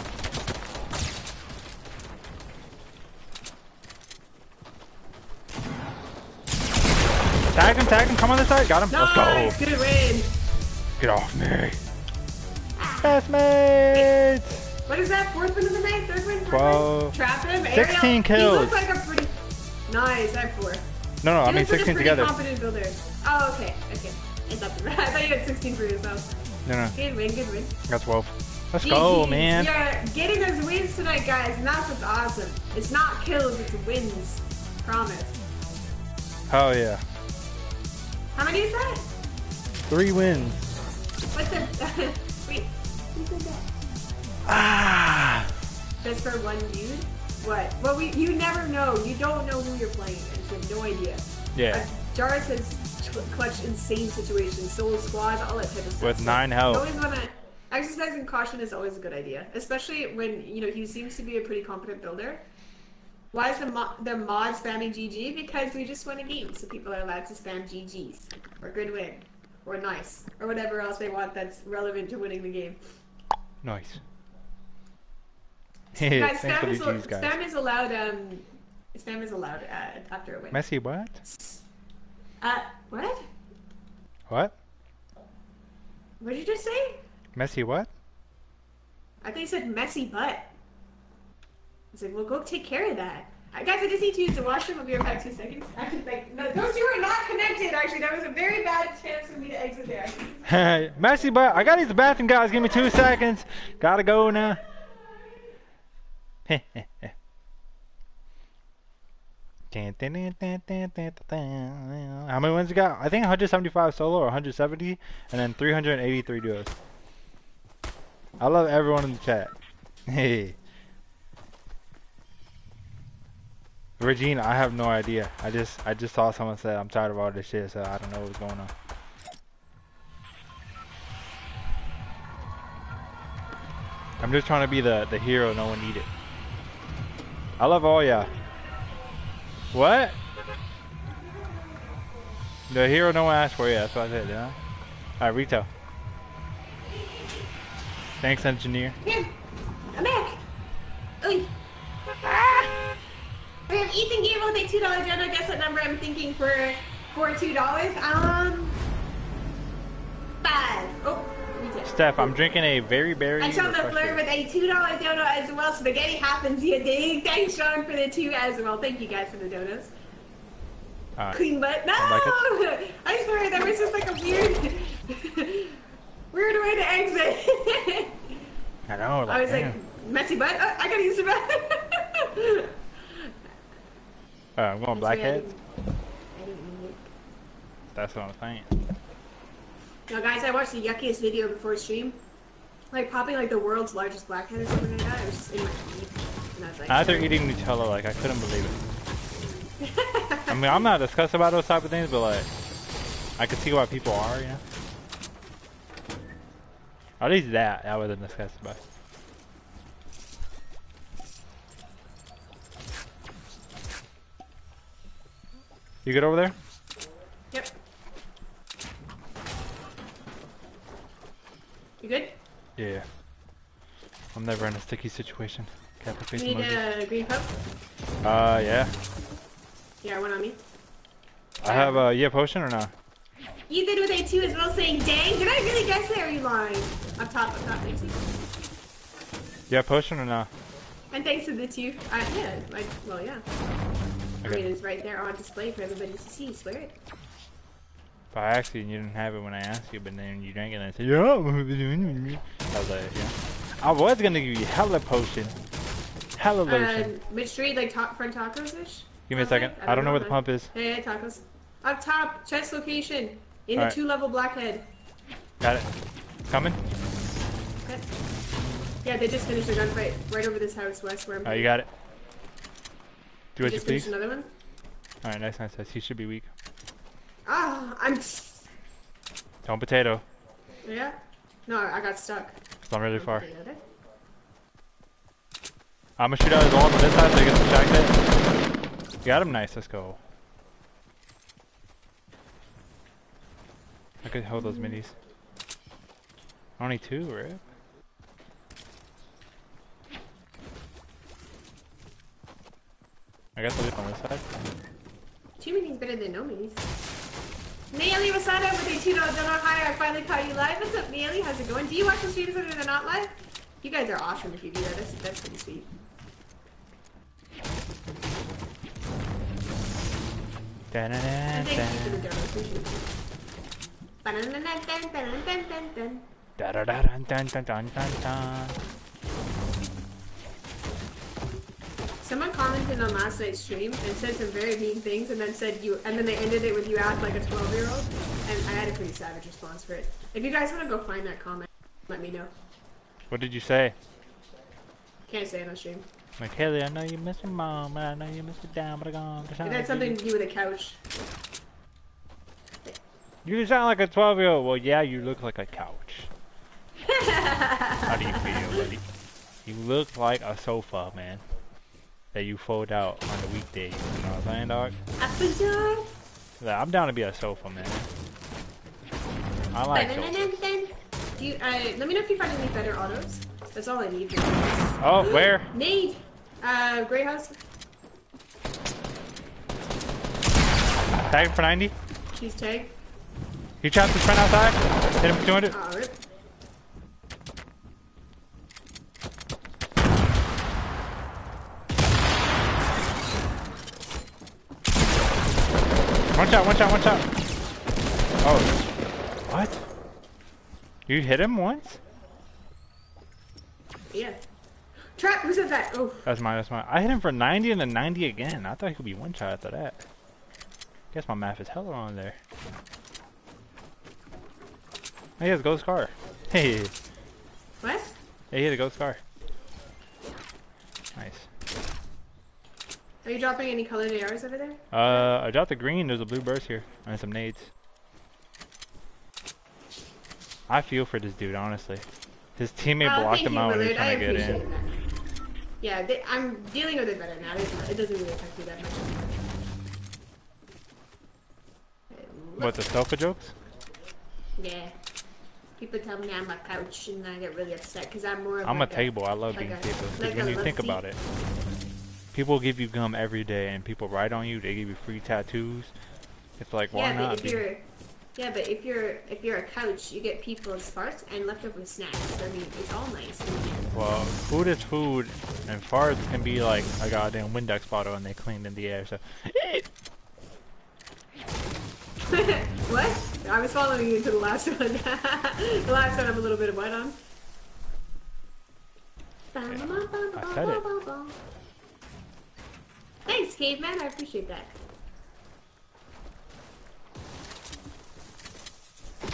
Tag him, tag him. Come on this side. Got him. Nice. Let's go. Good win. Get off me. Best mates. What is that? Fourth win of the night? Third win? Fourth Whoa. Win? Trap him. Ariel. sixteen kills. He looks like a pretty... Nice. I have four. No, no. He I mean sixteen together. Competent builder. Oh, okay. Okay. I thought you had sixteen for yourself. No, no. Good win, good win. I got twelve. Let's G G. Go, man. We are getting those wins tonight, guys, and that's what's awesome. It's not kills, it's wins. Promise. Oh, yeah. How many is that? Three wins. What's the... Wait. Who said that? Ah! Just for one dude? What? Well, we, you never know. You don't know who you're playing, and you have no idea. Yeah. Uh, Jars has... clutch insane situations, soul squad, all that type of stuff. With nine health. Always wanna, exercising caution is always a good idea, especially when, you know, he seems to be a pretty competent builder. Why is the, mo the mod spamming G G? Because we just won a game, so people are allowed to spam G Gs, or good win, or nice, or whatever else they want that's relevant to winning the game. Nice. Guys, spam, is G's, guys. Spam is allowed, um, spam is allowed uh, after a win. Messi what? Uh, what? What? What did you just say? Messy what? I think you said messy butt. I was like, well, go take care of that. I, guys, I just need to use the washroom. I'll be right back in two seconds. Actually, like, no, those two are not connected, actually. That was a very bad chance for me to exit there. Messy butt. I gotta use the bathroom, guys. Give me two seconds. Gotta go now. How many wins you got? I think one hundred seventy-five solo or one hundred seventy, and then three hundred eighty-three duos. I love everyone in the chat. Hey. Regina, I have no idea. I just I just saw someone said I'm tired of all this shit, so I don't know what's going on. I'm just trying to be the, the hero no one needed. I love all y'all. What? The hero no one asked for, yeah, that's what I said, yeah. Alright, Rito. Thanks, engineer. Yeah, I'm back. Ooh. Ah! We have Ethan Gable with a two dollar donor. Guess what number I'm thinking for for two dollars? Um, five. Oh, Rita. Steph, I'm drinking a very, very. I Sean the Fleur with a two dollar donor as well. Spaghetti happens, you dig. Thanks, Sean, for the two as well. Thank you guys for the donuts. Uh, Clean butt. No! I, like I swear, that was just like a weird, weird way to exit. I know. Like, I was damn. like, messy butt? Oh, I gotta use the butt. Uh, I'm going blackheads. That's what I'm saying. Yo guys, I watched the yuckiest video before stream. Like popping like the world's largest blackhead or something like that. It was just in my teeth. And I was like, after eating Nutella, like I couldn't believe it. I mean, I'm not disgusted about those type of things, but like, I could see why people are, you know? At least that, I wasn't disgusted by. You good over there? Yep. You good? Yeah. I'm never in a sticky situation. You need a uh, green pup? Uh, yeah. Yeah, one on me. I have a, uh, yeah, potion or not? You did with a two as well, saying, dang, did I really guess that or are you lying? Up top, up top, Daisy. Yeah, potion or not? And thanks to the two. Uh, yeah, like, well, yeah. Okay. It is right there on display for everybody to see, swear it. By accident, you didn't have it when I asked you, but then you drank it and I said, yeah. I was like, yeah. I was gonna give you hella potion. Hella lotion. Uh, Mitch Street, like ta front tacos-ish? Give me a second. I don't, I don't know, know where the pump is. Yeah, yeah, tacos. Up top, chest location. In All the right. two-level blackhead. Got it. Coming? Okay. Yeah, they just finished a gunfight right over this house west where I'm. Oh, you got it. Do you just finish another one? Alright, nice, nice, nice. He should be weak. Ah, oh, I'm. Don't potato. Yeah? No, I got stuck. It's not really far. I'm gonna shoot out his arm on this side so he gets distracted. You got him, nice, let's go. I could hold those minis. Only two, right? I got the loot on this side. Two minis better than no minis. Naily Wasada with a two dollar donor. Hi, I finally caught you live. What's up, Naily? How's it going? Do you watch the streams when they're not live? You guys are awesome if you do that. That's, that's pretty sweet. And thank you for the donor. Appreciate it. Someone commented on last night's stream and said some very mean things, and then said you, and then they ended it with you act like a twelve-year-old, and I had a pretty savage response for it. If you guys want to go find that comment, let me know. What did you say? Can't say it on stream. Like, Haley, I know you miss your mom, I know you miss your dad, but I gone. It had something to do with a couch. You sound like a twelve-year-old. Well, yeah, you look like a couch. How do you feel, buddy? You look like a sofa, man. That you fold out on the weekdays, you know what I'm saying, dog? Apple dog? Yeah, I'm down to be a sofa, man. I like it. You, uh, let me know if you find any better autos. That's all I need. Here. Oh, where? Need. Uh, Grey House. Tag for ninety. She's tagged. He trapped his friend outside. Hit him for two hundred. All right. One shot, one shot, one shot. Oh. What? You hit him once? Yeah. Trap! Who said that? Oh. That's mine, that's mine. I hit him for ninety and then ninety again. I thought he could be one shot after that. Guess my math is hella on there. He has a ghost car. Hey. What? Yeah, he has a ghost car. Nice. Are you dropping any colored A Rs over there? Uh, I dropped the green. There's a blue burst here. And some nades. I feel for this dude, honestly. His teammate oh, blocked him you, out when he was trying to get in. That. Yeah, they, I'm dealing with it better now. It doesn't really affect me that much. What, the sofa jokes? Yeah. People tell me I'm a couch and I get really upset because I'm more of I'm like a table. A, I love like being a, table. Because like when you think seat. about it, people give you gum every day and people write on you. They give you free tattoos. It's like, why yeah, not? If you're, yeah, but if you're if you're a couch, you get people's farts and leftover snacks. I mean, it's all nice. Well, food is food, and farts can be like a goddamn Windex bottle and they cleaned in the air. So. What? I was following you to the last one. The last one, I'm a little bit of white on. Yeah, I said it. Thanks, Caveman. I appreciate that.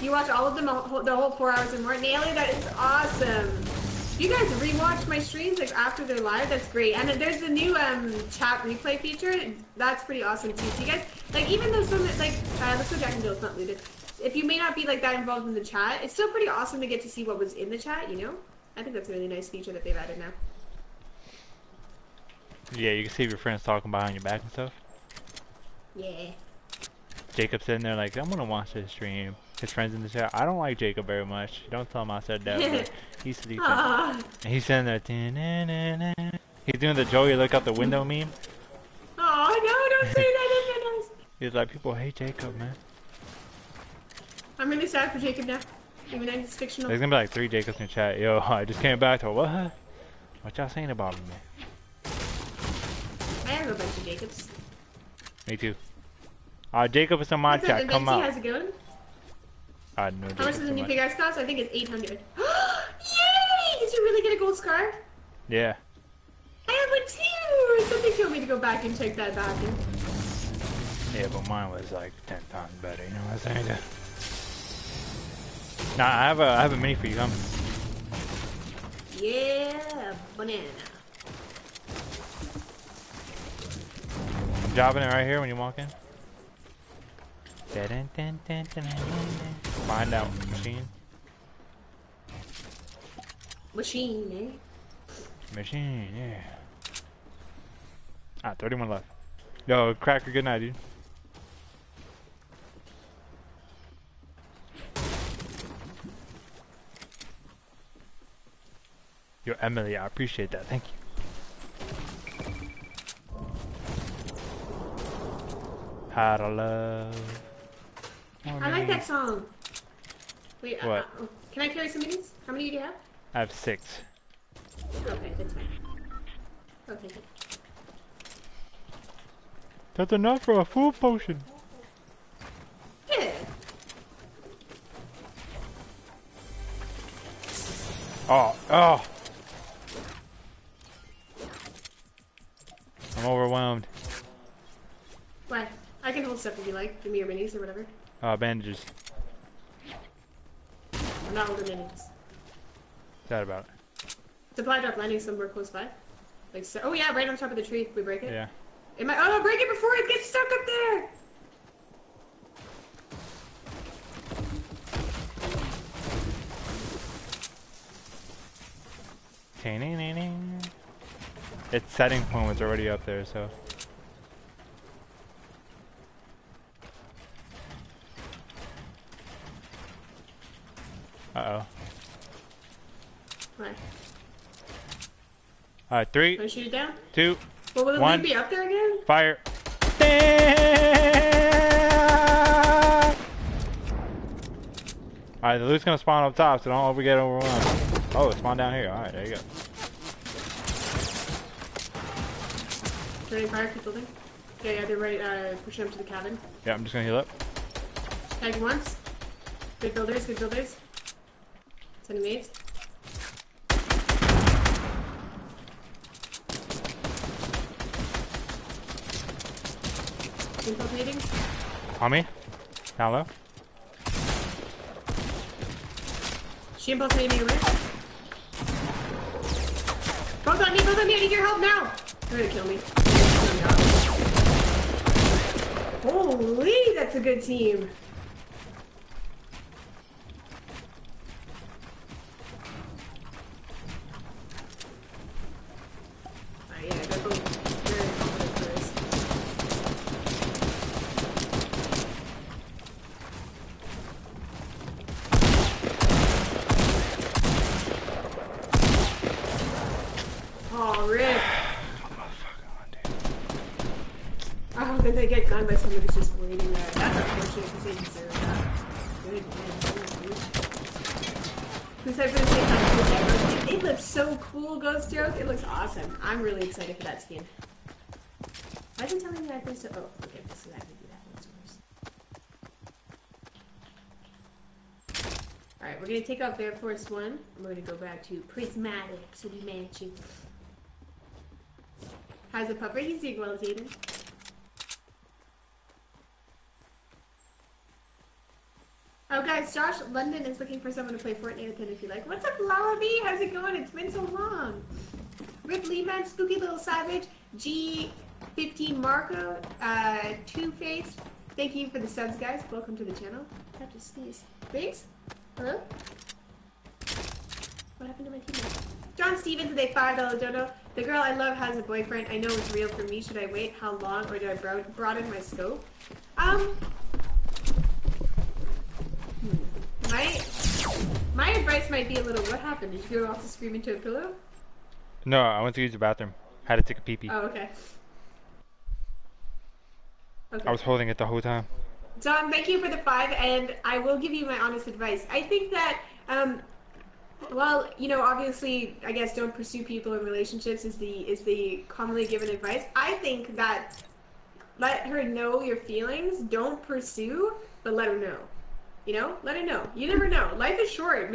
You watch all of them, the whole four hours and more. Nailey, that is awesome. You guys rewatch my streams like after they're live. That's great. And there's the new um chat replay feature. That's pretty awesome too. So you guys, like, even though some like uh, let's go Jack and Jill. It's not looted. If you may not be like that involved in the chat, it's still pretty awesome to get to see what was in the chat. You know, I think that's a really nice feature that they've added now. Yeah, you can see your friends talking behind your back and stuff. Yeah. Jacob's sitting there like, I'm gonna watch this stream. His friends in the chat. I don't like Jacob very much. Don't tell him I said that. But he's sleeping. Aww. And he's sitting there. Dun, dun, dun, dun. He's doing the Joey look out the window meme. Oh no! Don't say that. That's so nice. He's like, people hate Jacob, man. I'm really sad for Jacob now. Even though he's fictional. There's gonna be like three Jacobs in the chat. Yo, I just came back to what? What y'all saying about me? I have a bunch of Jacobs. Me too. Uh, Jacob is on my chat. Come out. How's it going? Uh, no How much does the new big axe cost? I think it's eight hundred. Yay! Did you really get a gold scarf? Yeah. I have one too! Something told me to go back and check that back. Yeah, but mine was like ten times better, you know what I'm saying? Nah, I have a, I have a mini for you, come. Yeah, banana. I'm dropping it right here when you walk in. Find out, machine. Machine, eh? Machine, yeah. Ah, thirty-one left. Yo, Cracker, good night, dude. Yo, Emily, I appreciate that. Thank you. How to love. Morning. I like that song. Wait, what? Uh, can I carry some minis? How many do you have? I have six. Okay, that's fine. Okay, good. That's enough for a full potion. Yeah. Oh, oh. I'm overwhelmed. What? I can hold stuff if you like. Give me your minis or whatever. Uh, bandages. I'm not holding bandages. Sad about it. Supply drop landing somewhere close by. Like so. Oh yeah, right on top of the tree. We break it. Yeah. It might. Oh, break it before it gets stuck up there. Its setting point was already up there, so. Uh oh. What? Alright, three. Can I shoot it down? Two. Well, will the one, be up there again? Fire. Alright, the loot's gonna spawn up top, so don't ever get overrun. Oh, it spawned down here. Alright, there you go. Is there any fire people there? Yeah, yeah, they're right, uh, pushing up to the cabin. Yeah, I'm just gonna heal up. Tag once. Good builders, good builders. Enemies. Info's meeting. On me. Down low. She impulse made me a rip. Both on me, both on me, I need your help now! They're gonna kill me. Holy, that's a good team. I'm really excited for that skin. Why didn't tell me that first? Oh, okay, this is that could be that one's worse. Alright, we're gonna take out Bear Force One. I'm gonna go back to Prismatic, so we manage you. How's the puppet? He's doing well as Eden. Oh guys, Josh London is looking for someone to play Fortnite with him if you like. What's up, Lobby? How's it going? It's been so long. Ripley Man, Spooky Little Savage, G fifteen Marco, uh, Two Face. Thank you for the subs, guys. Welcome to the channel. I have to sneeze. Thanks. Hello? What happened to my teammate? John Stevens with a five dollar dono. The girl I love has a boyfriend. I know it's real for me. Should I wait? How long? Or do I broaden my scope? Um. Hmm. My, my advice might be a little, what happened? Did you go off to scream into a pillow? No, I went to use the bathroom. Had to take a pee pee. Oh, okay. Okay. I was holding it the whole time. Don, thank you for the five, and I will give you my honest advice. I think that, um, well, you know, obviously, I guess don't pursue people in relationships is the is the commonly given advice. I think that let her know your feelings. Don't pursue, but let her know. You know, let her know. You never know. Life is short.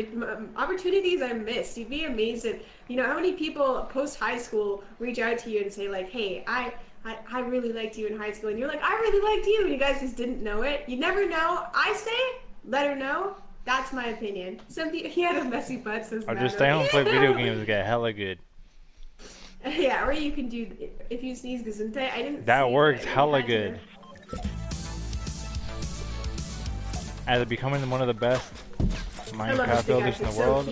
Opportunities are missed. You'd be amazed at, you know, how many people post high school reach out to you and say like, "Hey, I, I, I really liked you in high school," and you're like, "I really liked you," and you guys just didn't know it. You never know. I say, let her know. That's my opinion. Some people, yeah, the messy butts. I'll just stay home and play video games and get hella good. Yeah, or you can do if you sneeze gesundheit. I didn't. That works hella good. As of becoming one of the best Minecraft builders in the world.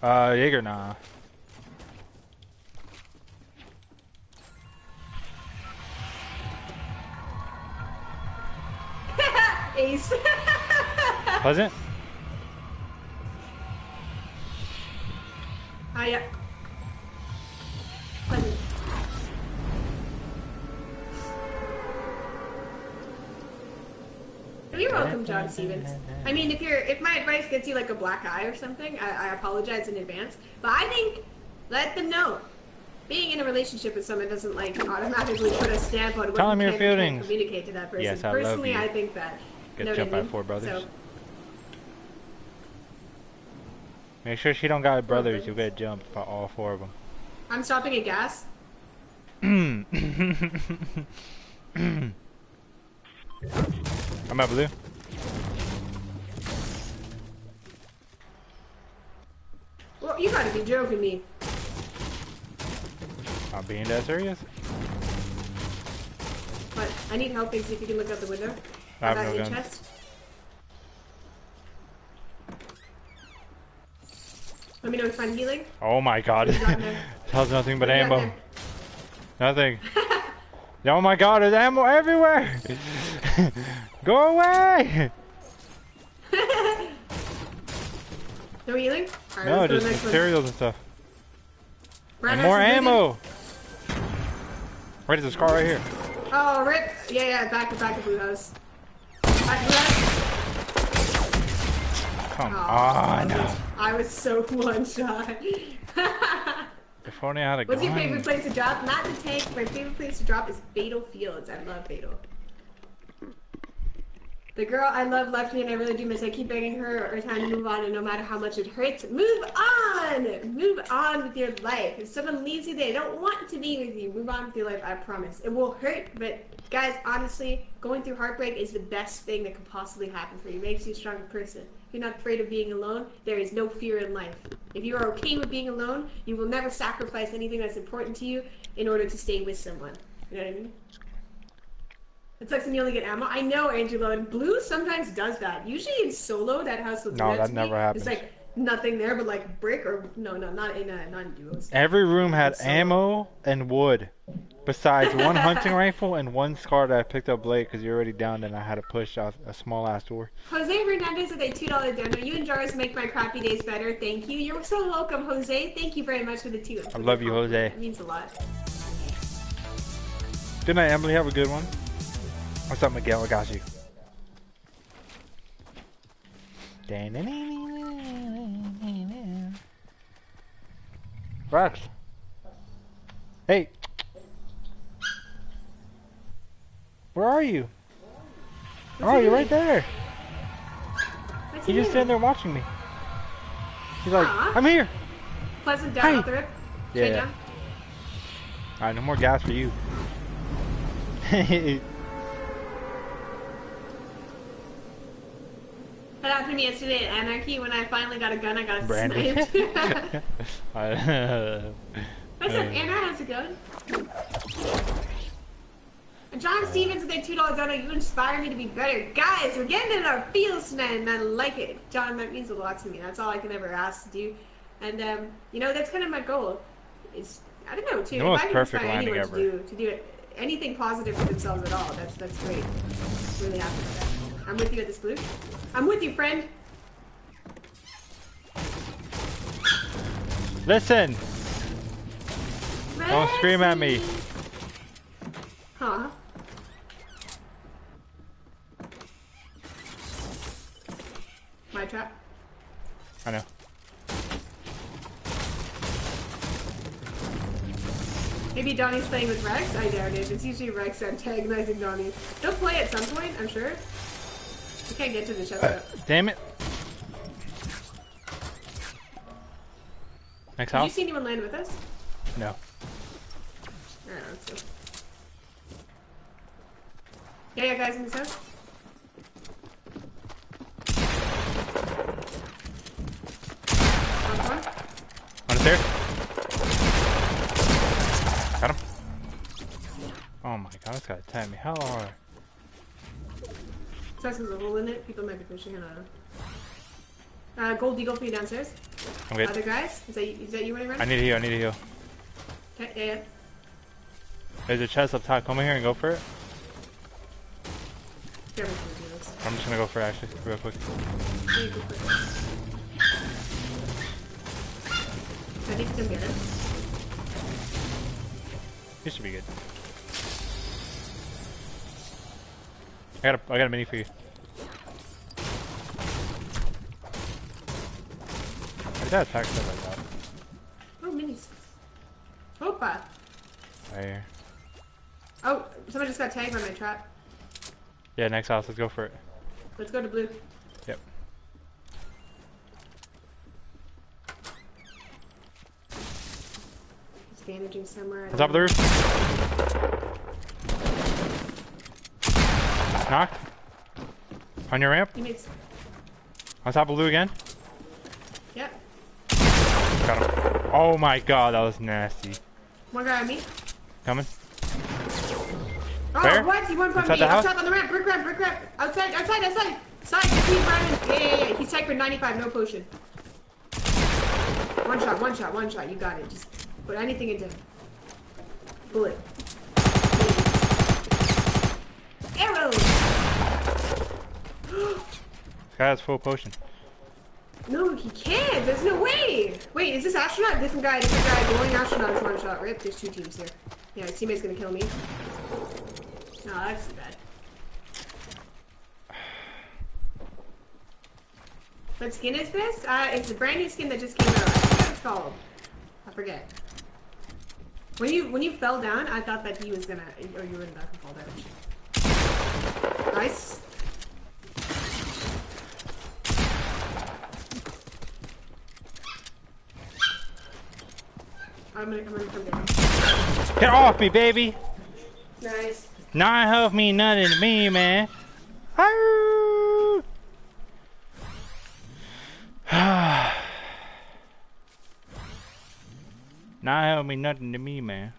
So uh, Jaeger, nah. Ace. Pleasant? Ah, yeah. Pleasant. You're welcome, John Stevens. I mean, if you're if my advice gets you like a black eye or something, I, I apologize in advance. But I think let them know. Being in a relationship with someone doesn't like automatically put a stamp on what Tell you can and communicate to that person. Yes, I Personally, love you. I think that. Good no jump by four brothers. So. Make sure she don't got brothers. You get jumped by all four of them. I'm stopping at gas. I'm at blue. Well, you gotta be joking me. I'm being that serious. What? I need help, Izzy, if you can look out the window. I have no gun. Chest. Let me know if I'm healing. Oh my god. Tells nothing but ammo. Nothing. Oh my god, there's ammo everywhere! Go away! No healing? Right, no, just materials one. and stuff. And more ammo! Bleeding. Right at this car right here. Oh, rip! Yeah, yeah, back to back to Blue House. Back to Blue House. Come oh, on! I was so one shot. If only I had a gun. What's your favorite place to drop? Not the tank. My favorite place to drop is Fatal Fields. I love Fatal. The girl I love left me and I really do miss. I keep begging her every time to move on and no matter how much it hurts, move on! on. Move on with your life. If someone leaves you, they don't want to be with you. Move on with your life, I promise. It will hurt, but guys, honestly, going through heartbreak is the best thing that could possibly happen for you. It makes you a stronger person. If you're not afraid of being alone, there is no fear in life. If you are okay with being alone, you will never sacrifice anything that's important to you in order to stay with someone. You know what I mean? It sucks when you only get ammo. I know, Angelo, and Blue sometimes does that. Usually in solo, that house will no, that never happens. It's like nothing there but like brick or no, no, not in uh, not in duos. Every room had ammo and wood, besides one hunting rifle and one scar that I picked up late because you're already down and I had to push out a small ass door. Jose Hernandez with a two dollar donor. You and Jars make my crappy days better. Thank you. You're so welcome, Jose. Thank you very much for the two. I love you, Jose. It means a lot. Good night, Emily. Have a good one. What's up, Miguel? I got you. Rex. Hey. Where are you? What's oh, you're doing? Right there. What's He's he just doing? Sitting there watching me. He's like, aww. I'm here. Pleasant down off the rip. Yeah. yeah. Alright, no more gas for you. That happened to me yesterday at Anarchy. When I finally got a gun, I got sniped. What's up, Anna? How's it going? John Stevens with a two dollar donor. You inspire me to be better. Guys, we're getting in our fields tonight, and I like it. John, that means a lot to me. That's all I can ever ask to do. And, um, you know, that's kind of my goal. Is I don't know, too. The most if I can inspire anyone ever. To, do, to do anything positive for themselves at all, that's, that's great. I'm really happy with that. I'm with you at this blue. I'm with you, friend. Listen. Ready. Don't scream at me. Huh? My trap. I know. Maybe Donnie's playing with Rex? I doubt it. It's usually Rex antagonizing Donnie. They'll play at some point, I'm sure. We can't get to the chest. Uh, damn it. Next house. Have you seen anyone land with us? No. I don't know, so. Yeah, yeah, guys in this house. On the stairs. Got him. Oh my god, this guy attacked me. How hard? Sucks there's a hole in it. People might be pushing. I don't know. Uh, Gold Eagle for you downstairs. I'm good. Other guys? Is that, is that you running around? I need a heal. I need a heal. Okay, yeah, yeah. There's a chest up top. Come in here and go for it. Yeah, gonna do this. I'm just gonna go for it, actually, real quick. Yeah, go for it. I think you can get it. This should be good. I got a, I got a mini for you. I got attack stuff like that. Oh, minis. Opa! Right here. Oh, someone just got tagged on my trap. Yeah, next house. Let's go for it. Let's go to blue. Yep. He's bandaging somewhere. On top of the roof. Knocked. On your ramp. Needs... On top of Lou again. Yep. Got him. Oh my god, that was nasty. One guy on me. Coming. Oh, where? What? He went from me. Outside on the ramp. Brick ramp. Brick ramp. Outside. Outside. Outside. Side. Yeah, yeah, yeah. He's cypher ninety-five. No potion. One shot. One shot. One shot. You got it. Just put anything into him. Bullet. Arrows. This guy has full potion. No, he can't. There's no way. Wait, is this astronaut? Different guy, different guy. The only astronaut is one shot. Rip. There's two teams here. Yeah, his teammate's gonna kill me. No, that's bad. What skin is this? Uh, it's a brand new skin that just came out. I forget what it's called. I forget. When you when you fell down, I thought that he was gonna, or you were about to fall down. Nice. I'm gonna, I'm gonna come down. Get off me, baby. Nice. Nine health mean nothing to me, man. Nine health mean nothing to me, man.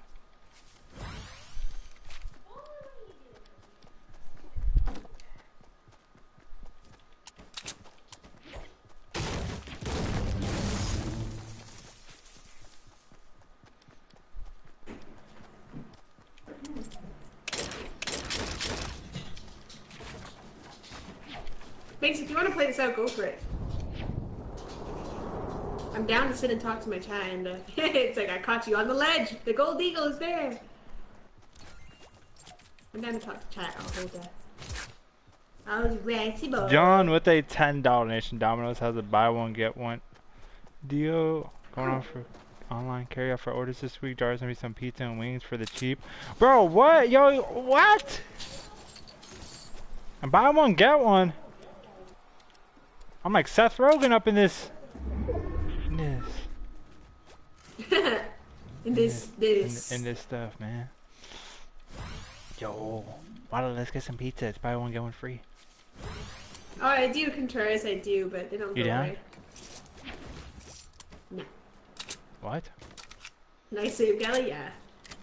Max, if you want to play this out, go for it. I'm down to sit and talk to my chat, and uh, it's like I caught you on the ledge. The gold eagle is there. I'm down to talk to chat. I'll hold that. I was flexible. John with a ten dollar donation. Domino's has a buy one get one deal going on for online carry out for orders this week. Jars Envy some pizza and wings for the cheap. Bro, what? Yo, what? And buy one get one. I'm like Seth Rogen up in this. In this. in this, this. In, in this stuff, man. Yo. Why don't let's get some pizza? It's probably one get one free. Oh, I do Contreras, I do, but they don't you go down? Away. No. What? Nice save, Gally, yeah.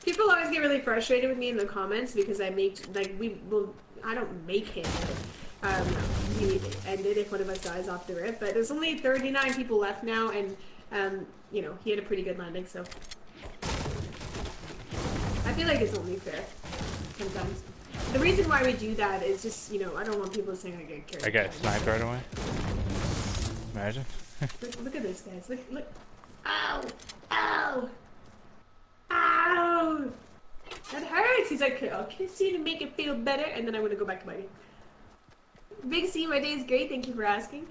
People always get really frustrated with me in the comments because I make, like, we will, I don't make him. Um, we ended if one of us dies off the rip, but there's only thirty-nine people left now, and um, you know, he had a pretty good landing, so I feel like it's only fair sometimes. The reason why we do that is just, you know, I don't want people saying I get carried. I got sniped right away. Imagine. look, look at this, guys. Look, look. Ow! Ow! Ow! That hurts! He's like, okay, I'll kiss you to make it feel better, and then I'm gonna go back to biting. Big C, my day is great. Thank you for asking.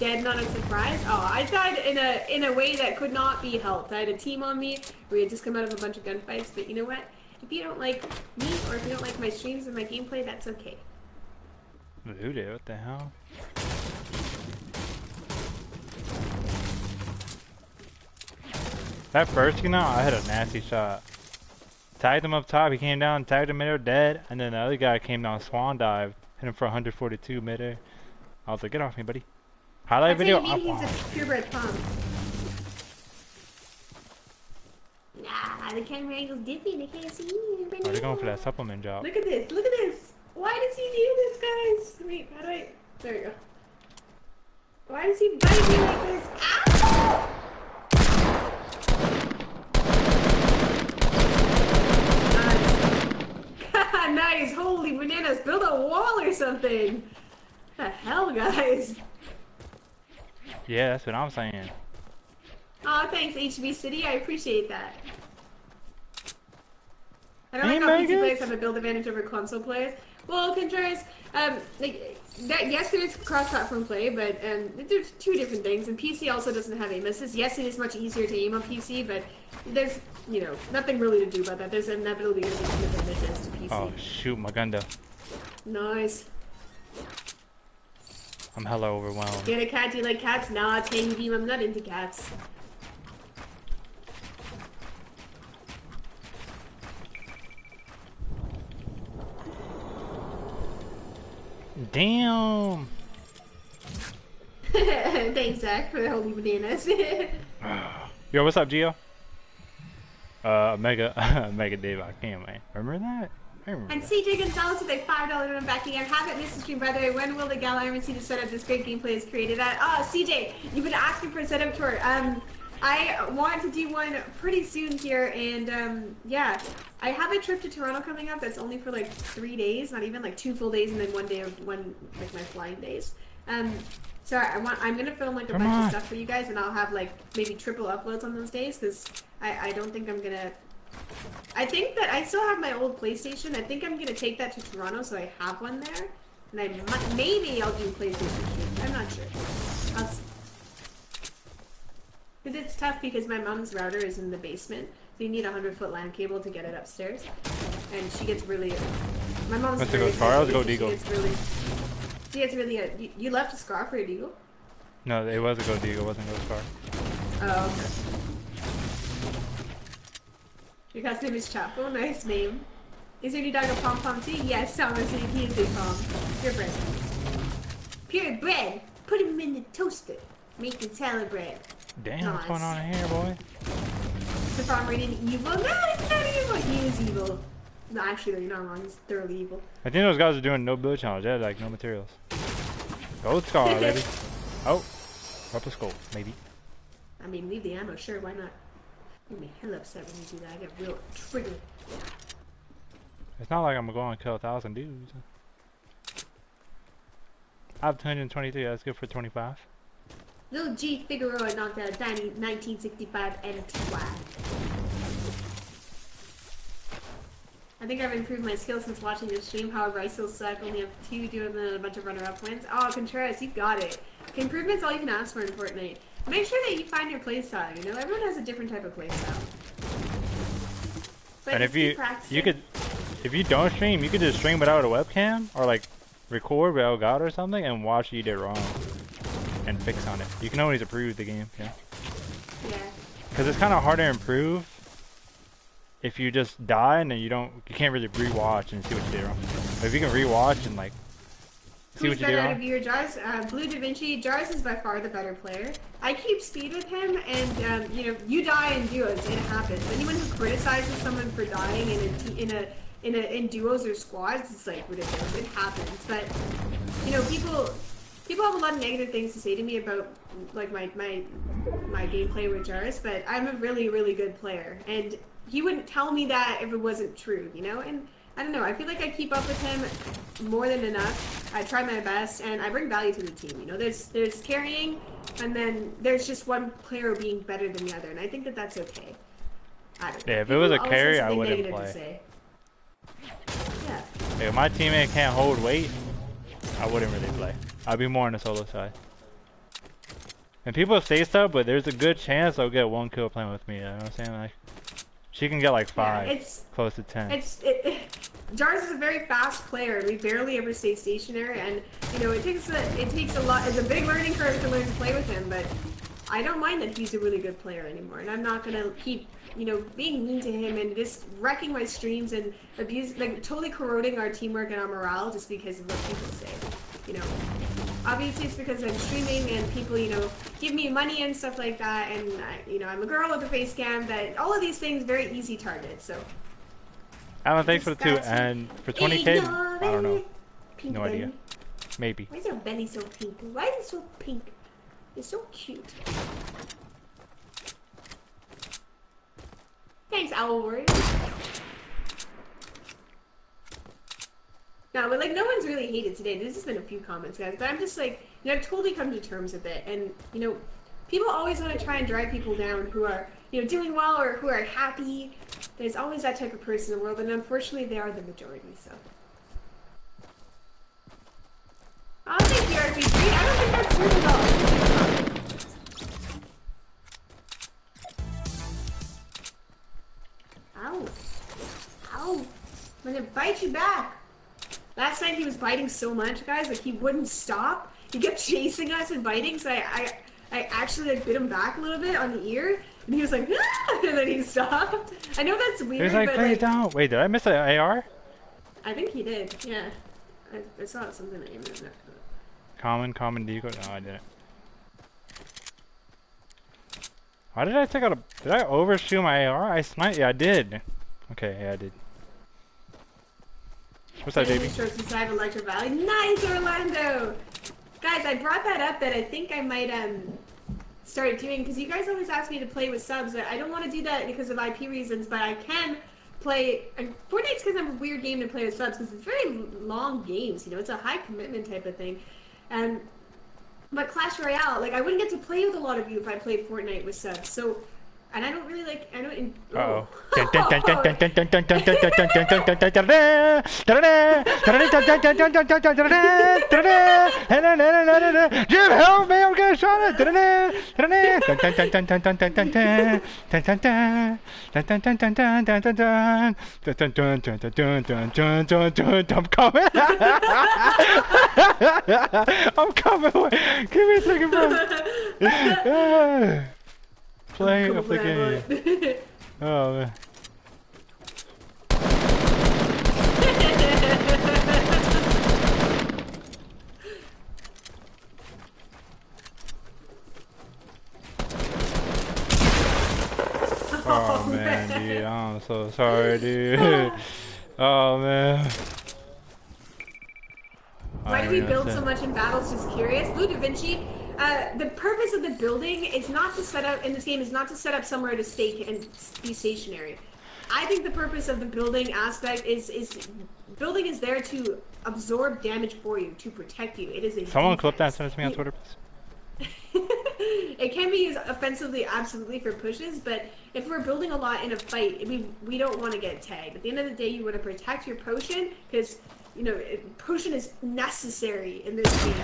Dead, not a surprise. Oh, I died in a in a way that could not be helped. I had a team on me. We had just come out of a bunch of gunfights, but you know what? If you don't like me, or if you don't like my streams and my gameplay, that's okay. Who did? What the hell? That first, you know, I had a nasty shot. Tagged him up top. He came down, tagged him middle, dead, and then the other guy came down, swan dived. Hit him for one forty-two mid-air. I was like, get off me, buddy. Highlight video. That's what you mean, he's a purebred pump. Nah, the camera angle's diffy. They can't see you. Oh, they're going for that supplement job. Look at this. Look at this. Why does he do this, guys? Wait, how do I... There we go. Why does he bite me like this? Ow! Nice, holy bananas, build a wall or something. What the hell, guys? Yeah, that's what I'm saying. Oh, thanks, H B City, I appreciate that. I don't hey, like how P C players have a build advantage over console players. Well, Contreras, um, like, that, yes, it is cross-platform play, but um, there's two different things, and P C also doesn't have aim assist. Yes, it is much easier to aim on P C, but there's, you know, nothing really to do about that. There's inevitably going to be some advantages to P C. Oh, shoot, my gun, though. Nice. I'm hella overwhelmed. Get a cat, do you like cats? Nah, Tangy Beam, I'm not into cats. Damn! Thanks, Zach, for the holy bananas. Yo, what's up, Gio? Uh, Mega, Mega Dave, I can't, man. Remember that? I remember and that. C J Gonzalez with a five dollar donation back again. Haven't missed the stream, by the way. When will the Galarian see the setup this great gameplay is created at? Oh, C J, you've been asking for a setup tour. Um, I want to do one pretty soon here, and um, yeah. I have a trip to Toronto coming up that's only for like three days, not even like two full days, and then one day of one like my flying days. Um, so I want I'm gonna film like a Come bunch on. of stuff for you guys, and I'll have like maybe triple uploads on those days because I I don't think I'm gonna. I think that I still have my old PlayStation. I think I'm gonna take that to Toronto, so I have one there, and I might, maybe I'll do PlayStation. I'm not sure. I'll see. Cause it's tough because my mom's router is in the basement. So you need a hundred-foot LAN cable to get it upstairs, and she gets really. My mom's. Let's go far. Let's go Deagle. She gets really. She gets really. A, you, you left a scar for a Deagle? No, it was a go Deagle. It wasn't a go scar. Oh. Okay. Your cat's name is Chapo. Nice name. Is your new dog a pom pom too? Yes, Thomas. He is a pom. Pure bread. Pure bread. Put him in the toaster. Make the salad bread. Damn, nice. What's going on here, boy? The farm rated evil. No, it's not evil. He is evil. No, actually, no, you're not wrong. He's thoroughly evil. I think those guys are doing no blue challenge. They had like no materials. Gold scar, baby. Oh, purple skull, maybe. I mean, leave the ammo. Sure, why not? I'm gonna be hell upset when you do that. I get real triggered. It's not like I'm gonna go and kill a thousand dudes. I have two hundred twenty-three. That's good for twenty-five. Little G Figueroa knocked out a tiny nineteen sixty-five N T Y. I think I've improved my skills since watching your stream. However, I still suck. Only have two doing them and a bunch of runner-up wins. Oh, Contreras, you got it. Okay, improvement's all you can ask for in Fortnite. Make sure that you find your playstyle. You know, everyone has a different type of playstyle. So and if you you could, if you don't stream, you could just stream without a webcam or like record with Elgato or something and watch what you did wrong and fix on it. You can always improve the game. Yeah. Yeah. Because it's kind of hard to improve. If you just die and then you don't, you can't really rewatch and see what you did wrong. But if you can rewatch and like see Who's what you did wrong. Your Jars, uh, Blue Da Vinci, Jars is by far the better player. I keep speed with him, and um, you know, you die in duos, it happens. Anyone who criticizes someone for dying in a t in a in a in duos or squads, it's like ridiculous. It happens, but you know, people people have a lot of negative things to say to me about like my my my gameplay with Jars, but I'm a really really good player and. He wouldn't tell me that if it wasn't true, you know? And I don't know, I feel like I keep up with him more than enough. I try my best, and I bring value to the team, you know? There's there's carrying, and then there's just one player being better than the other, and I think that that's okay. I don't know. Yeah, if it was a carry, I wouldn't play. Yeah. If my teammate can't hold weight, I wouldn't really play. I'd be more on the solo side. And people say stuff, but there's a good chance I'll get one kill playing with me, you know what I'm saying? Like, she can get like five, yeah, it's, close to ten. It's, it, it, Jars is a very fast player. We barely ever stay stationary, and you know it takes a, it takes a lot. It's a big learning curve to learn to play with him, but I don't mind that he's a really good player anymore, and I'm not gonna keep you know being mean to him and just wrecking my streams and abuse, like totally corroding our teamwork and our morale just because of what people say, you know. Obviously, it's because I'm streaming and people, you know, give me money and stuff like that. And, I, you know, I'm a girl with a face cam, but all of these things very easy targets, so. Alan, thanks for the two. And for twenty K, I don't know. Pink no Benny. idea. Maybe. Why is your Benny so pink? Why is it so pink? It's so cute. Thanks, Owl Warrior. No, but like no one's really hated today. There's just been a few comments, guys. But I'm just like, you know, I've totally come to terms with it. And you know, people always want to try and drive people down who are, you know, doing well or who are happy. There's always that type of person in the world, and unfortunately, they are the majority. So. I don't think you're R P G. I don't think that's true at all. Ow! Ow! I'm gonna bite you back. Last night he was biting so much, guys, like he wouldn't stop. He kept chasing us and biting, so I, I, I actually like bit him back a little bit on the ear, and he was like, ah! And then he stopped. I know that's weird, was like, but like, down. Wait, did I miss an A R? I think he did. Yeah, I, I saw something that you missed. Common, common, decoy. No, I didn't. Why did I take out a? Did I overshoot my A R? I sniped. Yeah, I did. Okay, yeah, I did. What's up, baby? Shorts inside Electro Valley. Nice, Orlando! Guys, I brought that up that I think I might um start doing, because you guys always ask me to play with subs, but I don't want to do that because of I P reasons, but I can play... And Fortnite's because I'm a weird game to play with subs, because it's very long games, you know? It's a high commitment type of thing. Um, but Clash Royale, like, I wouldn't get to play with a lot of you if I played Fortnite with subs, so... And I don't really like. I don't. Uh oh. Jim, help me! I'm getting shot at. I'm coming. I'm coming. Give me a second, bro. Playing of the game. Oh man. I'm so sorry, dude. Oh, man. Why do we build so much in battles? Just curious. Blue Da Vinci, uh, the purpose of the building is not to set up, in this game, is not to set up somewhere to stake and be stationary. I think the purpose of the building aspect is, is building is there to absorb damage for you, to protect you. It is a Someone defense. clip that send it to me on Twitter, please. It can be used offensively, absolutely, for pushes, but if we're building a lot in a fight, we we don't want to get tagged. At the end of the day, you want to protect your potion, because, you know, potion is necessary in this game.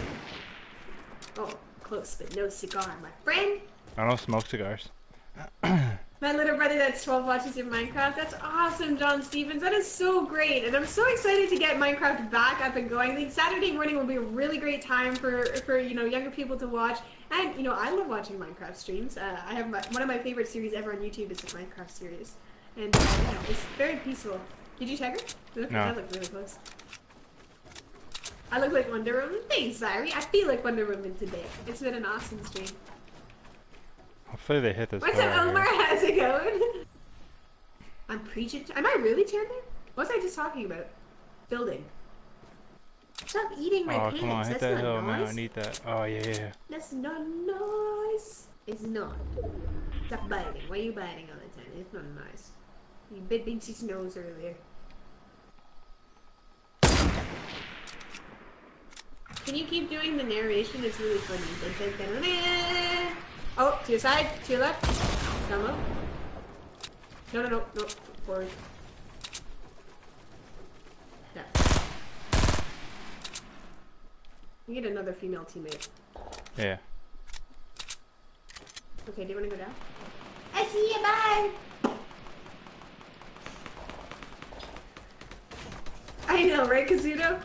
Oh, close, but no cigar, my friend. I don't smoke cigars. My little brother that's twelve watches in Minecraft. That's awesome, John Stevens. That is so great. And I'm so excited to get Minecraft back up and going. I think Saturday morning will be a really great time for, for you know, younger people to watch. And, you know, I love watching Minecraft streams. Uh, I have my, one of my favorite series ever on YouTube is the Minecraft series. And, uh, you know, it's very peaceful. Did you tag her? No. I look really close. I look like Wonder Woman. Thanks, Zari. I feel like Wonder Woman today. It's been an awesome stream. Hopefully they hit this. What's up, Omar? How's it going? I'm preaching. Am I really chanting? What was I just talking about? Building. Stop eating my oh, pants. Come on, hit That's that hill, man. I need that. Oh, yeah, yeah, yeah. That's not nice. It's not. Stop biting. Why are you biting all the time? It's not nice. You bit Bincy's nose earlier. Can you keep doing the narration? It's really funny. Oh, to your side, to your left. Come up. No, no, no, no. Forward. Yeah. We need another female teammate. Yeah. Okay, do you want to go down? I see you, bye! I know, right, Kazuto?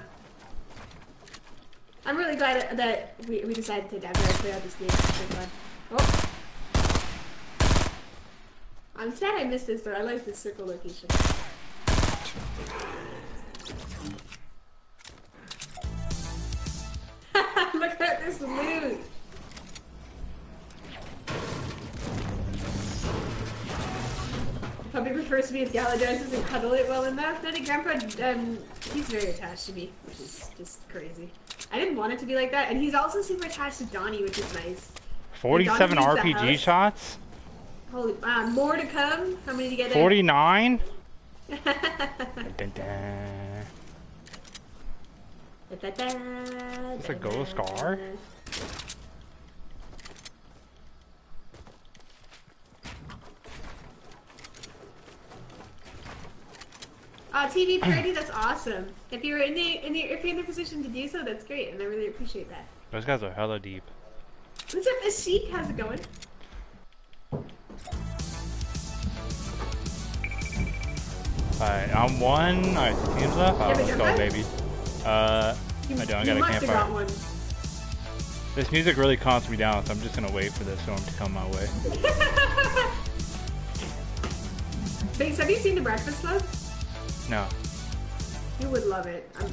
I'm really glad that we, we decided to definitely play out this game. It's fun. Oh. I'm sad I missed this, but I like this circle location. Look at this loot! Puppy prefers to be with Galadriel, doesn't cuddle it well enough. Daddy Grandpa, um, he's very attached to me, which is just crazy. I didn't want it to be like that, and he's also super attached to Donnie, which is nice. forty-seven R P G shots? Holy, uh, more to come? How many did you get there? forty-nine? Da, da, da. Da, da, da, That's da, a ghost da, car? Da, da. Oh, T V Parody, that's awesome. If you're in the, in the, if you're in the position to do so, that's great, and I really appreciate that. Those guys are hella deep. What's up, Ashik? How's it going? Alright, I'm one. Alright, team's left. Oh, let's go, baby. Uh, you, I do. I got a campfire. This music really calms me down, so I'm just gonna wait for this storm to come my way. Biggs, have you seen The Breakfast Club? No. You would love it. I'm,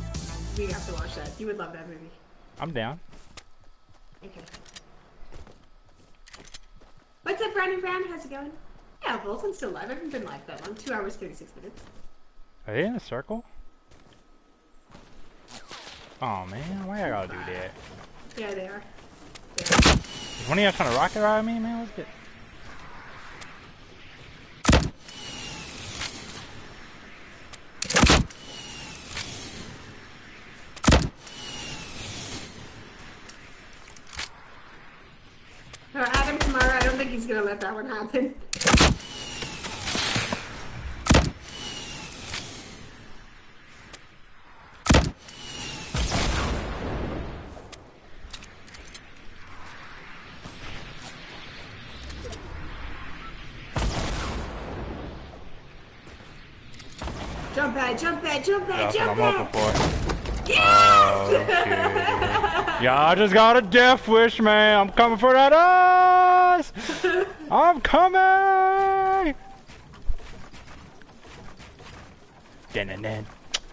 we have to watch that. You would love that movie. I'm down. Okay. What's up, Brown and Brown? How's it going? Yeah, Wolf, I'm still live. I haven't been live that long. Two hours, thirty-six minutes. Are they in a circle? Oh man, why I gotta do that? Yeah, they are. They are. Is one of y'all trying to rocket ride me, man? Let's get. He's gonna let that one happen. Jump back, jump back, jump back, That's jump back! Yes! Oh, y'all just got a death wish, man. I'm coming for that. Oh! I'm coming! Oh my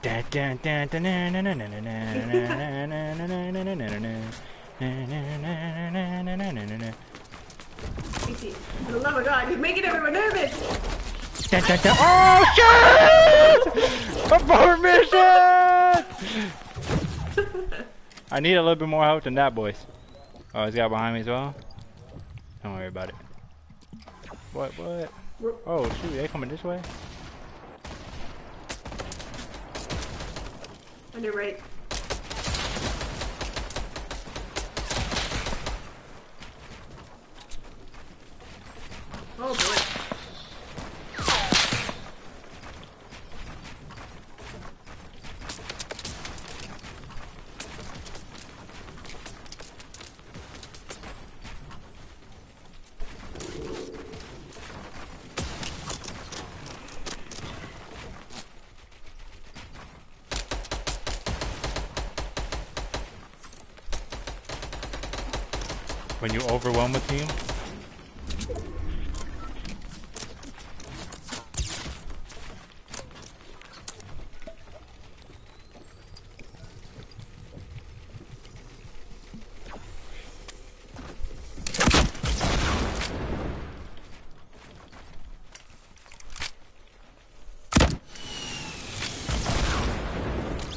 god, you're making everyone nervous! da, da, da. Oh shit! Abomination! I need a little bit more help than that, boys. Oh, he's got behind me as well. Don't worry about it. What? What? Oh shoot! They coming this way. Under right. Oh boy. When you overwhelm a team.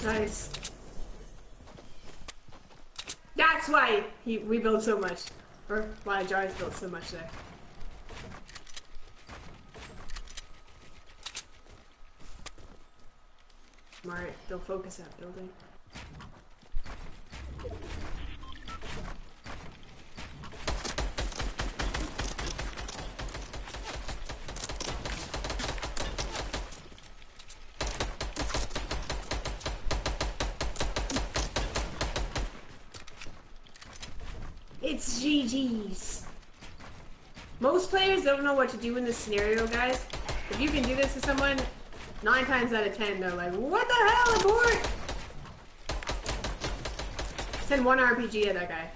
Nice. That's why he, we build so much. Or why Jars built so much there. Smart. They'll focus that building. It's G G's. Most players don't know what to do in this scenario, guys. If you can do this to someone, nine times out of ten, they're like, what the hell, abort? Send one R P G at that guy.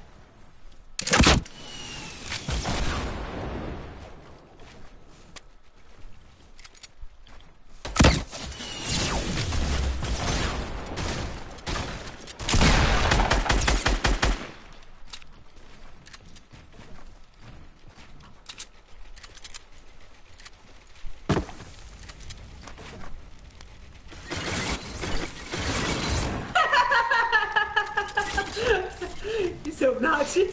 C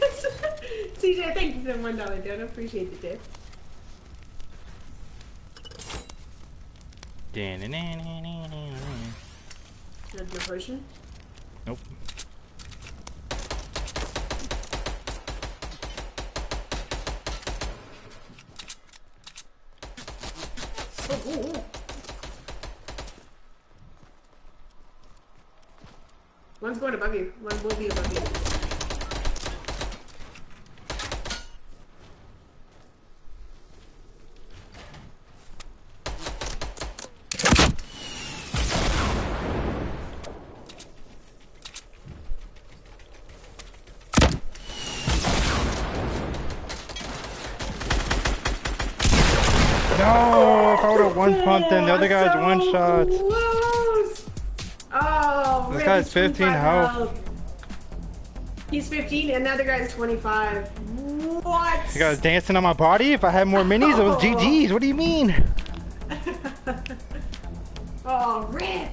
J, thank you for the one dollar donut. Appreciate the tip. That's your potion? Nope. Oh, oh, oh. One's going above you. One will be above you. One then the other guy's so one shot. Oh, this guy's fifteen health. health. He's fifteen and the other guy's twenty-five. What? You guys dancing on my body? If I had more minis, oh. It was G G's. What do you mean? Oh, rip.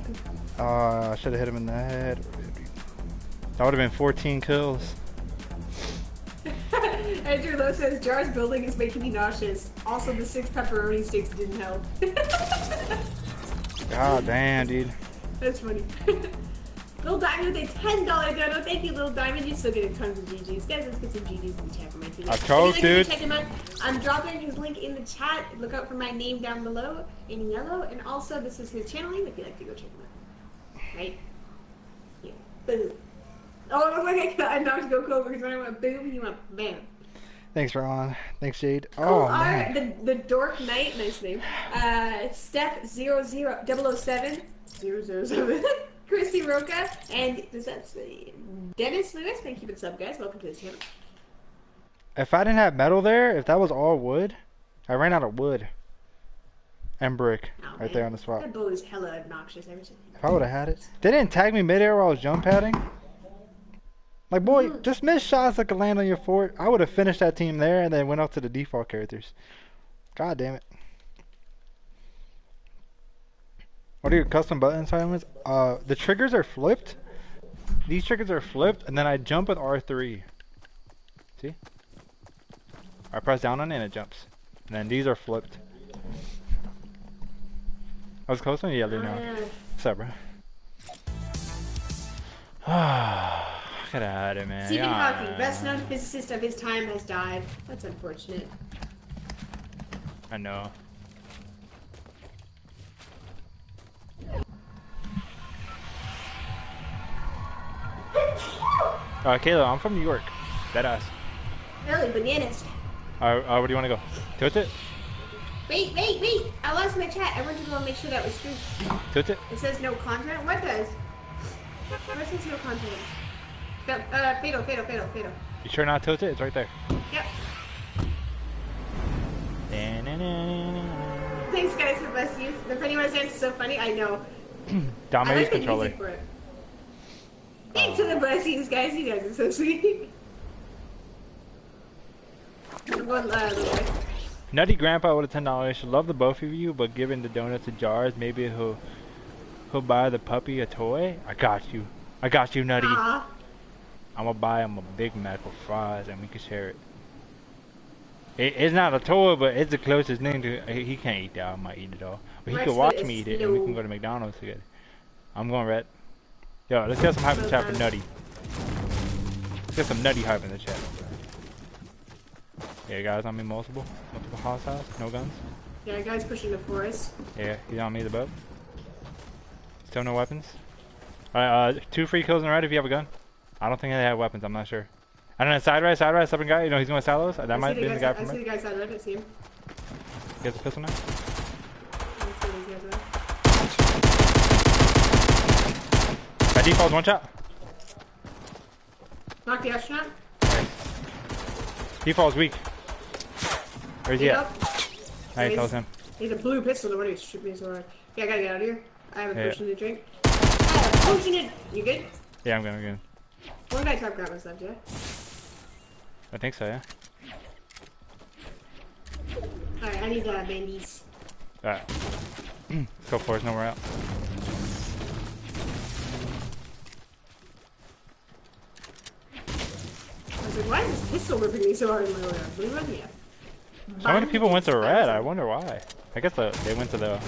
Oh, uh, I should have hit him in the head. That would have been fourteen kills. Andrew Lowe says, Jars building is making me nauseous. Also, the six pepperoni sticks didn't help. God damn, dude. That's funny. Little Diamond with a ten dollar dono. Thank you, Little Diamond. You still getting tons of G G's. Guys, let's get some G G's in the chat for my team. I told you. Like, check him out. I'm dropping his link in the chat. Look out for my name down below in yellow. And also, this is his channel name if you'd like to go check him out. Right? Yeah. Boom. Oh, it looks like I knocked Goku over because when I went boom, he went bam. Thanks, Ron. Thanks, Jade. Oh, oh man. Our, the, the Dork Knight, nice name. Uh, Steph zero zero zero zero seven zero zero seven, Christy Roca, and does that say Dennis Lewis? Thank you for the sub, guys. Welcome to the channel. If I didn't have metal there, if that was all wood, I ran out of wood and brick oh, right man. there on the spot. That bull is hella obnoxious. Every time. If I would have had it, they didn't tag me midair while I was jump padding. Like, boy, mm-hmm. just miss shots that could land on your fort. I would have finished that team there and then went off to the default characters. God damn it. What are your custom buttons, Simons? Uh, the triggers are flipped. These triggers are flipped, and then I jump with R three. See? I press down on it, and it jumps. And then these are flipped. I was close on the other now. What's up, bro? Ah, get out of it, man. Stephen Hawking, yeah. Best known physicist of his time, has died. That's unfortunate. I know. Alright, uh, Kayla, I'm from New York. Deadass. Really, bananas. Alright, uh, where do you want to go? Tilt it? Wait, wait, wait! I lost my chat. I wanted to go and make sure that was true. Tilt it? It says no content? What does? Where says no content? No, uh, fatal, fatal, fatal, fatal. You sure not tilt it? It's right there. Yep. Thanks, guys, for bless you. The funny one's dance is so funny, I know. Dominates like controller. Thanks for the blessings, guys. You guys are so sweet. One last one. Nutty Grandpa with a ten dollars. Should love the both of you, but giving the donuts to Jars, maybe he'll, he'll buy the puppy a toy. I got you. I got you, Nutty. Aww. I'm going to buy him a Big Mac with fries, and we can share it. it. It's not a toy, but it's the closest thing to... He can't eat that. I might eat it all. But he can watch me eat it, and we can go to McDonald's together. I'm going red. Yo, let's get some hype in the chat for Nutty. Let's get some Nutty hype in the chat. Yeah, guys, on me multiple. Multiple hostiles, no guns. Yeah, guys pushing the forest. Yeah, he's on me the boat. Still no weapons. Alright, uh, two free kills in a right if you have a gun. I don't think they have weapons, I'm not sure. I don't know, side right, side right, stubborn guy. You know, he's going silos. That I might be the guy from I see the guy side right, I see him. He has a pistol now. That default's one shot. Knock the astronaut. Nice. Default's weak. Where's he, he at? Nice, he's, that was him. He's a blue pistol, the one who shoot me so hard. Yeah, I gotta get out of here. I have a yeah, potion yeah. to drink. I have a potion to... You good? Yeah, I'm good, I'm good. One guy top grabbed myself, did I? I think so, yeah. Alright, I need uh, bandies. Alright. Let's go for it, nowhere out. Like, why is this pistol ripping me so hard in my way? What do you want me at? How many people went to red? I wonder why. I guess the, they went to the,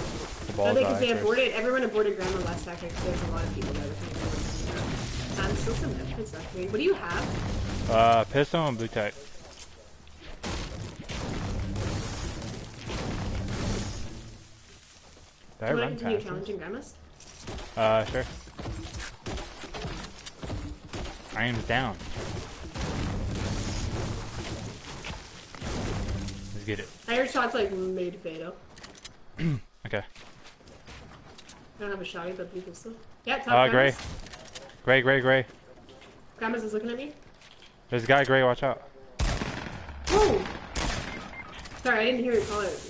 the ball. I think because they aborted. Everyone aborted grandma last night because there's a lot of people that were I'm still some weapons left for me. What do you have? Uh, pistol and blue tech. Do you want to continue challenging grandmas? Uh, sure. I am down. Get it. I heard shots like made fatal. Okay. I don't have a shotty, but blue pistol. Yeah, top uh, gray. Gray, gray, gray. Grandma's is looking at me. There's a guy gray, watch out. Whoa! Sorry, I didn't hear you call it.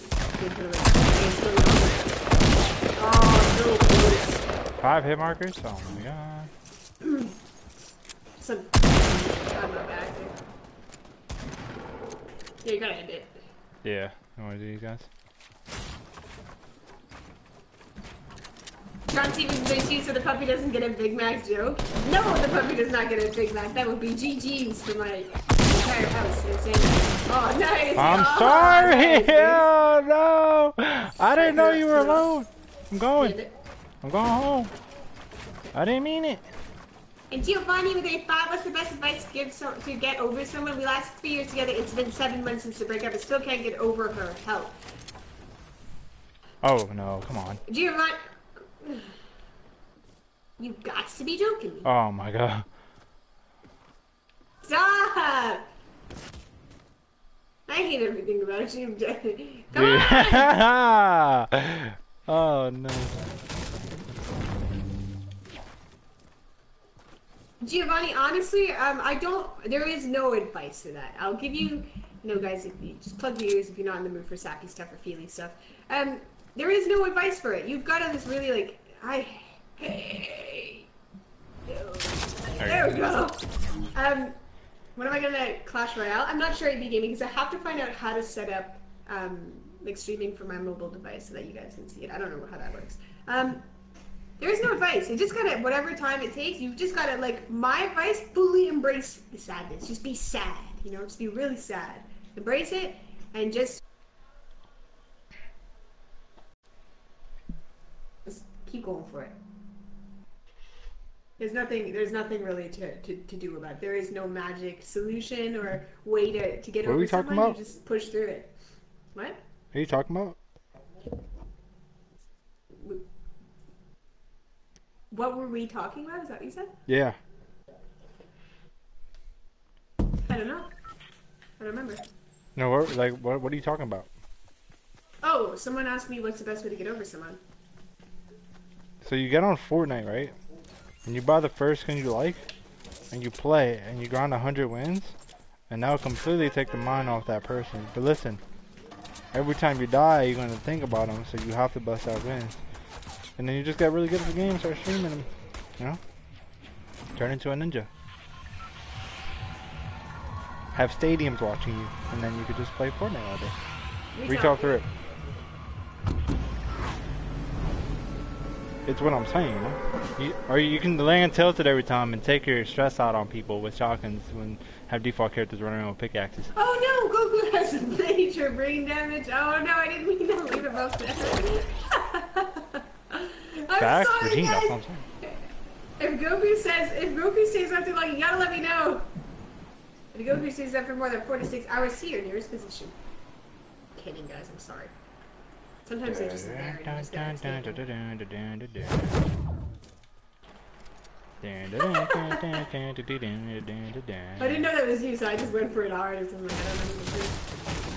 Oh, no. Five hit markers? Oh my god. Some. I'm not back. Yeah, you gotta end it. Yeah, I don't want to do these guys. John Stevens big cheese so the puppy doesn't get a Big Mac joke. No, the puppy does not get a Big Mac. That would be G G's for my entire house. Oh, nice! I'm oh, sorry! Oh, no! I didn't know you were alone. I'm going. I'm going home. I didn't mean it. And Giovanni with a five, what's the best advice to give so to get over someone? We last three years together, it's been seven months since the breakup, I still can't get over her. Help. Oh no, come on. Giovanni. You've got to be joking me. Oh my god. Stop! I hate everything about you. Come on! Oh no. Giovanni, honestly, um, I don't. There is no advice to that. I'll give you. No, guys, if you just plug your ears if you're not in the mood for sappy stuff or feely stuff. Um, there is no advice for it. You've got to just really like. I. Hey, there we go. Um, what am I gonna Clash Royale? I'm not sure I'd be gaming because I have to find out how to set up um like streaming for my mobile device so that you guys can see it. I don't know how that works. Um. There's no advice. You just gotta, whatever time it takes, you just gotta, like, my advice, fully embrace the sadness. Just be sad, you know? Just be really sad. Embrace it, and just... just keep going for it. There's nothing, there's nothing really to, to, to do about it. There is no magic solution or way to, to get what over are we talking someone. About? You just push through it. What? What are you talking about? What were we talking about? Is that what you said? Yeah. I don't know. I don't remember. No, what, like, what, what are you talking about? Oh, someone asked me what's the best way to get over someone. So you get on Fortnite, right? And you buy the first skin you like, and you play, and you grind one hundred wins, and that will completely take the mind off that person. But listen, every time you die, you're going to think about them, so you have to bust out wins. And then you just got really good at the game and start streaming them, you know? Turn into a ninja. Have stadiums watching you, and then you could just play Fortnite all day. Reach out through it. It's what I'm saying, you know? You, or you can lay and tilted every time and take your stress out on people with shotguns when have default characters running around with pickaxes. Oh no, Goku has a major brain damage. Oh no, I didn't mean to leave about that. I'm Back, sorry, Regina, guys. That's what I'm saying. If Goku says, if Goku stays out too long, you gotta let me know. If Goku stays out for more than four to six hours, see your nearest position. I'm kidding, guys. I'm sorry. Sometimes they just there. Just dun, dun, dun, dun, dun, dun, dun, dun. I didn't know that was you, so I just went for it hard. And something like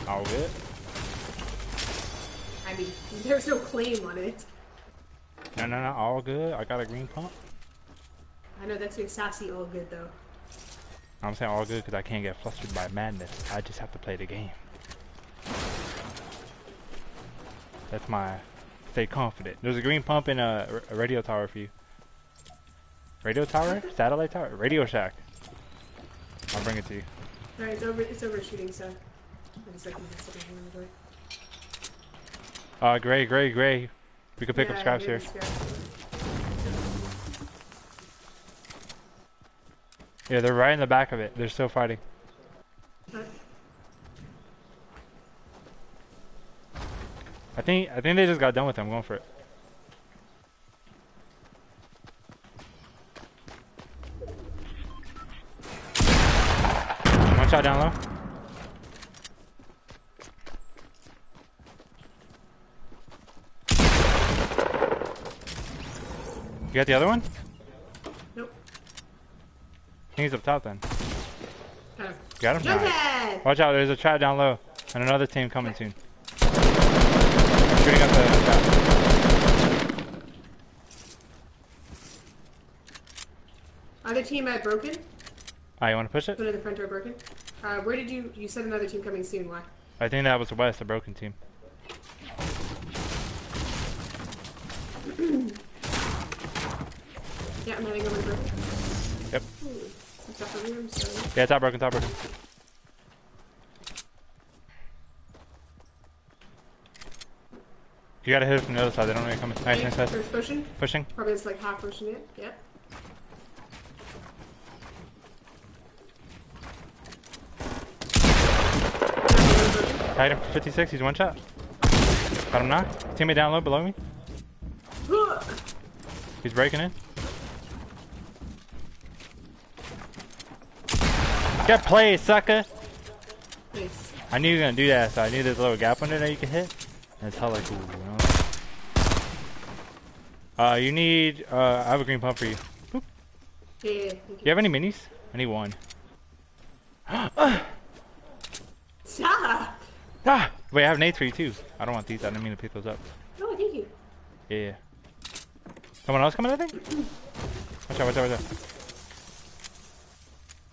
I don't know. All of it. I mean, there's no claim on it. No, no, no, all good. I got a green pump. I know that's your sassy all good though. I'm saying all good because I can't get flustered by madness. I just have to play the game. That's my stay confident. There's a green pump in a, a radio tower for you. Radio tower? Satellite tower? Radio shack. I'll bring it to you. Alright, it's over. It's overshooting, so. I'm just looking at something in the way. Uh, gray, gray, gray. We could pick yeah, up scraps here. Scraps. Yeah, they're right in the back of it. They're still fighting. Huh? I think I think they just got done with them. I'm going for it. One shot down low. You got the other one? Nope. I think he's up top then. Oh. Got him? Nice. Watch out, there's a trap down low. And another team coming soon. I'm shooting up the trap. Other team uh, broken? Ah, right, you want to push it? One of the front door broken. Uh, where did you... You said another team coming soon, why? I think that was the west, the broken team. Yeah, I'm having a little broken. Yep. Ooh, I'm suffering, I'm sorry. Yeah, top broken, top broken. You gotta hit it from the other side, they don't know you're coming. Nice, nice, nice. Pushing? Pushing. Probably just like half pushing it, yep. Tied him for fifty-six, he's one shot. Got him knocked. Teammate down low, below me. He's breaking in. Good play, sucker! Nice. I knew you were gonna do that, so I knew there's a little gap under there you can hit. And it's hella cool, you know? Uh, you need... Uh, I have a green pump for you. Boop. Yeah, yeah, yeah. Do you have any minis? I need one. Stop! Ah! Wait, I have nades for you too. I don't want these, I didn't mean to pick those up. No, thank you. Yeah. Someone else coming, I think? Watch out, watch out, watch out.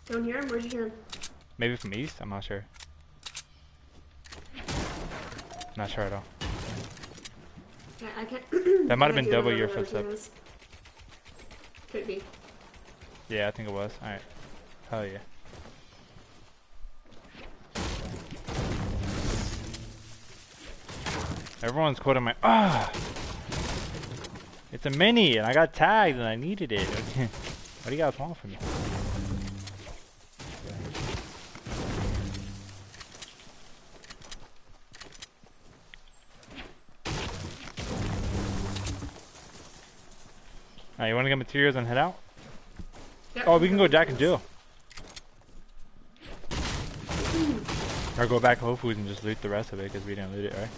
Don't hear him? Where'd you hear him? Maybe from east? I'm not sure. Not sure at all. Yeah, I can't that might have been double your footsteps. Could be. Yeah, I think it was. Alright. Hell yeah. Everyone's quoting my. Ah! It's a mini, and I got tagged, and I needed it. What do you guys want from me? Alright, you want to get materials and head out? Yeah. Oh, we can go Jack and Jill. Or go back to Whole Foods and just loot the rest of it, because we didn't loot it, right?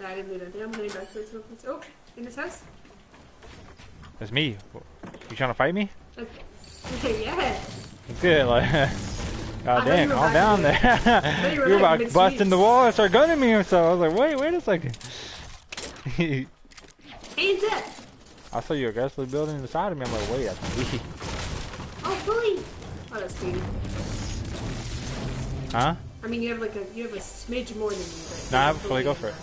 Yeah, I didn't loot it. I'm going back to Whole Foods. Oh, in this house? That's me. You trying to fight me? Okay. Yeah. Good, like... God damn, calm down there. I you were, you were like, about busting cheese. The wall and start gunning me or so. I was like, wait, wait a second. Hey, it's it. I saw you aggressively building beside of me. I'm like, wait, that's me. Oh, bully! Oh, that's me. Huh? I mean, you have like a you have a smidge more than me. But nah, fully go for it.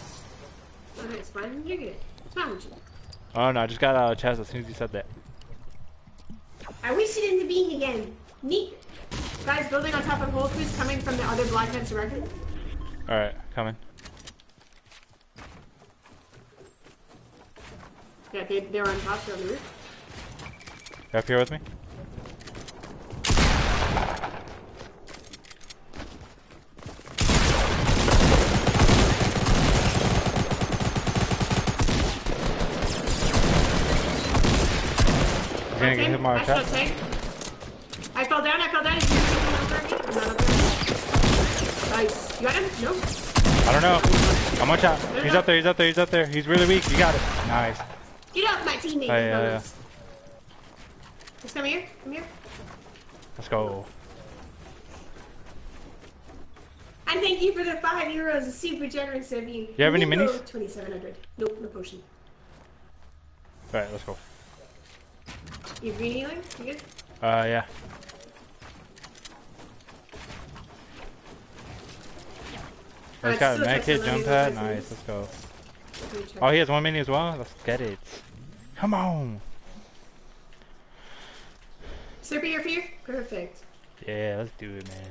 Okay, it's fine. You're good. It's fine with you. Oh no, I just got out of the chest as soon as you said that. I wish it into being again. Neat. Guys, building on top of Whole Foods coming from the other Black Panther's record. All right, coming. Yeah, they, they were on top, they're on the roof. You up here with me? You're gonna get hit by a shot? I fell down, I fell down. Is he gonna get up there? Nice. You got him? No. I don't know. I'm on top. He's up there, he's up there, he's up there. He's really weak. You got it. Nice. Get off my teammate! Oh, yeah, yeah. Just come here, come here. Let's go. And thank you for the five euros. It's super generous of you. You have any minis? twenty-seven hundred. Nope, no potion. All right, let's go. You green healing? You good? Uh, yeah. I just got a med kit, jump pad. Nice, let's go. Oh, he has one mini as well? Let's get it. Come on! Super, you're here? Perfect. Yeah, let's do it, man.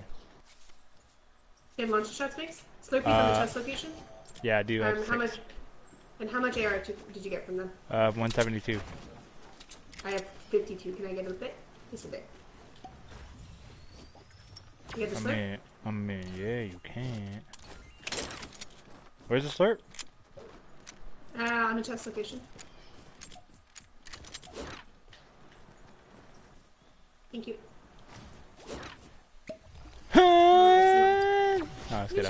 You have launcher shots, Mix? Slurpees uh, on the chest location? Yeah, I do. Um, how much, and how much A R did you get from them? Uh, one seventy-two. I have fifty-two. Can I get a bit? Just a bit. You get the slurp? I mean, I mean, yeah, you can. Where's the slurp? Uh, on a chest location. Thank you. Oh, let's get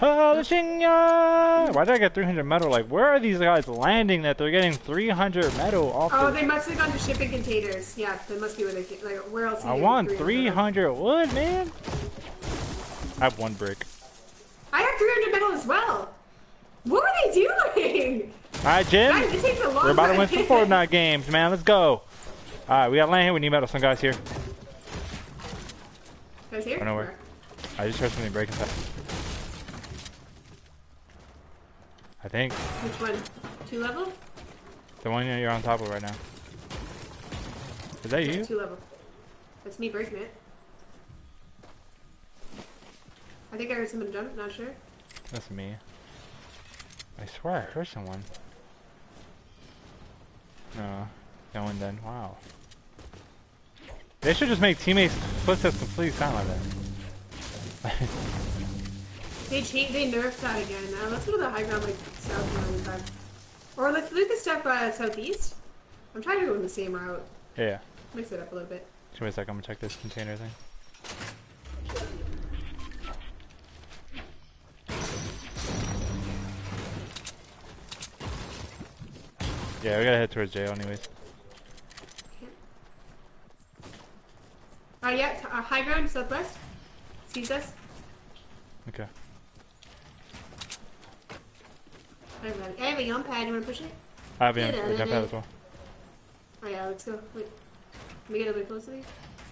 out. Why did I get three hundred metal? Like, where are these guys landing that they're getting three hundred metal off? Oh, they must have gone to shipping containers. Yeah, that must be where they get. Like, where else? I want three hundred wood, man. I have one brick. I have three hundred metal as well. What were they doing? Alright, Jim. God, it takes a long We're about to win some Fortnite games, man. Let's go. Alright, we got land here. We need metal. Some guys here. Guys here? I don't know where. I just heard something break inside. I think. Which one? Two level? The one you're on top of right now. Is that you? Two level. That's me breaking it. I think I heard someone jump, not sure. That's me. I swear I heard someone. No, no one then. Wow. They should just make teammates' footsteps completely sound like that. they cheat, they nerfed that again. Uh, let's go to the high ground, like south ground. Or let's loot the stuff uh, southeast. I'm trying to go in the same route. Yeah. Mix it up a little bit. Just wait a second, I'm gonna check this container thing. Yeah, we gotta head towards jail anyways. Oh, uh, yeah, uh, high ground, southwest. Sees us. Okay. I have a jump pad, you wanna push it? I have a jump pad as well. Oh yeah, let's go. Wait. Can we get a little bit closer? Do you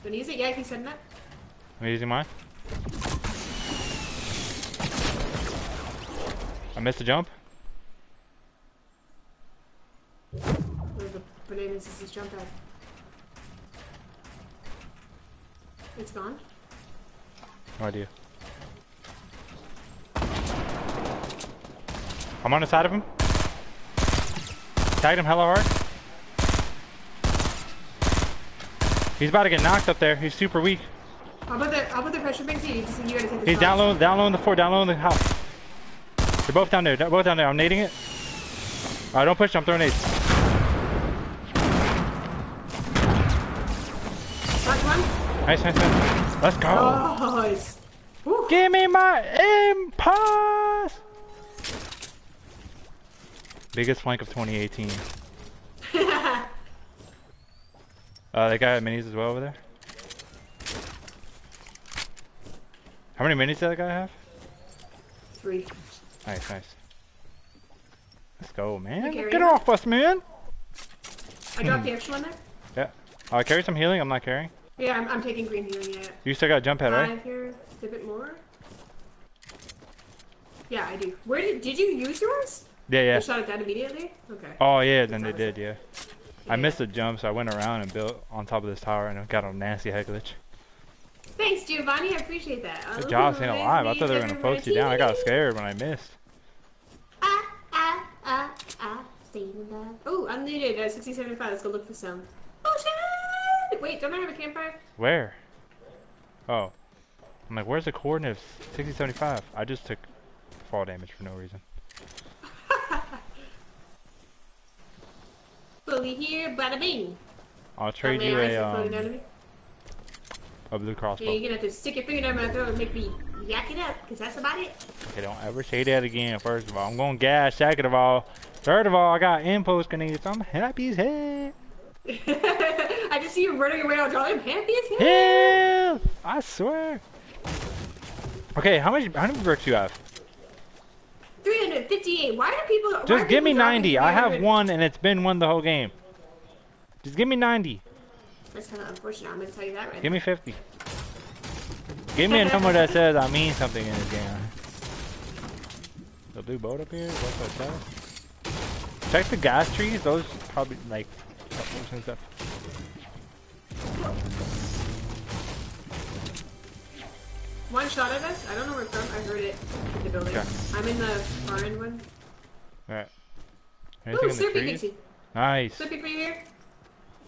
wanna use it? Yeah, I can send that. Am I using mine? I missed a jump. Bananas is his jump pad. It's gone? No idea. I'm on the side of him. Tagged him hella hard. He's about to get knocked up there. He's super weak. How about the, how about the pressure bank? You just, you gotta take the He's down low, down low in the fort, down low in the house. They're both down there. They're both down there. I'm nading it. Alright, don't push. I'm throwing nades. That's one. Nice, nice, nice. Let's go. Nice. Give me my impulse! Biggest flank of twenty eighteen. uh, they got minis as well over there. How many minis did that guy have? Three. Nice, nice. Let's go, man. Get it off us, man! I dropped the extra one there? Yeah. Uh, carry some healing. I'm not carrying. Yeah, I'm, I'm taking green healing yet. You still got a jump head, right? Five here. A bit more. Yeah, I do. Where did did you use yours? Yeah, yeah. You shot it down immediately? Okay. Oh yeah, then they did, yeah. yeah. I missed the jump, so I went around and built on top of this tower and got a nasty head glitch. Thanks, Giovanni, I appreciate that. Good job staying alive. I thought they were gonna post you down. I got scared when I missed. Ah ah ah ah staying alive. Oh, I'm needed at sixty seventy-five, let's go look for some. Oh shit! Wait, don't I have a campfire? Where? Oh. I'm like, where's the coordinates? sixty seventy-five. I just took fall damage for no reason. Fully here, bada bing. I'll trade oh, you a um, a blue crossbow. Yeah, you're gonna have to stick your finger down my throat and make me yak it up, cause that's about it. Okay, don't ever say that again. First of all, I'm gonna gas. Second of all, third of all, I got impulse grenades. I'm happy as hell. I just see you running around. I'm happy as hell. Hell, I swear. Okay, how much how many bricks do you have? three hundred fifty-eight. Why do people Just why do give people me ninety. I have one and it's been one the whole game. Just give me ninety. That's kind of unfortunate. I'm going to tell you that right. Give now. me fifty. Give me a number that says I mean something in this game. The blue boat up here. What's that? Check the gas trees. Those probably like and stuff. One shot at us? I don't know where from. I heard it in the building. Okay. I'm in the orange one. Alright. Ooh, Slurpee Pixie. Nice. Slurpee for you here.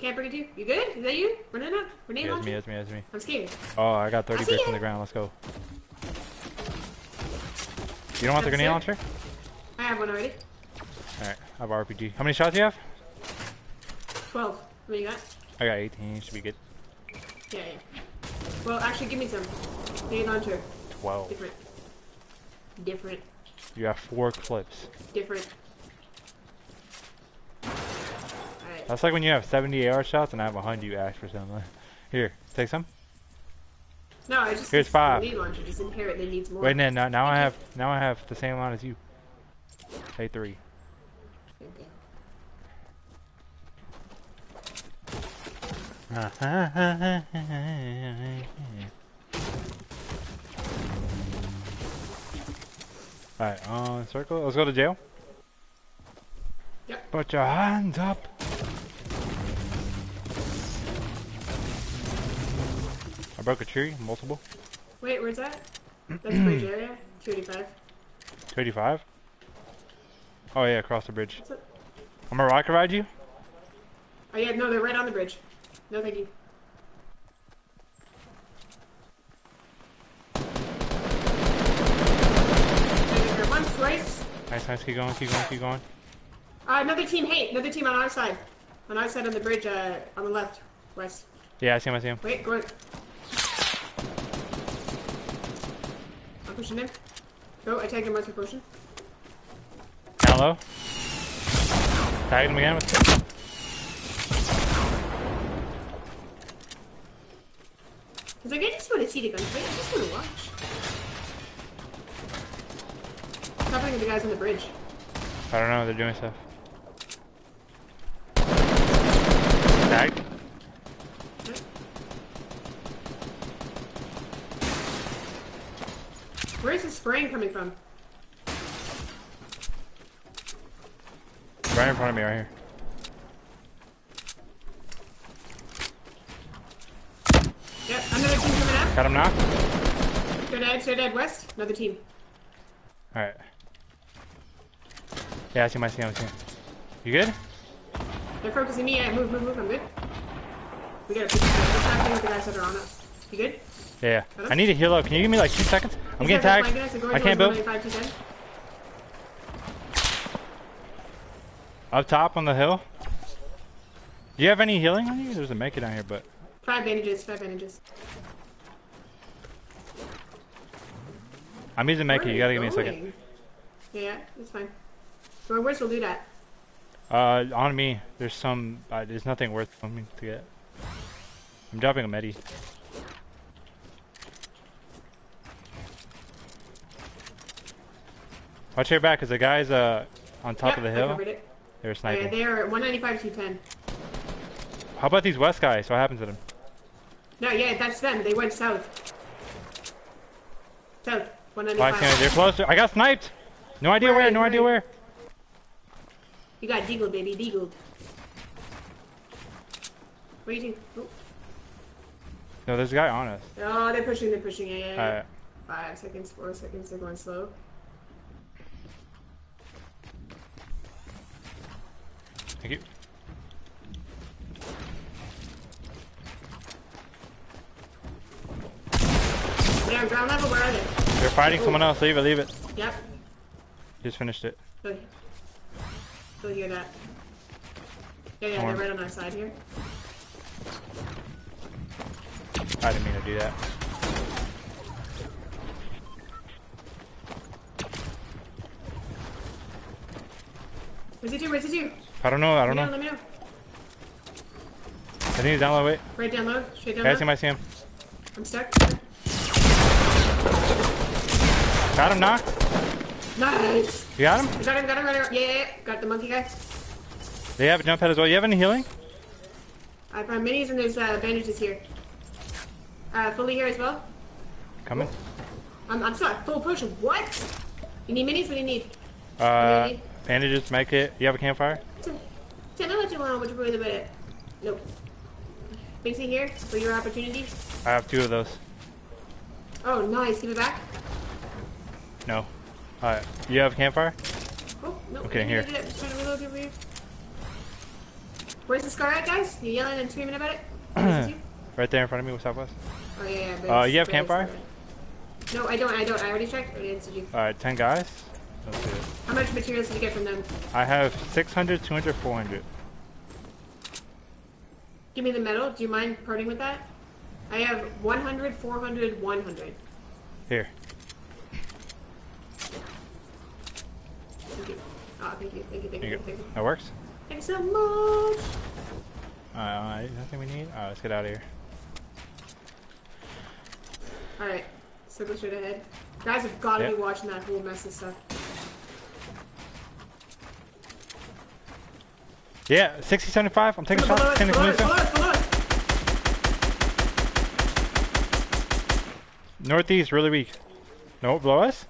Can't bring it to you. You good? Is that you? Running up? Renee yeah, it's me, it's me, it's me. I'm scared. Oh, I got thirty bricks on the ground. Let's go. You don't want That's the grenade launcher? I have one already. Alright, I have R P G. How many shots do you have? twelve. What do you got? I got eighteen. Should be good. Yeah, yeah. Well, actually, give me some. Grenade launcher. twelve. Different. Different. You have four clips. Different. Alright. That's like when you have seventy A R shots and I have one hundred, you ask for something. Here, take some. No, I just Here's five. Grenade launcher. Just inherit, they need more. Wait, no, now, now I have now I have the same amount as you. Pay three. Alright, on circle. Let's go to jail. Yep. Put your hands up. I broke a tree, multiple. Wait, where's that? That's bridge area. two eighty-five. two eighty-five? Oh yeah, across the bridge. I'm gonna rocket ride you? Oh yeah, no, they're right on the bridge. No, thank you. One slice. Nice, nice. Keep going, keep going, keep going. Uh, another team, hey, another team on our side. On our side on the bridge, uh, on the left, west. Yeah, I see him, I see him. Wait, go on. I'm pushing him. Oh, I tagged him with a potion. Hello. Tagged him again with... I was like, I just want to see the gunplay. I just want to watch. What's happening to the guys on the bridge? I don't know. They're doing stuff. Tagged. Okay. Where is the spraying coming from? Right in front of me, right here. Yep, another team coming up. Got him knocked. They're dead, they're dead, west. Another team. Alright. Yeah, I see him, I see him, I see him. You good? They're focusing me. Yeah, move, move, move. I'm good. We gotta pick up. Let's not deal with the guys that are on us. You good? Yeah. Hello? I need to heal up. Can you give me like two seconds? I'm getting tagged. I can't build. Up top on the hill. Do you have any healing on you? There's a make it down here, but... Five bandages, five bandages. I'm using make it. You gotta going? give me a second. Yeah, that's fine. So where's the loot at? Uh, on me. There's some... Uh, there's nothing worth for me to get. I'm dropping a Medi. Watch your back, because the guy's uh, on top yep, of the hill. I covered it. They're sniping. Okay, they are one ninety-five to two ten. How about these west guys? What happened to them? No, yeah, that's them. They went south. South. one ninety-five. They're closer. I got sniped. No idea where. where no where idea where. You got deagled, baby. Deagled. What are you doing? Oh. No, there's a guy on us. Oh, they're pushing. They're pushing. Yeah, yeah, yeah. All right. Five seconds. Four seconds. They're going slow. Thank you. They're ground level, where are they? They're fighting Ooh. someone else, leave it, leave it. Yep. Just finished it. Good. Still hear that. Yeah, yeah, Warm. they're right on our side here. I didn't mean to do that. Where's he to? Where's he to? I don't know, I don't let know. Me know. Let me know. I think he's down low, wait. Right down low, straight down low. Guys, you might see him. I'm stuck. Got him knocked. Nice. You got him? I got him, got him, got him. Yeah, yeah, yeah. Got the monkey guy. They have a jump pad as well. You have any healing? I found minis and there's uh, bandages here. Uh, fully here as well. Coming. I'm, I'm still at full push. What? You need minis? What do you need? Uh, what do you need? Bandages, make it. You have a campfire? Tell me what you want. What you really about it? Nope. Mixie here for your opportunity. I have two of those. Oh, nice. Give it back. No. Alright. You have a campfire? Oh, no. Okay, here. I'm just trying to reload over here. Where's the scar at, guys? You yelling and screaming about it? Right there in front of me with Southwest. Oh, yeah, yeah. Uh, you have campfire? Started. No, I don't. I don't. I already checked. Alright, ten guys. Let's do it. How much materials did you get from them? I have six hundred, two hundred, four hundred. Give me the metal. Do you mind parting with that? I have one hundred, four hundred, one hundred. Here. Thank you. Oh, thank you, thank you, thank you, you, thank you. That works? Thanks so much! Alright, uh, nothing we need? Alright, let's get out of here. Alright, so go straight ahead. You guys have got to yep. be watching that whole mess of stuff. Yeah, sixty seventy-five, I'm taking a shot. Below us, below us, below us. Northeast, really weak. No, below us?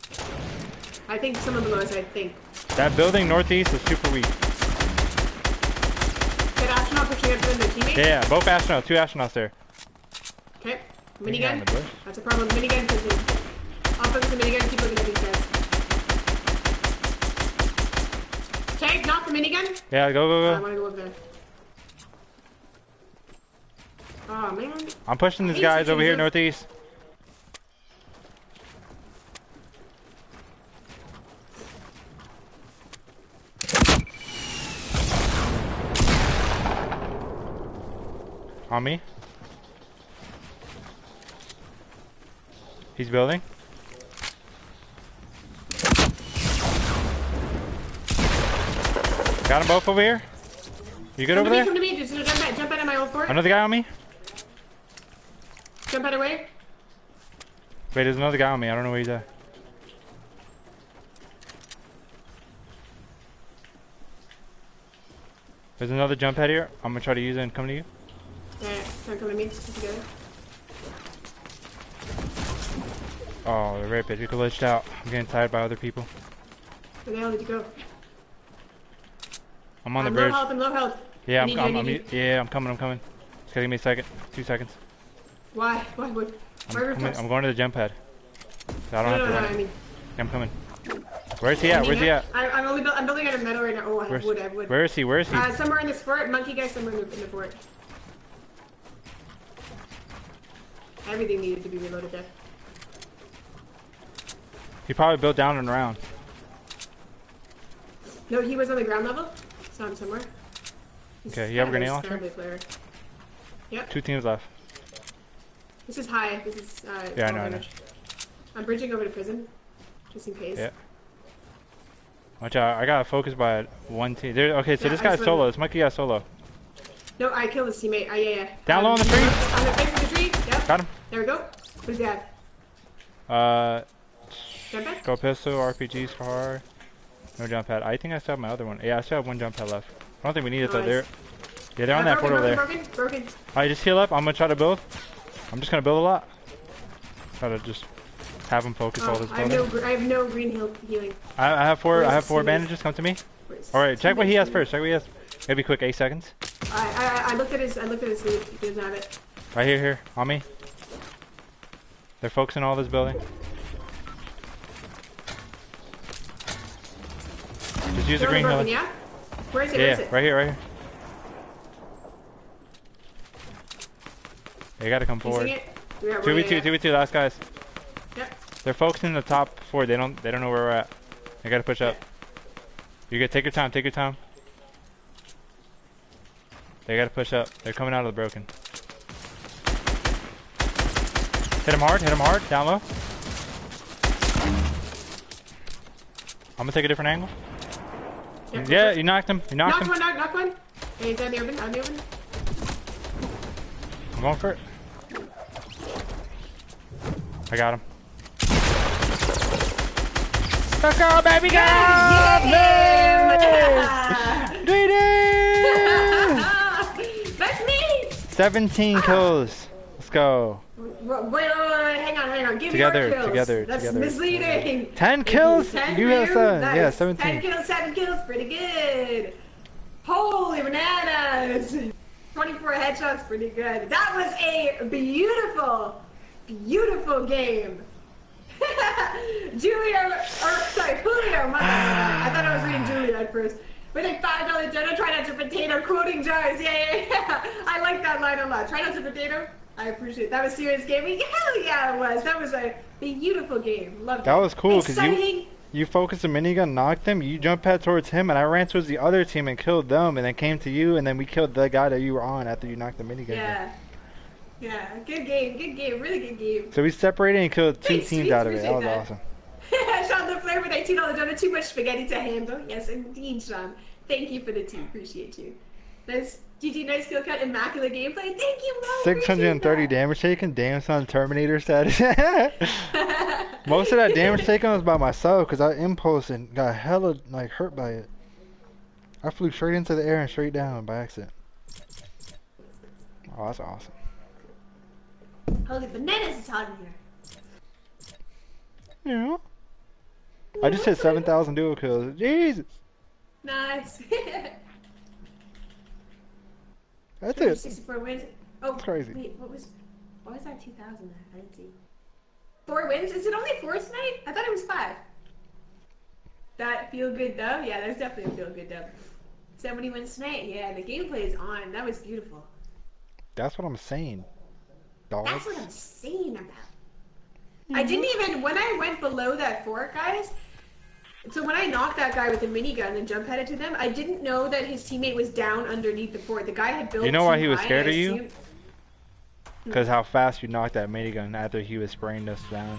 I think some of the most, I think. That building northeast is super weak. That astronaut pushing up to their teammate? Yeah, yeah, both astronauts, two astronauts there. Okay, minigun. That's a problem, minigun prison. I'll focus the minigun, keep looking at these guys. Tank, knock the minigun? Yeah, go, go, go. Oh, I wanna go over there. Oh, man. I'm pushing these guys over here, northeast. On me. He's building. Got them both over here. You good come over to me, there? Come to me. Just jump out, jump out of my old fort. Another guy on me. Jump out away. Wait, there's another guy on me. I don't know where he's at. There's another jump pad here. I'm gonna try to use it and come to you. Come to me. Together. Oh, they're rapid. You glitched out. I'm getting tired by other people. Where the hell did you go? I'm on I'm the bridge. Low health, I'm low health. Yeah, I'm, I'm, I'm, I'm, yeah, I'm coming. I'm coming. Just gotta give me a second. Two seconds. Why? Why? Why? I'm, coming, I'm going to the jump pad. So I don't no, have no, to no, run. No, I mean... yeah, I'm coming. Where's he at? Where's he at? I, I'm only bu I'm building out of metal right now. Oh, I have wood. I have wood. Where is he? Where is he? Uh, somewhere in this fort. Monkey guy somewhere in the fort. Everything needed to be reloaded there. He probably built down and around. No, he was on the ground level. Saw him somewhere. He's okay, you have a grenade launcher? Yep. Two teams left. This is high. This is, uh, yeah, I know, I know. I'm bridging over to prison, just in case. Yeah. Watch out, I gotta focus by one team. There, okay, so yeah, this guy's solo. This monkey guy's solo. No, I killed his teammate. Oh, yeah, yeah. Down um, low on the tree. On the face of the tree. Yep. Got him. There we go. What does he have? Uh, go pistol, R P Gs for hard. No jump pad. I think I still have my other one. Yeah, I still have one jump pad left. I don't think we need it though. Nice. They're, yeah, they're on that portal there. Broken, broken, broken. Alright, just heal up. I'm gonna try to build. I'm just gonna build a lot. Try to just have him focus oh, all this building. I have no, I have no green heal healing. I, I have four. Where's I have four bandages. Come to me. Alright, check what he has first. Check what he has. It'll be quick. Eight seconds. I, I I looked at his. I looked at his loot. He doesn't have it. Right here, here on me. They're focusing all this building. Just use the green healing. Yeah? Where is it? Yeah, Where is it? right here, right here. They gotta come forward. two v two, two v two, last guys. Yep. They're focusing in the top four. They don't, they don't know where we're at. They gotta push up. You gotta take your time. Take your time. They gotta push up. They're coming out of the broken. Hit him hard. Hit him hard. Down low. I'm gonna take a different angle. Yep. Yeah, you knocked him. You knocked, knocked him. One, knock, knock one. Hey, he's on the oven. On the oven. I'm going for it. I got him. Let's go, baby girl! Yeah, yeah. Nice. That's me! seventeen ah. kills. Let's go. Wait, wait, wait, wait, hang on, hang on. Give together, me your kills. Together, That's together. That's misleading. ten kills? ten you have seven. Nice. Yeah, seventeen. ten kills, seven kills. Pretty good. Holy bananas. twenty-four headshots. Pretty good. That was a beautiful, beautiful game. Julia, or sorry, Julio. My, I thought I was reading Julia at first. With a five dollar dinner, try not to potato, quoting Jars. Yeah, yeah, yeah. I like that line a lot. Try not to potato. I appreciate it. That was serious gaming. Hell yeah, it was. That was a beautiful game. Loved it. That was cool because you you focused the minigun, knocked him, you jump pad towards him, and I ran towards the other team and killed them, and then came to you, and then we killed the guy that you were on after you knocked the minigun. Yeah, in. yeah, good game, good game, really good game. So we separated and killed two Thanks, teams out of it. That was that. awesome. Sean LeFleur with eighteen dollars donor. Too much spaghetti to handle. Yes, indeed, Sean. Thank you for the tea. Appreciate you. Nice. G G, nice skill cut, immaculate gameplay. Thank you, Mo. six hundred thirty damage taken, damn son, Terminator status. Most of that damage taken was by myself because I impulsed and got hella like hurt by it. I flew straight into the air and straight down by accident. Oh, that's awesome. Holy bananas, it's hot in here. Yeah. I just hit seven thousand duo kills. Jesus. Nice. That's it. sixty-four wins. Oh, that's crazy. Wait, what was, what was that two thousand? I didn't see. Four wins? Is it only four tonight? I thought it was five. That feel good dub? Yeah, that's definitely a feel good dub. seventy wins tonight? Yeah, the gameplay is on. That was beautiful. That's what I'm saying. Dogs. That's what I'm saying about. Mm-hmm. I didn't even, when I went below that fort, guys, so when I knocked that guy with the minigun and jump headed to them, I didn't know that his teammate was down underneath the fort. The guy had built. You know why he was scared of you? Because how fast you knocked that minigun after he was spraying us down.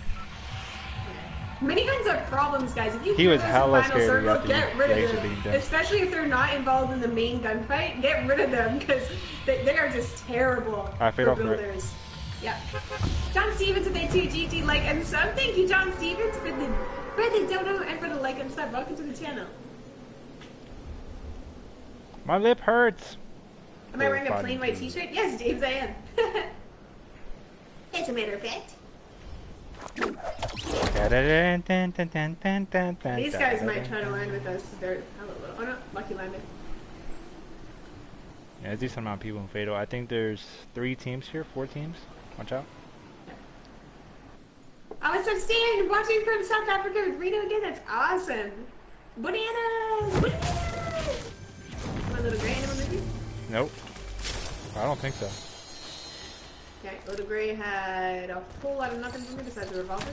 Miniguns are problems, guys. If you he was hella scared of you. Get rid of them. Especially if they're not involved in the main gunfight, get rid of them because they, they are just terrible for builders. Yeah. John Stevens with a two G G like and sub. Thank you, John Stevens, for the. For the dono and for the like and sub, welcome to the channel. My lip hurts. Am I wearing a plain white t-shirt? Yes, James, I am. As a matter of fact. These guys might try to line with us. They're oh no, lucky landed. Yeah, there's a decent amount of people in Fatal. I think there's three teams here, four teams. Watch out. I was upstairs watching from South Africa with Reno again. That's awesome. Bananas! Bananas! My little gray animal movie? Nope. I don't think so. Okay, little gray had a whole lot of nothing for me besides the revolver.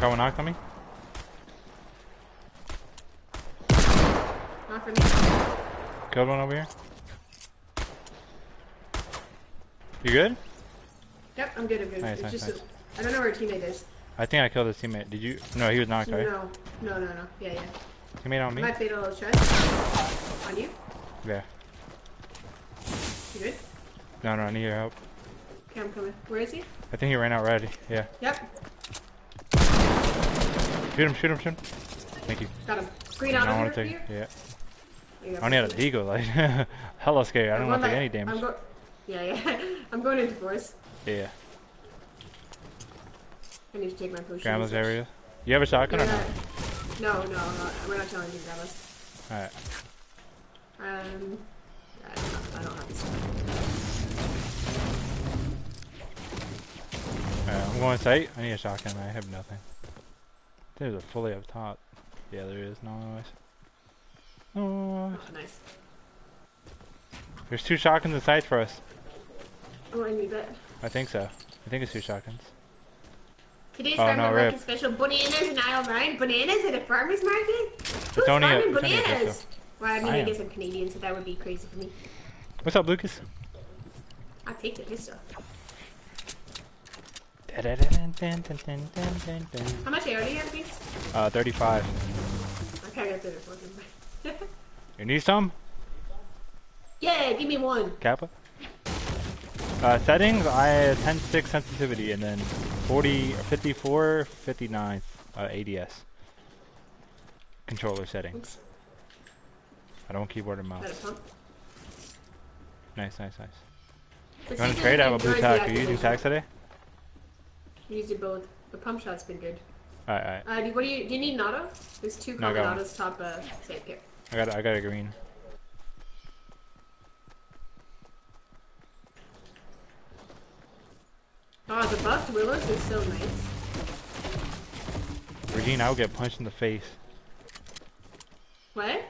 Got one knocked on me? Not for me. Killed one over here. You good? Yep, I'm good, I'm good. Nice, it's nice, just nice. A, I don't know where a teammate is. I think I killed his teammate. Did you? No, he was knocked, right? No, no, no, no. Yeah, yeah. Teammate on me? My fatal stress. On you? Yeah. You good? No, no, I need your help. Okay, I'm coming. Where is he? I think he ran out already. Yeah. Yep. Shoot him, shoot him, shoot him. Thank you. Got him. Green out of here? Yeah. I only had a deagle, like, hella scary. I don't want to take any damage. Yeah, yeah. I'm going into force. Yeah. I need to take my potion. Grandma's area. You have a shotgun or not? No, no, no. We're not challenging Grandma's. Alright. Um, I don't have, I don't have this. Alright, I'm going to sight. I need a shotgun. I have nothing. There's a fully up top. Yeah, there is. No noise. No noise. Oh, nice. There's two shotguns in sight for us. Oh, I need that. I think so. I think it's two shotguns. Today's oh, grandma no, like a special bananas in aisle nine. Bananas at a farmer's market? Who's it's farming a, bananas? Well, I mean, I, I guess I'm Canadian, so that would be crazy for me. What's up, Lucas? I'll take it. This stuff. How much A R do you have, please? Uh, thirty-five. Okay, I got thirty-four. You need some? Yeah, give me one. Kappa? Uh, settings, I have ten six sensitivity, and then forty, fifty-four, fifty-nine uh, A D S. Controller settings. I don't keyboard and mouse. Nice, nice, nice. You want to trade? I have a blue tack. Are you using tacks today? Use your both. The pump shot's been good. Alright, alright. Uh, what do you, do you need an auto? There's two common no, autos top, uh, save here. I got, I got a green. Oh, the buffed willows are so nice. Regina, I'll get punched in the face. What?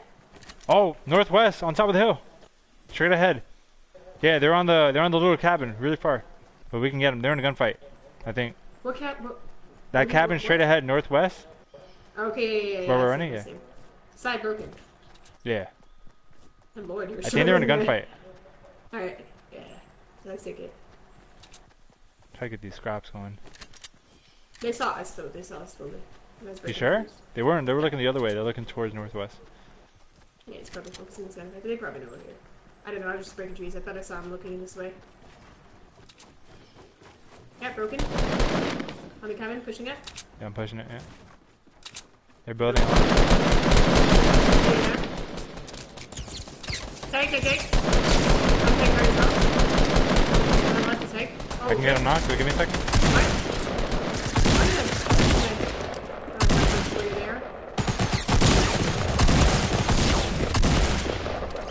Oh, northwest, on top of the hill. Straight ahead. Yeah, they're on the they're on the little cabin, really far. But we can get them. They're in a gunfight, I think. What cap? What, that cabin straight what? ahead, northwest. Okay, yeah, yeah, yeah. Where we're running, yeah. Side broken. Yeah. I'm bored. I think they're in a gunfight. Alright, yeah. Let's take it. Try to get these scraps going. They saw us though, they saw us slowly. You sure? Numbers. They weren't, they were looking the other way, they're looking towards northwest. Yeah, it's probably focusing this guy, but they probably know we're here. I don't know, I was just breaking trees, I thought I saw him looking this way. Yeah, broken. On the cabin, pushing it? Yeah, I'm pushing it, yeah. They're building. Take, take, take. I'll take right now. I'm left to take. I can get him knocked, so give me a second.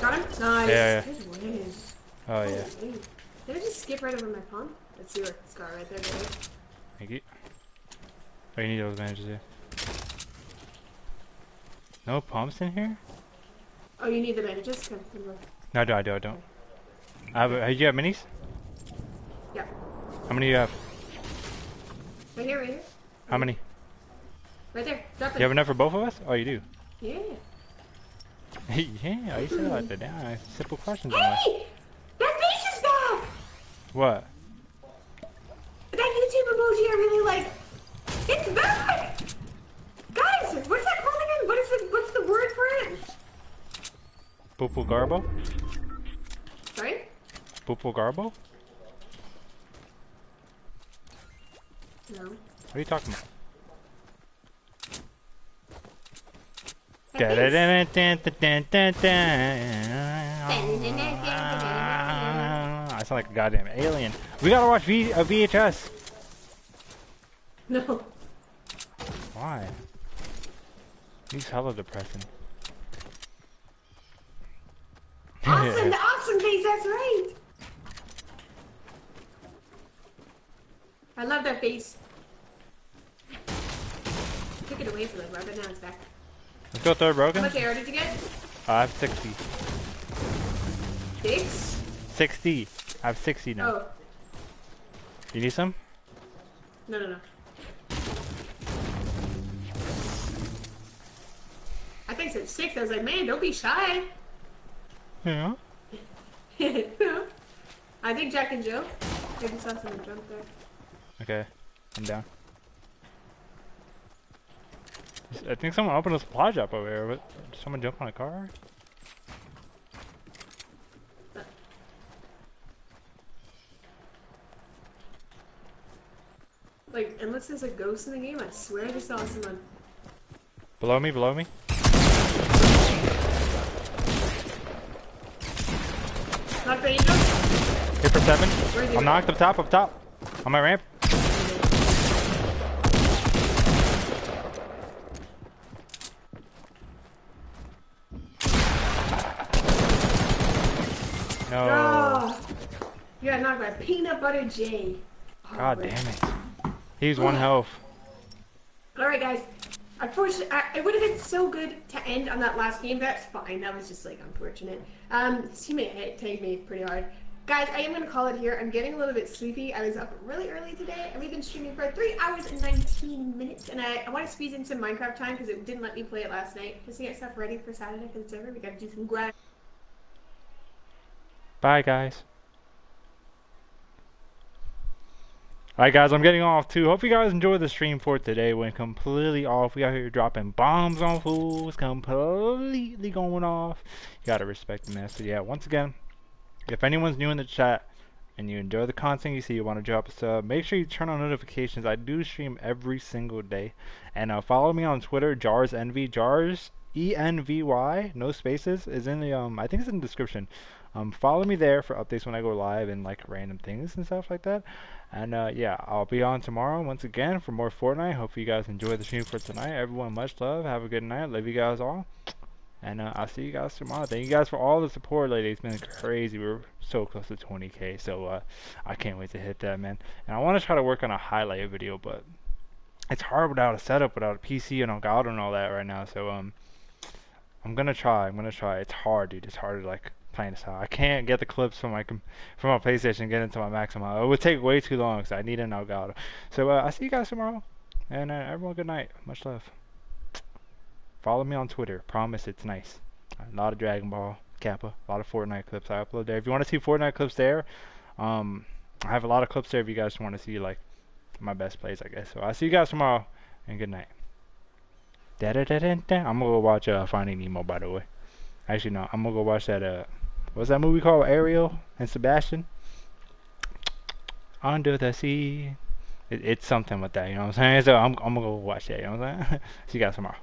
Got him? Nice. Yeah, yeah. Oh, oh yeah. Dude. Did I just skip right over my palm? That's your scar right there, baby. Thank you. Oh, you need those bandages here. No pumps in here? Oh, you need the bandages? Come, come on. No, I do, I do, I don't. I have, do you have minis? Yeah. How many do you have? Right here, right here. How many? Right there. Drop it. You have enough for both of us? Oh, you do? Yeah. Yeah, I used to like that. Yeah, simple questions. Hey! That face is back! What? That YouTube emoji I really like. It's back! Guys, what is that called again? What is it? What's the word for it? Poopo Garbo? Sorry? Poopo Garbo? No. What are you talking about? I sound like a goddamn alien. We gotta watch v a V H S. No. Why? He's hella depressing. Awesome, the awesome things, that's right. I love their face. Took it away from them, Robert. Now it's back. Let's go third broken. How much arrow did you get? I have sixty. Six? sixty. I have sixty now. Oh. You need some? No, no, no. I think since six, I was like, man, don't be shy. Yeah. I think Jack and Jill. I just saw someone jump there. Okay, I'm down. I think someone opened a supply drop over here, but did someone jump on a car? Like, unless there's a ghost in the game, I swear I just saw someone. Below me, below me. Knocked the angel. Hit for seven. I'm knocked up top, up top. On my ramp. No. No. You got knocked by Peanut Butter Jay. Oh, God right. Damn it. He's one health. Alright guys, unfortunately, I, it would have been so good to end on that last game, that's fine, that was just like unfortunate. Um, his teammate tagged me pretty hard. Guys, I am going to call it here, I'm getting a little bit sleepy, I was up really early today, and we've been streaming for three hours and nineteen minutes, and I, I want to squeeze in some Minecraft time, because it didn't let me play it last night, just to get stuff ready for Saturday for the server, we gotta do some grind. Bye guys. Alright guys, I'm getting off too. Hope you guys enjoyed the stream for today. Went completely off. We out here dropping bombs on fools. Completely going off. You gotta respect the mess. So yeah, once again, if anyone's new in the chat and you enjoy the content you see, you want to drop a sub, make sure you turn on notifications. I do stream every single day. And uh, follow me on Twitter, Jars Envy. Jars, E N V Y, no spaces, is in the, um, I think it's in the description. Um, follow me there for updates when I go live and like random things and stuff like that. And uh, yeah, I'll be on tomorrow once again for more Fortnite. Hope you guys enjoyed the stream for tonight. Everyone, much love. Have a good night. Love you guys all. And uh, I'll see you guys tomorrow. Thank you guys for all the support lately. It's been crazy. We're so close to twenty K. So uh, I can't wait to hit that, man. And I want to try to work on a highlight video, but it's hard without a setup, without a P C and Elgato and all that right now. So um, I'm going to try. I'm going to try. It's hard, dude. It's hard to like... playing this out. I can't get the clips from my from my PlayStation and get into my Maxima. It would take way too long because I need an Elgato. So uh, I'll see you guys tomorrow. And uh, everyone, good night. Much love. Follow me on Twitter. Promise it's nice. A lot of Dragon Ball, Kappa, a lot of Fortnite clips I upload there. If you want to see Fortnite clips there, um, I have a lot of clips there if you guys want to see like my best plays, I guess. So I'll see you guys tomorrow and good night. Da da da da da. I'm gonna go watch uh, Finding Nemo, by the way. Actually, no. I'm gonna go watch that. Uh, What's that movie called? Ariel and Sebastian? Under the Sea. It, it's something with that, you know what I'm saying? So I'm, I'm going to go watch that, you know what I'm saying? See you guys tomorrow.